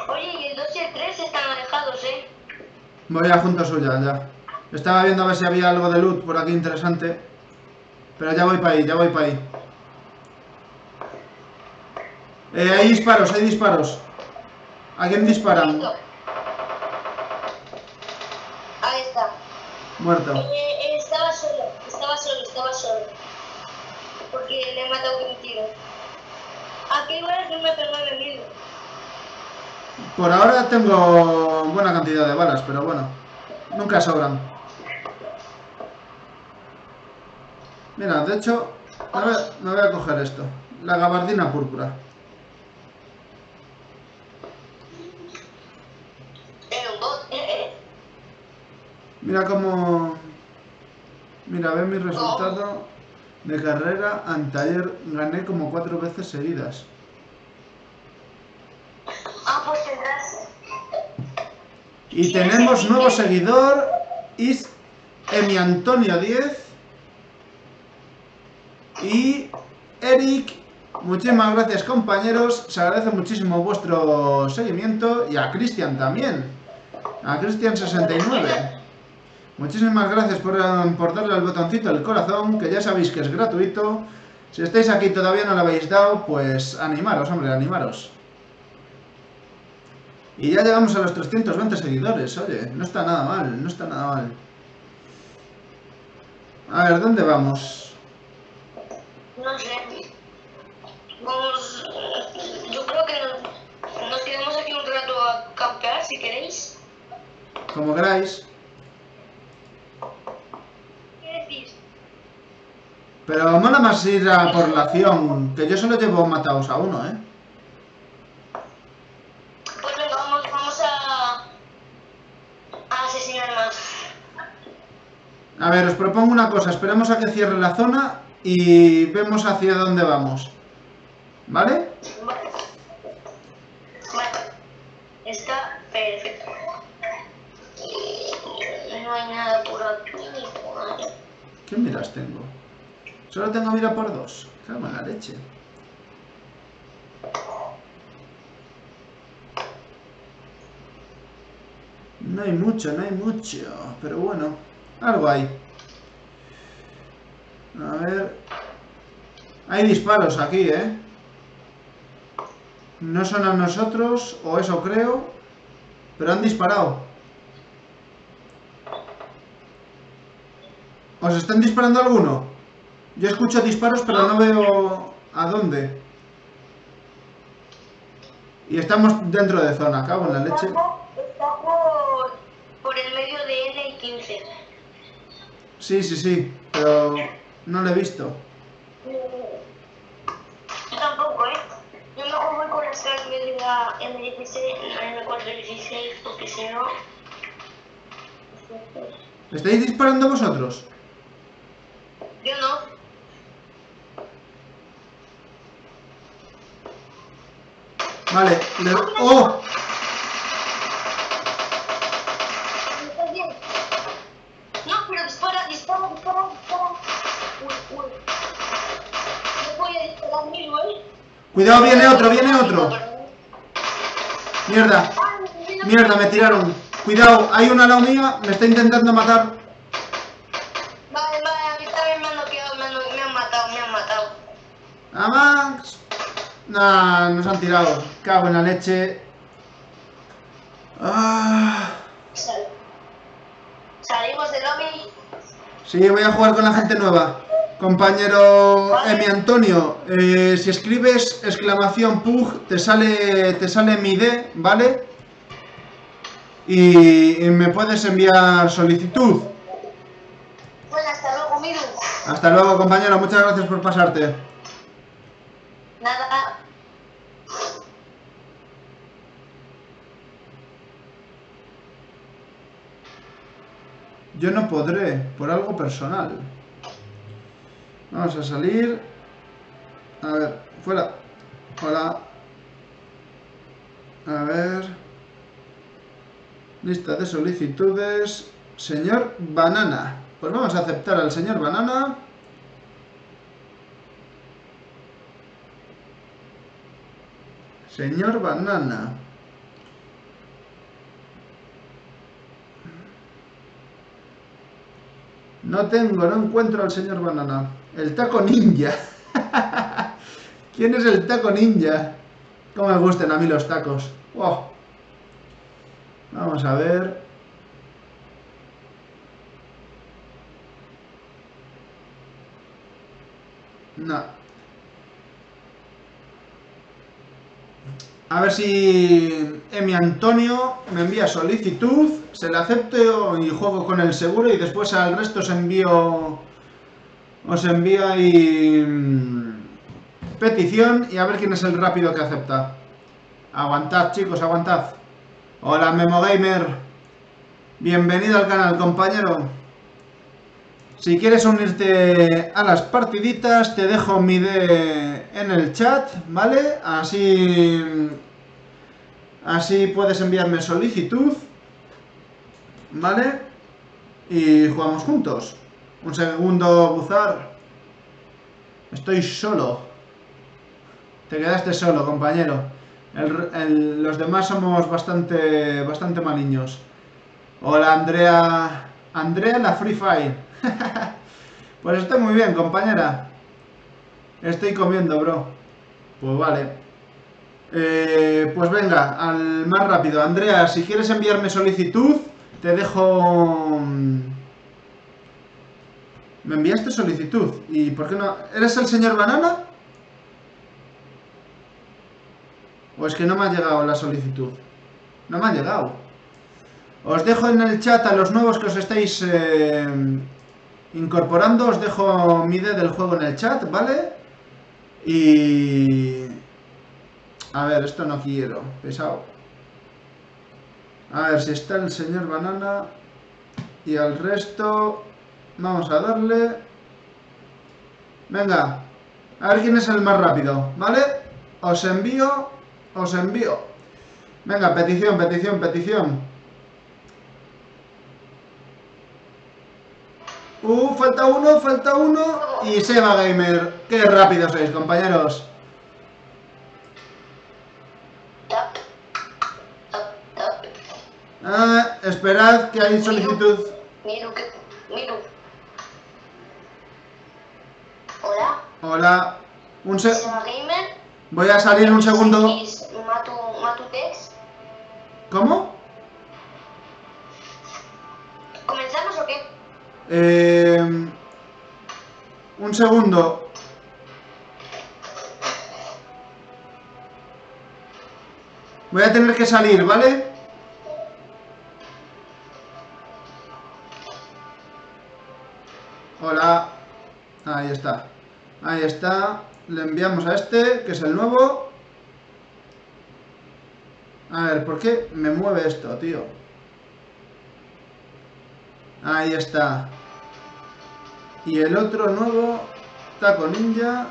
Oye, y el dos y el tres están alejados, ¿eh? Voy a junta suya, ya. Estaba viendo a ver si había algo de loot por aquí interesante. Pero ya voy para ahí, ya voy para ahí. Eh, hay disparos, hay disparos. ¿A quién disparan? Ahí está. Muerto. Estaba solo, estaba solo, estaba solo. Porque le he matado con un tiro. ¿A qué balas no me pegó el enemigo? Por ahora tengo buena cantidad de balas, pero bueno, nunca sobran. Mira, de hecho, me voy a, me voy a coger esto. La gabardina púrpura. Mira cómo... Mira, ve mi resultado de carrera. Anteayer gané como cuatro veces seguidas. Ah, pues tendrás. Y tenemos nuevo seguidor, is Emi Antonio diez. Y Eric, muchísimas gracias, compañeros. Se agradece muchísimo vuestro seguimiento. Y a Cristian también. A Cristian sesenta y nueve. Muchísimas gracias por, por darle al botoncito el corazón, que ya sabéis que es gratuito. Si estáis aquí y todavía no lo habéis dado, pues animaros, hombre, animaros. Y ya llegamos a los trescientos veinte seguidores, oye, no está nada mal, no está nada mal. A ver, ¿dónde vamos? No sé. Vamos... Yo creo que nos quedamos aquí un rato a campear, si queréis. Como queráis. Pero mola más ir a por la acción, que yo solo llevo matados a uno, ¿eh? Pues venga, vamos, vamos a... a asesinar más. A ver, os propongo una cosa, esperemos a que cierre la zona y vemos hacia dónde vamos. ¿Vale? Vale. Vale. Está perfecto. No hay nada por aquí. ¿Qué miras tengo? Solo tengo mira por dos. Cago en la leche. No hay mucho, no hay mucho. Pero bueno, algo hay. A ver. Hay disparos aquí, ¿eh? No son a nosotros, o eso creo. Pero han disparado. ¿Os están disparando alguno? Yo escucho disparos, pero no veo a dónde. Y estamos dentro de zona, cago en la leche. Está por, por el medio de N quince. Sí, sí, sí, pero no lo he visto. Yo tampoco, ¿eh? Yo no voy con la Excel me diga M dieciséis, M cuatrocientos dieciséis, porque si no... ¿Le estáis disparando vosotros? Yo no. Vale, le... ¡Oh! No, pero dispara, dispara, dispara, dispara. Uy, uy. No voy a disparar mil, ¿eh? Cuidado, viene otro, viene otro. Mierda. Mierda, me tiraron. Cuidado, hay una al lado mía, me está intentando matar. Vale, vale, a mí también me han bloqueado, me han matado, me han matado. ¡A Max! Nah, nos han tirado. Cago en la leche. Ah. Sal. Salimos del lobby. Sí, voy a jugar con la gente nueva. Compañero ¿Vale? Emi Antonio, eh, si escribes exclamación P U G, te sale, te sale mi I D, ¿vale? Y, y me puedes enviar solicitud. Bueno, hasta luego, Miru. Hasta luego, compañero. Muchas gracias por pasarte. Nada. Yo no podré, por algo personal. Vamos a salir. A ver, fuera. Hola. A ver. Lista de solicitudes. Señor Banana. Pues vamos a aceptar al señor Banana. Señor Banana. No tengo, no encuentro al señor Banana. El taco ninja. ¿Quién es el taco ninja? Cómo me gustan a mí los tacos. Wow. Vamos a ver. No. A ver si Emi Antonio me envía solicitud, se la acepto y juego con el seguro y después al resto os envío, os envío ahí petición y a ver quién es el rápido que acepta. Aguantad, chicos, aguantad. Hola, MemoGamer. Bienvenido al canal, compañero. Si quieres unirte a las partiditas, te dejo mi I D en el chat, ¿vale? Así, así puedes enviarme solicitud, ¿vale? Y jugamos juntos. Un segundo, Buzar. Estoy solo. Te quedaste solo, compañero. El, el, los demás somos bastante, bastante malignos. Hola, Andrea. Andrea, la Free Fire. Pues estoy muy bien, compañera. Estoy comiendo, bro. Pues vale. eh, Pues venga, al más rápido. Andrea, si quieres enviarme solicitud, te dejo... Me enviaste solicitud. ¿Y por qué no? ¿Eres el señor Banana? ¿O es que no me ha llegado la solicitud? No me ha llegado. Os dejo en el chat a los nuevos que os estáis... Eh... incorporando, os dejo mi I D del juego en el chat, ¿vale? Y... A ver, esto no quiero, pesado. A ver si está el señor Banana. Y al resto... Vamos a darle... Venga, a ver quién es el más rápido, ¿vale? Os envío, os envío. Venga, petición, petición, petición. Uh, falta uno, falta uno. Y Seba Gamer. Qué rápido sois, compañeros. Ah, esperad que hay solicitud. Miru, Miru. Hola. Hola. Un se... Seba Gamer. Voy a salir un segundo. ¿Cómo? ¿Comenzamos o qué? Eh, un segundo. Voy a tener que salir, ¿vale? Hola. Ahí está. Ahí está. Le enviamos a este, que es el nuevo. A ver, ¿por qué me mueve esto, tío? Ahí está. Y el otro nuevo taco ninja.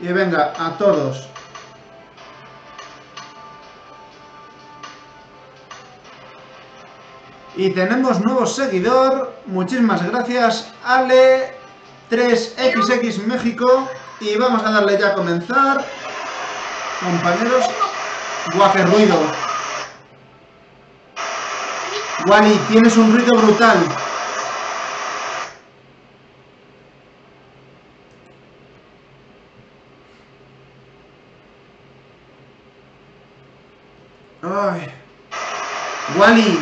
Y venga, a todos. Y tenemos nuevo seguidor. Muchísimas gracias, Ale tres equis equis México. Y vamos a darle ya a comenzar. Compañeros. Guau, qué ruido. Wally, tienes un ruido brutal. Ay. Wally.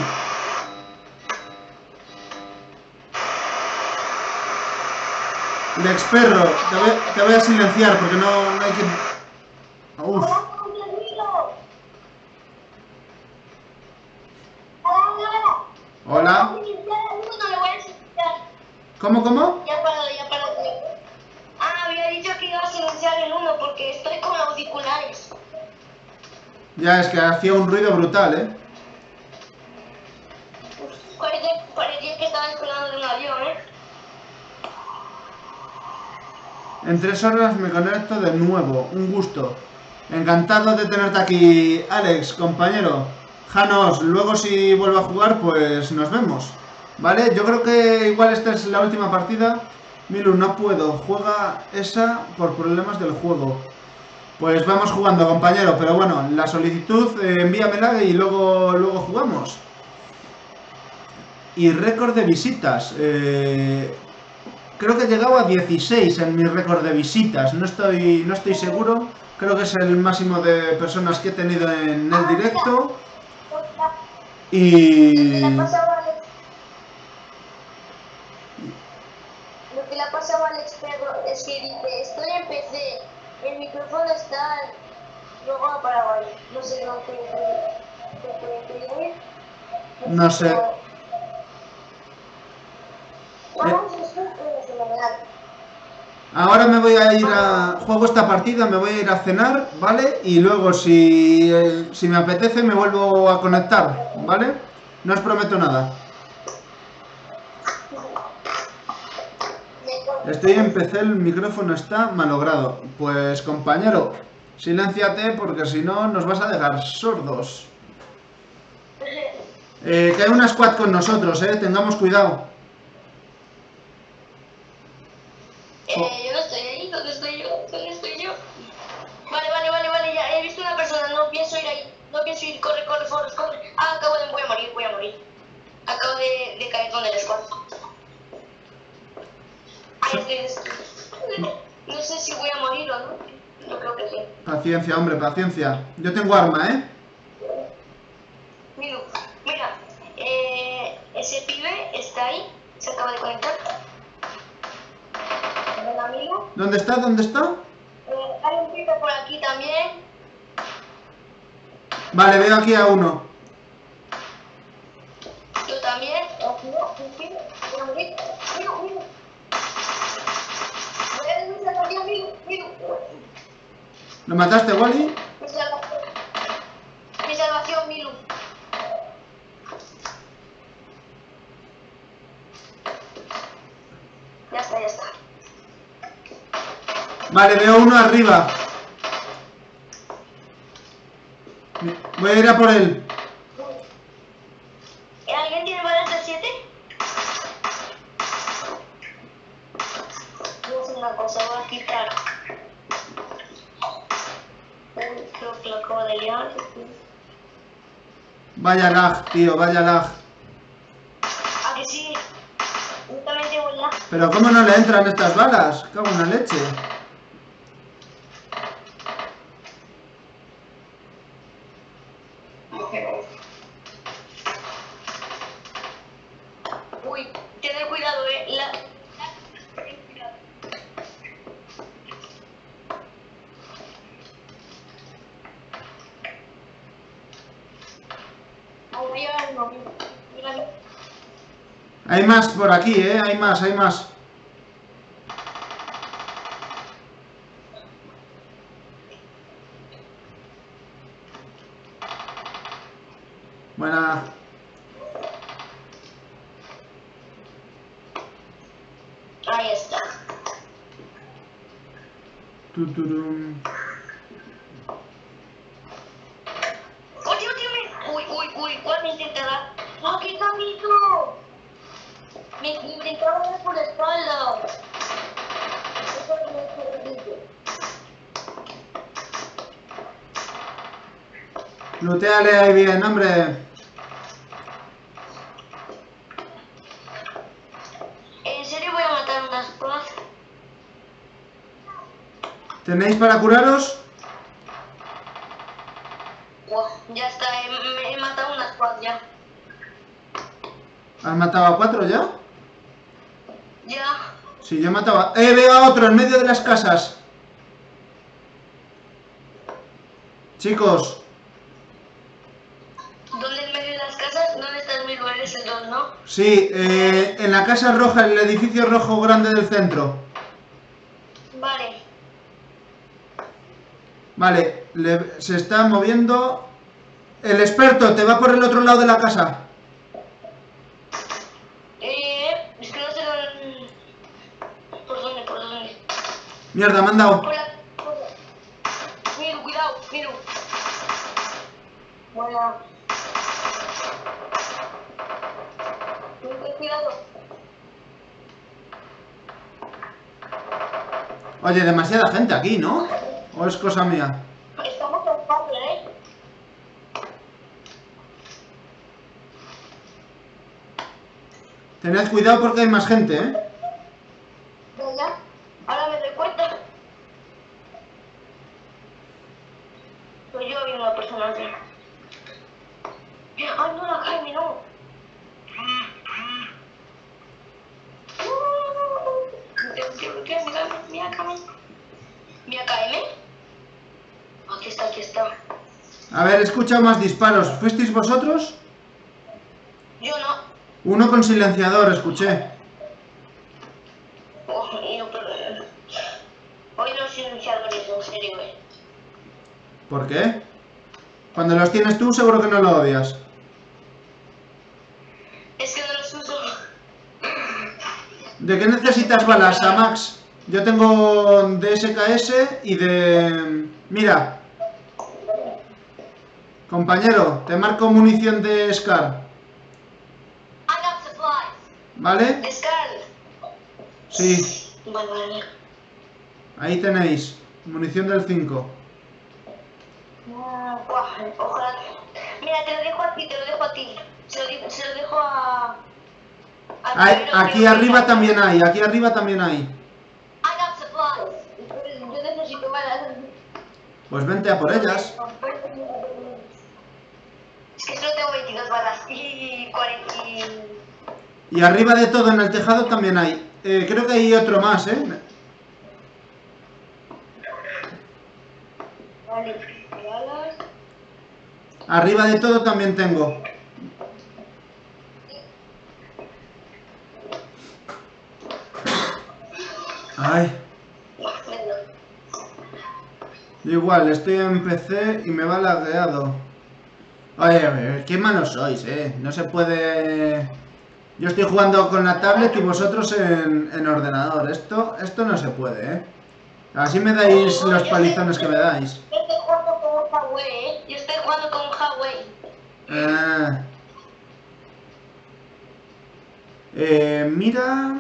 Lex Perro, te voy, te voy a silenciar porque no, no hay que... Uf. Hola. ¿Cómo, cómo? Ya paro, ya paro. Ah, había dicho que iba a silenciar el uno porque estoy con auriculares. Ya, es que hacía un ruido brutal, ¿eh? Parecía que estaba descolando de un avión, ¿eh? En tres horas me conecto de nuevo, un gusto. Encantado de tenerte aquí, Alex, compañero. Janos, luego si vuelvo a jugar, pues nos vemos. ¿Vale? Yo creo que igual esta es la última partida. Milu, no puedo. Juega esa por problemas del juego. Pues vamos jugando, compañero. Pero bueno, la solicitud, eh, envíamela y luego, luego jugamos. Y récord de visitas. Eh... Creo que he llegado a dieciséis en mi récord de visitas, no estoy, no estoy seguro. Creo que es el máximo de personas que he tenido en el directo. Y... Lo que le ha pasado a Alex Pedro es que dice, estoy en P C, el micrófono está luego a Paraguay. No sé, no puede No sé. Ahora me voy a ir a... Juego esta partida, me voy a ir a cenar, ¿vale? Y luego si, eh, si me apetece me vuelvo a conectar, ¿vale? No os prometo nada. Estoy en P C, el micrófono está malogrado. Pues compañero, silénciate porque si no nos vas a dejar sordos. Eh, que hay una squad con nosotros, ¿eh? Tengamos cuidado. Eh, yo no estoy ahí, ¿dónde estoy yo? ¿Dónde estoy yo? Vale, vale, vale, vale, ya he visto una persona, no pienso ir ahí, no pienso ir, corre, corre, corre, corre. Ah, acabo de, voy a morir, voy a morir. Acabo de, de caer con el squad. No sé si voy a morir o no, no creo que sí. Paciencia, hombre, paciencia. Yo tengo arma, ¿eh? Mira, mira, eh, ese pibe está ahí, se acaba de conectar. ¿Dónde está? ¿Dónde está? Eh, hay un pico por aquí también. Vale, veo aquí a uno. Yo también. ¿Lo mataste, Wally? Mi salvación. Mi salvación, Milu. Ya está, ya está. Vale, veo uno arriba. Voy a ir a por él. ¿Alguien tiene balas de siete? Voy a hacer una cosa, voy a quitar. Creo que lo acabo de liar. Vaya lag, tío, vaya lag. ¿A que sí? Yo también tengo lag. Pero ¿cómo no le entran estas balas? Cago en la leche. Hay más por aquí, ¿eh? Hay más, hay más. Buenas. Ahí está. Tuturum. Uy, uy, uy, ¿cuál me intentará? ¡Ah, qué camino! Me, me brincaron por la espalda. Looteale ahí bien, hombre. ¿En serio voy a matar unas cosas? ¿Tenéis para curaros? Ya está, he, he matado unas cuatro ya. ¿Has matado a cuatro ya? Ya. Sí, yo mataba. ¡Eh, veo a otro en medio de las casas! Chicos. ¿Dónde en medio de las casas? ¿Dónde están mis lugares esos dos, no? Sí, eh, en la casa roja, en el edificio rojo grande del centro. Vale. Vale, le, se está moviendo. El experto te va por el otro lado de la casa. Eh, es que no sé dónde. ¿Por dónde? ¿Por dónde? Mierda, me han dado. Miro, cuidado, miro. Bueno. Cuidado. Oye, demasiada gente aquí, ¿no? ¿O es cosa mía? Estamos en Pablo, ¿eh? Tened cuidado porque hay más gente, ¿eh? ¿Ya? Ahora me doy cuenta. Pues yo vi una persona aquí. ¡Ah, no, la Jaime, no! ¡Mira, mira, Jaime! ¿Mira, Jaime? Aquí está, aquí está. A ver, he escuchado más disparos. ¿Fuisteis vosotros? Yo no. Uno con silenciador, escuché. Oh, no, pero... Hoy no silenciadores, en serio, eh. ¿Por qué? Cuando los tienes tú, seguro que no lo odias. Es que no los uso. ¿De qué necesitas balas, a Max? Yo tengo de S K S y de... Mira. Compañero, te marco munición de SCAR. ¿Vale? Sí. Ahí tenéis. Munición del cinco. Ojalá. Mira, te lo dejo a ti, te lo dejo a ti. Se lo, se lo dejo a... a Ay, aquí que... arriba también hay, aquí arriba también hay. Yo necesito balas. Pues vente a por ellas. Es que solo tengo veintidós balas y cuarenta. Y arriba de todo, en el tejado, también hay. Eh, creo que hay otro más, ¿eh? Vale, balas. Arriba de todo también tengo. Ay. Igual, estoy en P C y me va lagueado. Oye, qué malos sois, eh. No se puede... Yo estoy jugando con la tablet y vosotros en, en ordenador. Esto esto no se puede, eh. Así me dais los palizones que me dais. Yo estoy jugando con Huawei, eh. Yo estoy jugando con Huawei. Ah. Eh, mira...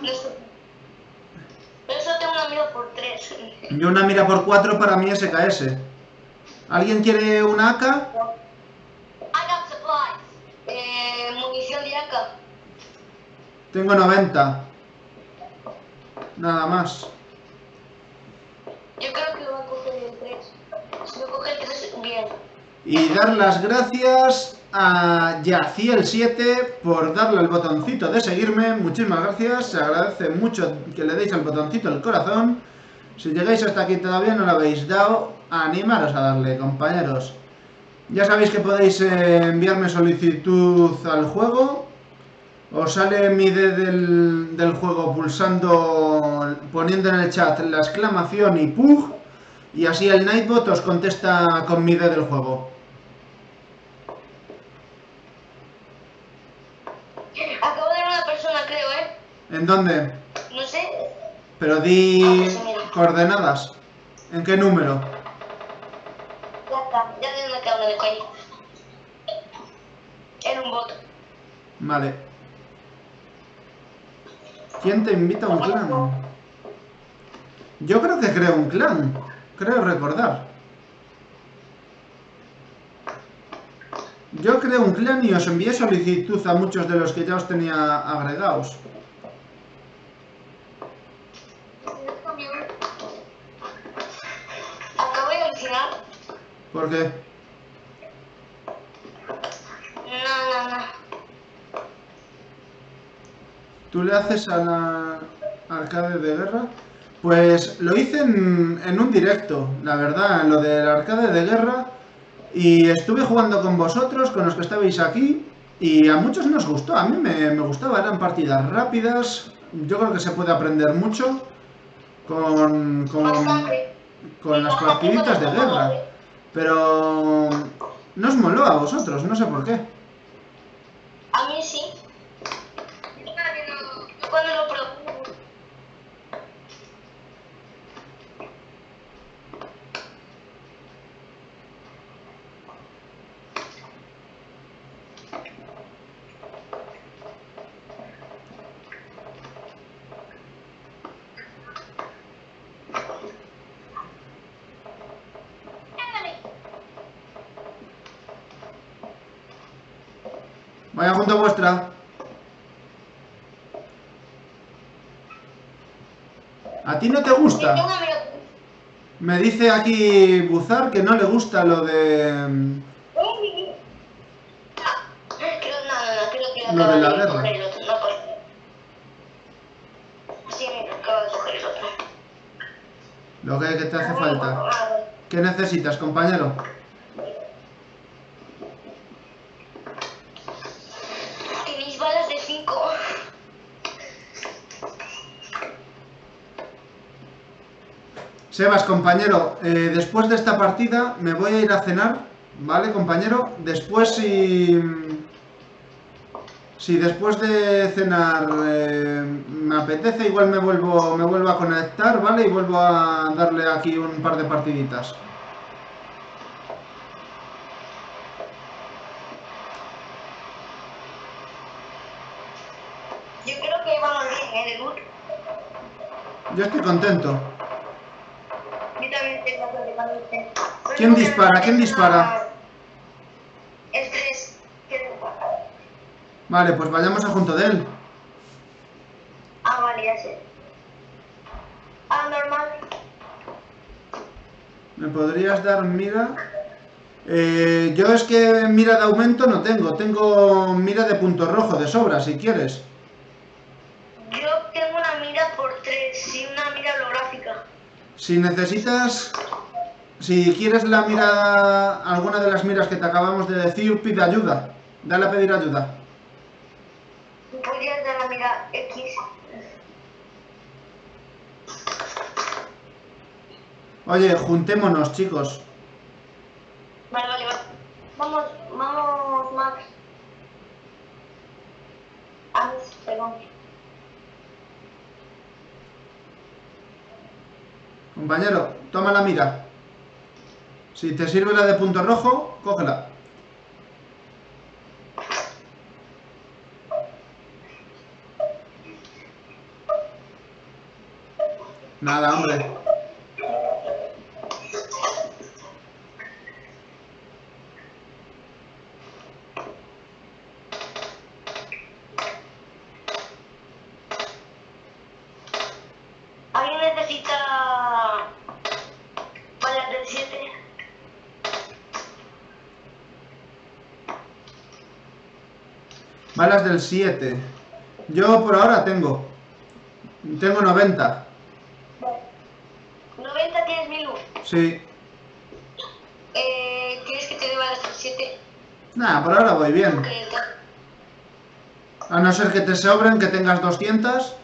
Pero eso tengo una mira por tres. Yo una mira por cuatro para mi S K S. ¿Alguien quiere una A K? I got supplies. Eh, munición de A K. Tengo noventa. Nada más. Yo creo que lo voy a coger el tres. Si lo coge el tres, bien. Y dar las gracias a Yaciel siete por darle el botoncito de seguirme. Muchísimas gracias, se agradece mucho que le deis al botoncito el corazón. Si llegáis hasta aquí todavía no lo habéis dado, animaros a darle, compañeros. Ya sabéis que podéis eh, enviarme solicitud al juego. Os sale mi I D del, del juego pulsando, poniendo en el chat la exclamación y pug. Y así el Nightbot os contesta con mi I D del juego. ¿En dónde? No sé. Pero di ah, pues coordenadas. ¿En qué número? Ya está, ya se me queda uno de coña. En un voto. Vale. ¿Quién te invita a un clan? Yo creo que creo un clan. Creo recordar. Yo creo un clan y os envié solicitud a muchos de los que ya os tenía agregados. Acabo de alucinar. ¿Por qué? No, no, no. ¿Tú le haces a la arcade de guerra? Pues lo hice en, en un directo, la verdad, en lo del arcade de guerra. Y estuve jugando con vosotros, con los que estabais aquí, y a muchos nos gustó, a mí me, me gustaba, eran partidas rápidas, yo creo que se puede aprender mucho con, con, con las partiditas de guerra, pero no os moló a vosotros, no sé por qué. A mí sí. Yo cuando lo probé... Vaya junto vuestra. ¿A ti no te gusta? Me dice aquí Buzar que no le gusta lo de... Lo de la guerra. Lo que te hace falta. ¿Qué necesitas, compañero? Sebas, compañero, eh, después de esta partida me voy a ir a cenar, ¿vale, compañero? Después, si, si después de cenar eh, me apetece, igual me vuelvo, me vuelvo a conectar, ¿vale? Y vuelvo a darle aquí un par de partiditas. Yo creo que vamos bien, ¿eh, Debut? Yo estoy contento. ¿Quién dispara? ¿Quién dispara? El tres. Vale, pues vayamos a junto de él. Ah, vale, ya sé. Ah, normal. ¿Me podrías dar mira? Eh, yo es que mira de aumento no tengo. Tengo mira de punto rojo de sobra, si quieres. Yo tengo una mira por tres y una mira holográfica. Si necesitas... Si quieres la mirada, alguna de las miras que te acabamos de decir, pide ayuda. Dale a pedir ayuda. ¿Podrías dar la mira X? Oye, juntémonos, chicos. Vale, vale, vale. Vamos, vamos, Max. Ah, perdón. Compañero, toma la mira. Si te sirve la de punto rojo, cógela. Nada, hombre. ¿Alguien necesita balas del siete? Balas del siete. Yo por ahora tengo. Tengo noventa. ¿noventa tienes mi luz? Sí. Eh, ¿Quieres que te dé balas del siete? Nah, por ahora voy bien. A no ser que te sobren, que tengas doscientas.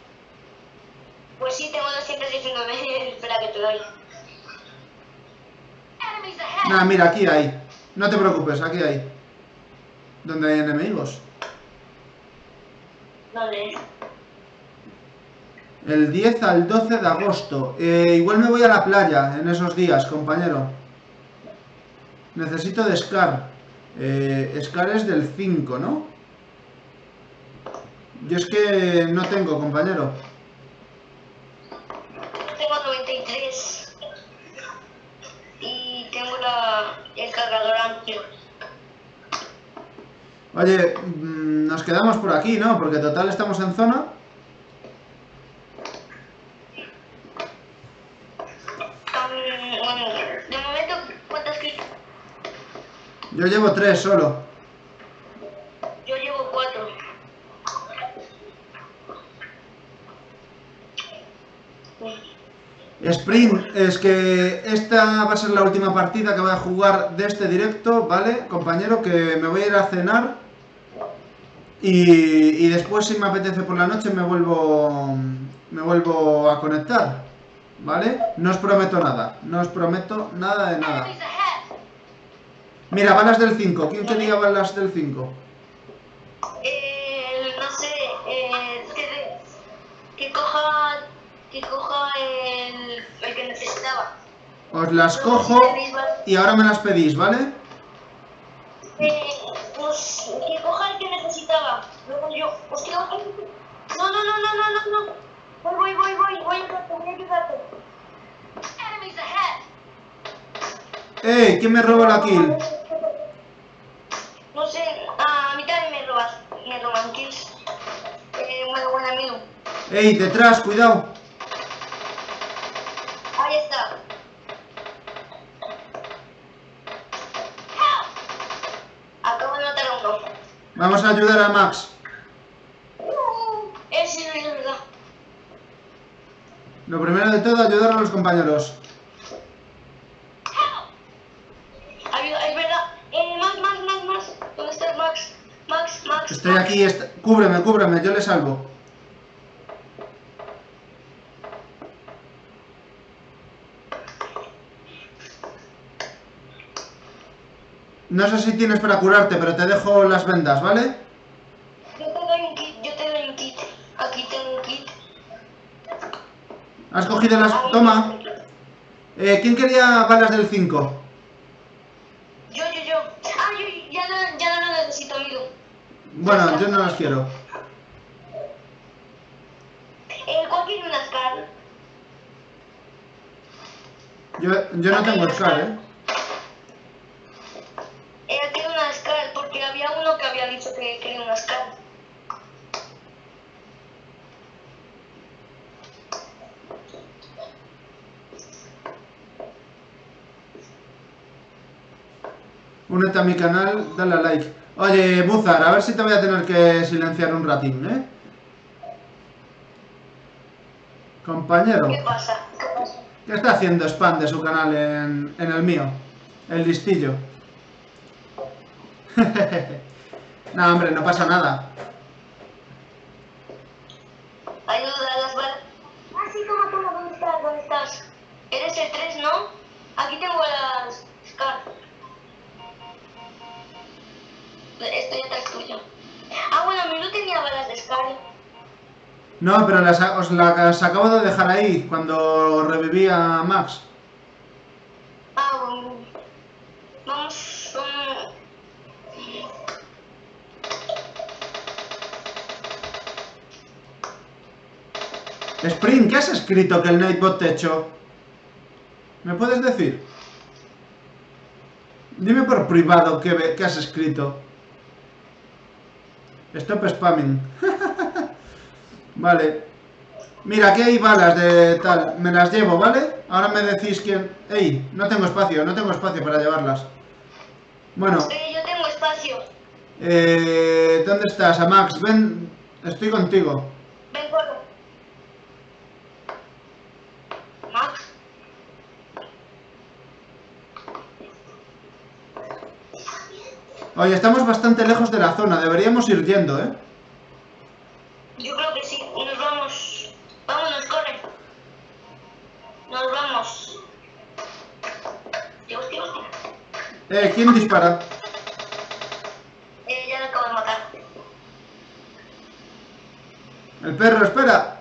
Pues sí, tengo doscientas diecinueve. Espera que te doy. Nah, mira, aquí hay. No te preocupes, aquí hay. Donde hay enemigos. ¿Dónde? El diez al doce de agosto. Eh, igual me voy a la playa en esos días, compañero. Necesito de Scar. Eh, Scar es del cinco, ¿no? Yo es que no tengo, compañero. Tengo noventa y tres. Y tengo la, el cargador amplio. Oye, nos quedamos por aquí, ¿no? Porque total estamos en zona. Yo llevo tres solo. Yo llevo cuatro. Sprint, es que esta va a ser la última partida que voy a jugar de este directo, ¿vale? Compañero, que me voy a ir a cenar. Y, y después, si me apetece por la noche, me vuelvo, me vuelvo a conectar, ¿vale? No os prometo nada, no os prometo nada de nada. Mira, balas del cinco. ¿Quién tenía balas del cinco? Eh, no sé, eh, que, que coja, que coja el, el que necesitaba. Os las no, cojo si las... y ahora me las pedís, ¿vale? Eh, pues que coja el que necesitaba. Luego yo, pues que no, no, no, no, no, no, no. Voy, voy, voy, voy, voy a ayudarte, voy a ayudarte. Enemies ahead. ¡Ey! ¿Quién me robó la kill? No sé, a mí también me robas, me roban kills. Eh, un buen amigo. ¡Ey! Detrás, cuidado. Ahí está. Acabo de matar a uno. Vamos a ayudar a Max. Uh, ese no ayuda. Lo primero de todo, ayudar a los compañeros. Estoy aquí, está... cúbreme, cúbreme, yo le salvo. No sé si tienes para curarte, pero te dejo las vendas, ¿vale? Yo te doy un kit, yo te doy un kit. Aquí tengo un kit. Has cogido las... Toma. Eh, ¿quién quería balas del cinco? Yo, yo, yo. Ah, yo ya no, ya no lo necesito, amigo. Bueno, yo no las quiero. Eh, ¿Cuál tiene una Scar? Yo, yo no tengo Scar, ¿eh? Eh, tiene una Scar, porque había uno que había dicho que quería una Scar. Únete a mi canal, dale a like. Oye, Buzar, a ver si te voy a tener que silenciar un ratín, ¿eh? Compañero. ¿Qué pasa? ¿Qué pasa? ¿Qué está haciendo spam de su canal en, en el mío? El listillo. No, hombre, no pasa nada. Ayuda, las balas. Ah, sí, toma, toma, ¿dónde estás? ¿Dónde estás? Eres el tres, ¿no? Aquí tengo las Scar. Esto ya está tuyo. Ah, bueno, yo no tenía balas de Scar. No, pero las, os las acabo de dejar ahí cuando reviví a Max. Ah, bueno. Vamos. Um... Spring, ¿qué has escrito que el Nightbot te echó? ¿Me puedes decir? Dime por privado qué, qué has escrito. Stop spamming. Vale. Mira, aquí hay balas de tal. Me las llevo, ¿vale? Ahora me decís quién... Ey, no tengo espacio, no tengo espacio para llevarlas. Bueno. Eh, yo tengo espacio. Eh, ¿dónde estás, Amax? Ven, estoy contigo. Ven, corro. Max. Oye, estamos bastante lejos de la zona, deberíamos ir yendo, ¿eh? Yo creo que sí, nos vamos. Vámonos, corre. Nos vamos. Dios, Dios. Eh, ¿quién dispara? Eh, ya lo acabo de matar. El perro, espera.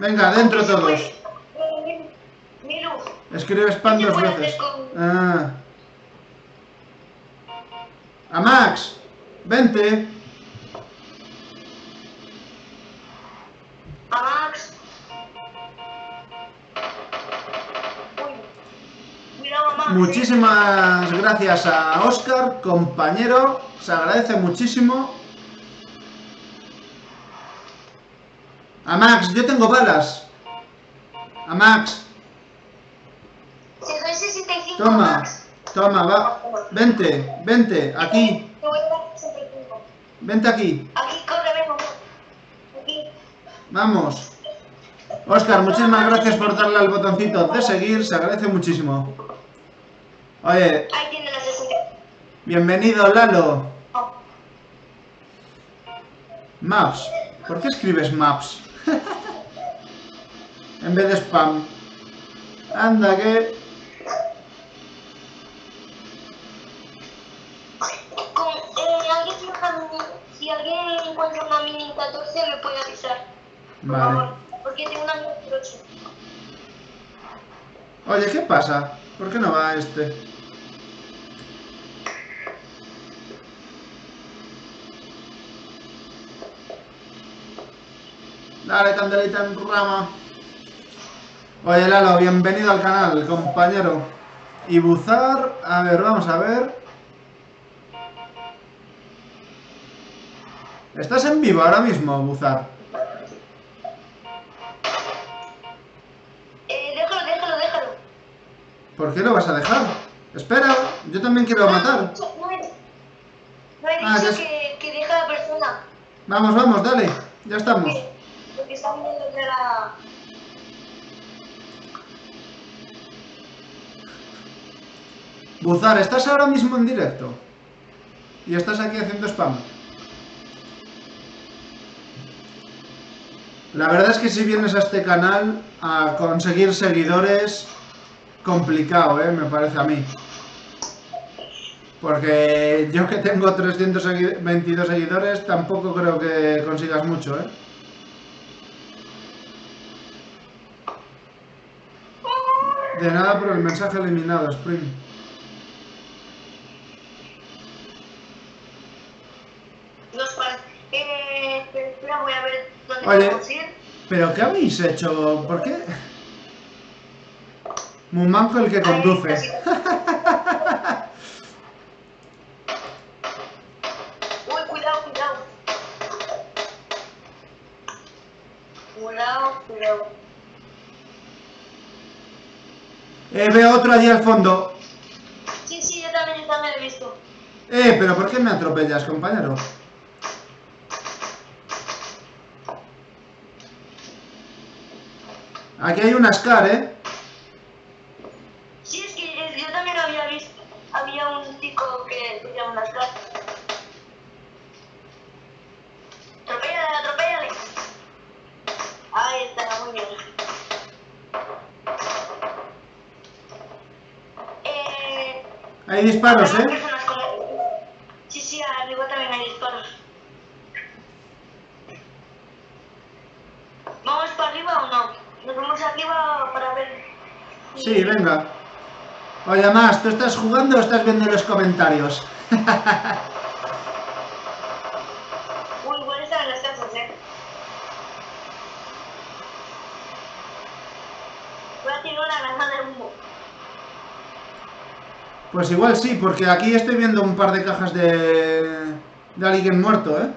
Venga, adentro todos. Escribe spam dos veces. Ah. A Max, vente. A Max. Muchísimas gracias a Óscar, compañero. Se agradece muchísimo. A Max, yo tengo balas. A Max. Toma, toma, va. Vente, vente, aquí. Vente aquí. Vamos. Óscar, muchísimas gracias por darle al botoncito de seguir. Se agradece muchísimo. Oye. Bienvenido, Lalo. Maps. ¿Por qué escribes Maps? En vez de spam. Anda que... Con, eh, alguien, si alguien encuentra una mini catorce me puede avisar. Por vale. favor, porque tengo una mini ocho. Oye, ¿qué pasa? ¿Por qué no va este? Dale, candelita en rama. Oye, Lalo, bienvenido al canal, compañero. Y Buzar, a ver, vamos a ver. ¿Estás en vivo ahora mismo, Buzar? Eh, déjalo, déjalo, déjalo. ¿Por qué lo vas a dejar? Espera, yo también quiero no, matar. No, no, no he dicho ah, que, que deja a la persona. Vamos, vamos, dale, ya estamos. ¿Qué? Porque está mirando de la... Buzar, estás ahora mismo en directo y estás aquí haciendo spam. La verdad es que si vienes a este canal a conseguir seguidores, complicado, ¿eh? Me parece a mí. Porque yo que tengo trescientos veintidós seguidores tampoco creo que consigas mucho, ¿eh? De nada por el mensaje eliminado, Spring. Oye, ¿pero qué habéis hecho? ¿Por qué? Mumanco el que conduce. Uy, cuidado, cuidado. Cuidado, cuidado. Eh, veo otro allí al fondo. Sí, sí, yo también, yo también lo he visto. Eh, pero ¿por qué me atropellas, compañero? Aquí hay una Scar, ¿eh? Sí, es que yo también había visto. Había un chico que tenía una Scar. Atropéllale, atropéllale. Ahí está, muy bien. Eh, hay disparos, ¿eh? Sí, sí, arriba también hay disparos. ¿Vamos para arriba o no? Nos vamos arriba para ver. Sí, venga. Oye, Max, ¿tú estás jugando o estás viendo los comentarios? Uy, buenas están las tazas, eh. Voy a tirar una lanza de humo. Pues igual sí, porque aquí estoy viendo un par de cajas de... de alguien muerto, eh.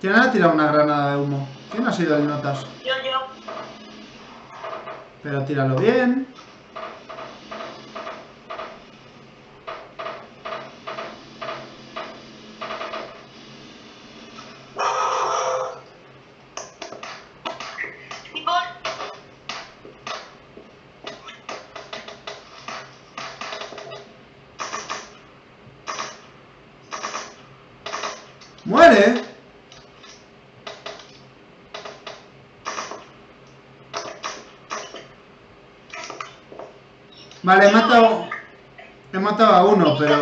¿Quién ha tirado una granada de humo? ¿Quién ha sido el Notas? Yo, yo. Pero tíralo bien. ¡Muere! Vale, he matado, he matado a uno, pero...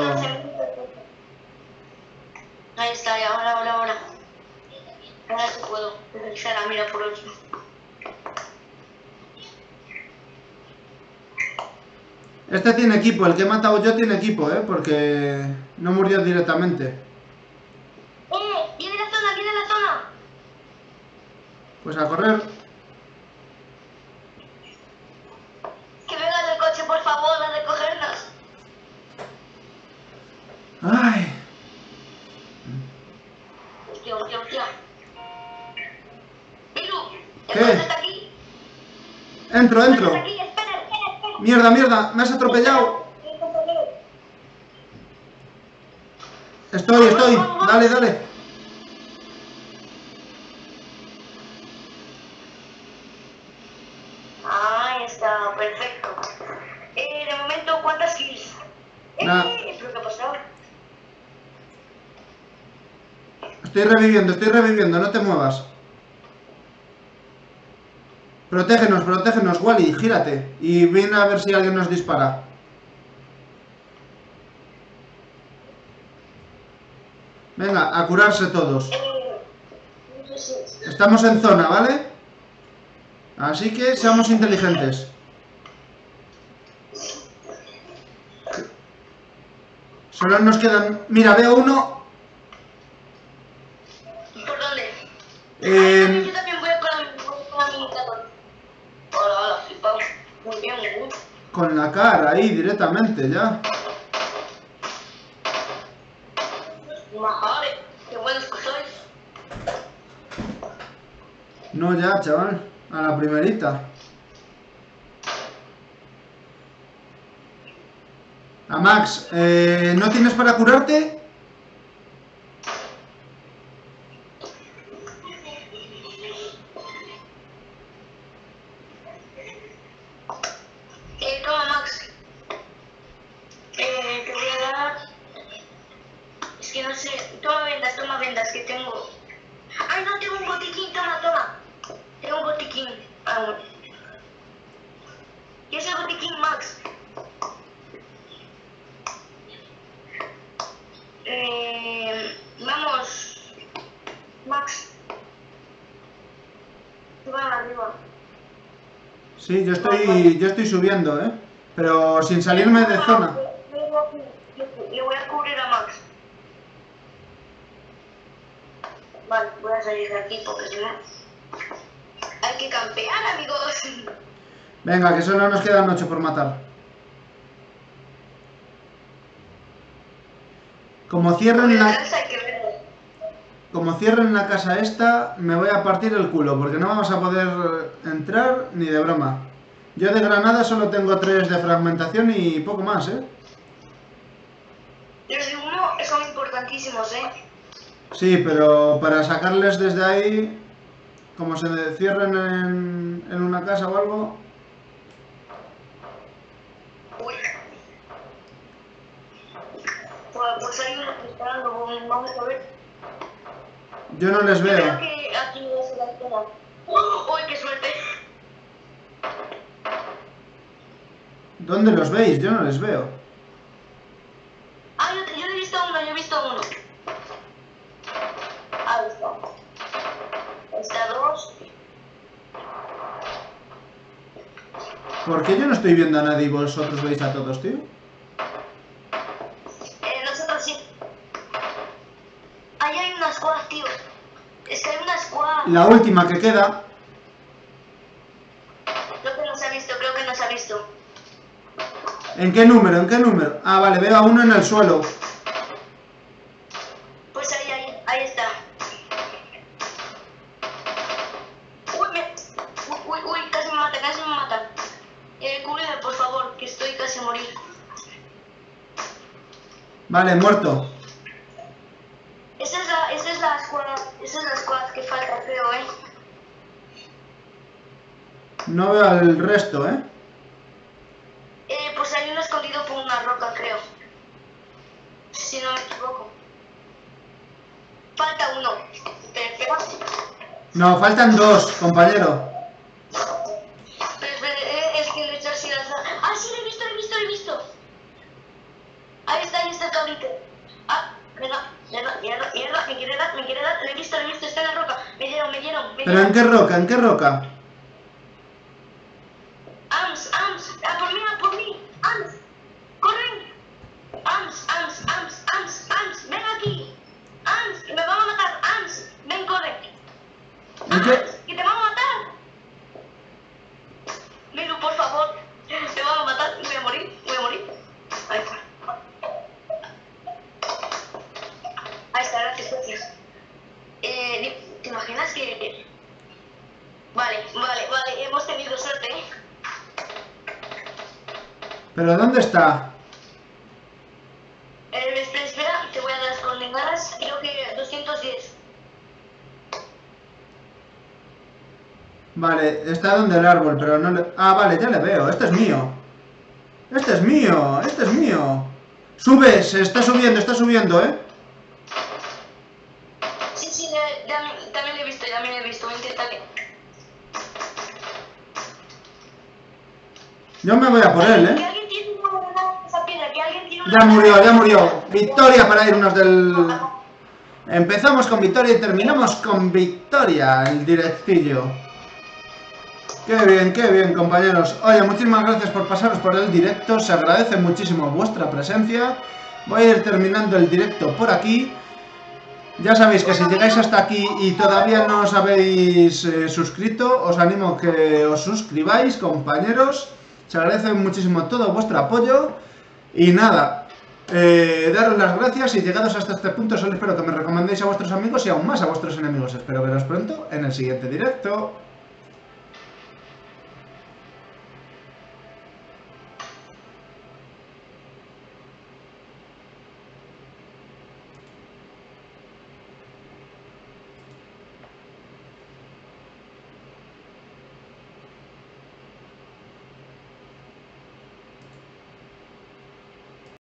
Ahí está, ahora, ahora, ahora. se la mira por aquí. Este tiene equipo, el que he matado yo tiene equipo, ¿eh? Porque no murió directamente. ¡Eh! ¡Viene la zona! ¡Viene la zona! Pues a correr. Que vengan del coche, por favor, a recogernos. ¡Ay! ¡Hostia, hostia, hostia! ¡Piru! ¿El coche está aquí? Entro, entro. Mierda, mierda, me has atropellado. Estoy, estoy. Dale, dale. Ahí está, perfecto. Eh, de momento, ¿cuántas kills? Nah. Eh, ¿qué ha pasado? Estoy reviviendo, estoy reviviendo, no te muevas. Protégenos, protégenos, Wally, gírate. Y ven a ver si alguien nos dispara. Venga, a curarse todos. Estamos en zona, ¿vale? Así que seamos inteligentes. Solo nos quedan... Mira, veo uno... ¿Por dónde? Eh... Con la cara ahí directamente ya. No ya, chaval, a la primerita. A Max, eh, ¿no tienes para curarte? Sí, yo estoy, yo estoy subiendo, ¿eh? Pero sin salirme de zona. Le voy a cubrir a Max. Vale, voy a salir de aquí porque si no... Hay que campear, amigos. Venga, que solo nos quedan ocho por matar. Como cierren la... Como cierren la casa esta, me voy a partir el culo, porque no vamos a poder entrar ni de broma. Yo de granada solo tengo tres de fragmentación y poco más, ¿eh? Los de uno son importantísimos, ¿eh? Sí, pero para sacarles desde ahí, como se cierren en, en una casa o algo... Uy. Pues hay uno que está dando, vamos a ver... Yo no les veo. Creo que aquí no se las toma. ¡Uy, qué suerte! ¿Dónde los veis? Yo no les veo. Ah, yo, yo he visto uno, yo he visto uno. Ah, ahí está. Está dos. ¿Por qué yo no estoy viendo a nadie y vosotros veis a todos, tío? La última que queda. Creo que nos ha visto, creo que nos ha visto. ¿En qué número? ¿En qué número? Ah, vale, veo a uno en el suelo. Pues ahí, ahí, ahí está. Uy, me... uy, uy, casi me mata, casi me mata. Eh, cúbreme, por favor, que estoy casi a morir. Vale, muerto. No veo al resto, ¿eh? Eh, pues hay uno escondido por una roca, creo. Si no me equivoco. Falta uno. ¿Te pegas? No, faltan dos, compañero. Es que le he hecho así la... ¡Ah, sí, lo he visto, lo he visto, lo he visto! Ahí está, ahí está el cabrito. ¡Ah! Me da, me da, me da, me quiere dar, me quiere dar. Lo he visto, lo he visto, está en la roca. Me dieron, me dieron, me dieron. ¿Pero en qué roca? ¿En qué roca? Ams, Ams, a por mí, a por mí, Ams, corren. Ams, Ams, Ams, Ams, Ams, ven aquí. Ams, que me van a matar. Ams, ven, corre. Ams, que te van a matar. Miru, por favor, te van a matar. Voy a morir, voy a morir. Ahí está. Ahí está, gracias, gracias. Eh, ¿te imaginas que...? Vale, vale, vale, hemos tenido suerte. ¿Pero dónde está? Eh, espera, espera, te voy a dar las coordenadas, creo que doscientos diez. Vale, está donde el árbol, pero no le... Ah, vale, ya le veo, este es mío. Este es mío, este es mío. Sube, se está subiendo, está subiendo, ¿eh? También lo he visto, también lo he visto, intentaré. Yo me voy a por él, ¿eh? Que alguien tiene una, esa piedra, que alguien tiene una... Ya murió, ya murió. Victoria para irnos del... Empezamos con victoria y terminamos con victoria el directillo. Qué bien, qué bien, compañeros. Oye, muchísimas gracias por pasaros por el directo. Se agradece muchísimo vuestra presencia. Voy a ir terminando el directo por aquí. Ya sabéis que si llegáis hasta aquí y todavía no os habéis eh, suscrito, os animo a que os suscribáis, compañeros. Se agradece muchísimo todo vuestro apoyo. Y nada, eh, daros las gracias y llegados hasta este punto solo espero que me recomendéis a vuestros amigos y aún más a vuestros enemigos. Espero veros pronto en el siguiente directo.